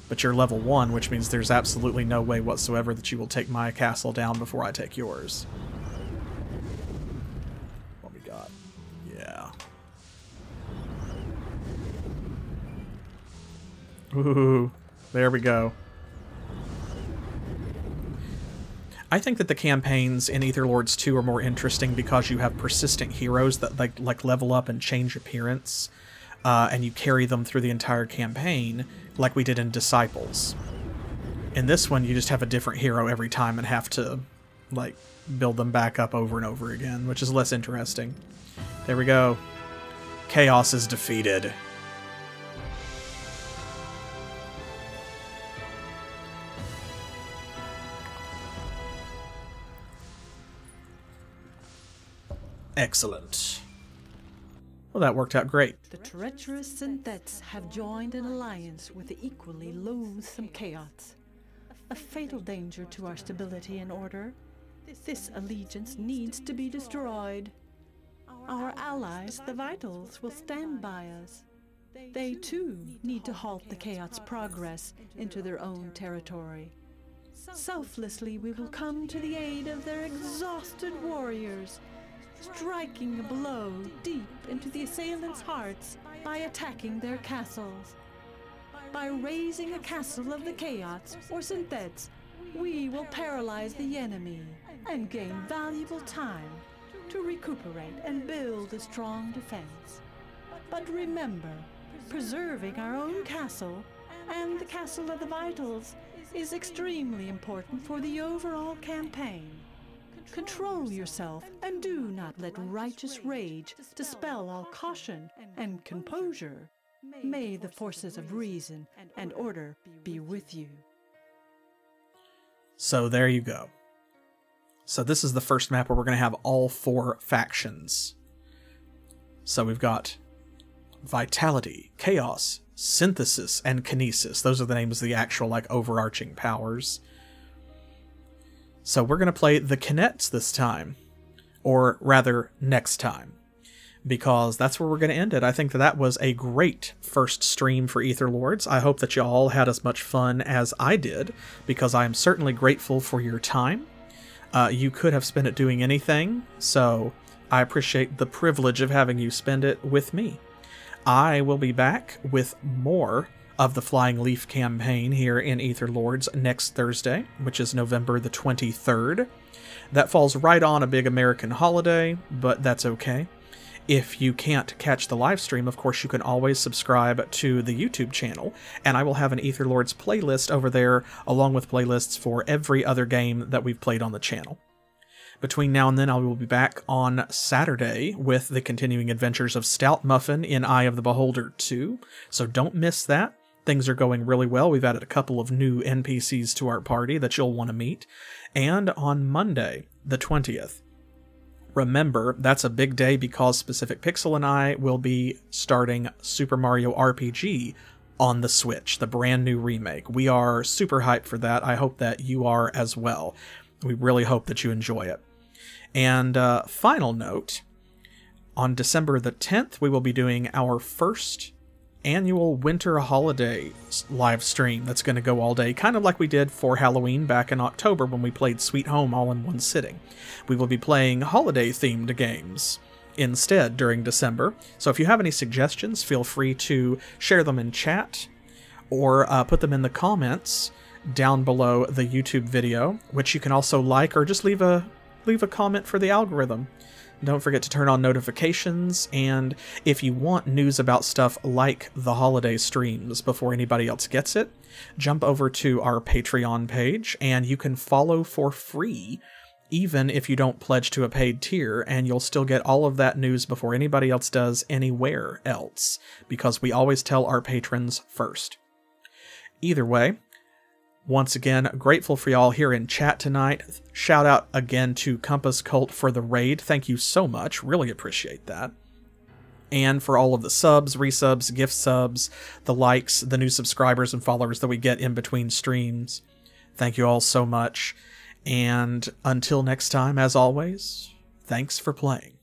But you're level one, which means there's absolutely no way whatsoever that you will take my castle down before I take yours. What we got? Yeah. Ooh, there we go. I think that the campaigns in Etherlords two are more interesting because you have persistent heroes that like, like level up and change appearance. Uh, and you carry them through the entire campaign, like we did in Disciples. In this one, you just have a different hero every time and have to, like, build them back up over and over again, which is less interesting. There we go. Chaos is defeated. Excellent. Well, that worked out great. The treacherous synthets have joined an alliance with the equally loathsome Chaots. A fatal danger to our stability and order. This allegiance needs to be destroyed. Our allies, the Vitals, will stand by us. They, too, need to halt the Chaots' progress into their own territory. Selflessly, we will come to the aid of their exhausted warriors, striking a blow deep into the assailants' hearts by attacking their castles. By raising a castle of the Chaots or Synthets, we will paralyze the enemy and gain valuable time to recuperate and build a strong defense. But remember, preserving our own castle and the castle of the Vitals is extremely important for the overall campaign. Control yourself, and do not let righteous rage dispel all caution and composure. May the forces of reason and order be with you. So there you go. So this is the first map where we're going to have all four factions. So we've got Vitality, Chaos, Synthesis, and Kinesis. Those are the names of the actual, like, overarching powers. So we're going to play the Kinets this time, or rather next time, because that's where we're going to end it. I think that that was a great first stream for Etherlords. I hope that you all had as much fun as I did, because I am certainly grateful for your time. Uh, you could have spent it doing anything, so I appreciate the privilege of having you spend it with me. I will be back with more of the Flying Leaf campaign here in Etherlords next Thursday, which is November the twenty-third. That falls right on a big American holiday, but that's okay. If you can't catch the live stream, of course, you can always subscribe to the YouTube channel, and I will have an Etherlords playlist over there, along with playlists for every other game that we've played on the channel. Between now and then, I will be back on Saturday with the continuing adventures of Stout Muffin in Eye of the Beholder two, so don't miss that. Things are going really well. We've added a couple of new N P Cs to our party that you'll want to meet. And on Monday, the twentieth, remember, that's a big day because Specific Pixel and I will be starting Super Mario R P G on the Switch, the brand new remake. We are super hyped for that. I hope that you are as well. We really hope that you enjoy it. And uh, final note, on December the tenth, we will be doing our first annual winter holiday live stream that's going to go all day, kind of like we did for Halloween back in October when we played Sweet Home all in one sitting. We will be playing holiday-themed games instead during December, so if you have any suggestions, feel free to share them in chat or uh, put them in the comments down below the YouTube video, which you can also like or just leave a leave a comment for the algorithm. Don't forget to turn on notifications, and if you want news about stuff like the holiday streams before anybody else gets it, jump over to our Patreon page, and you can follow for free, even if you don't pledge to a paid tier, and you'll still get all of that news before anybody else does anywhere else, because we always tell our patrons first. Either way, once again, grateful for y'all here in chat tonight. Shout out again to Compass Cult for the raid. Thank you so much. Really appreciate that. And for all of the subs, resubs, gift subs, the likes, the new subscribers and followers that we get in between streams. Thank you all so much. And until next time, as always, thanks for playing.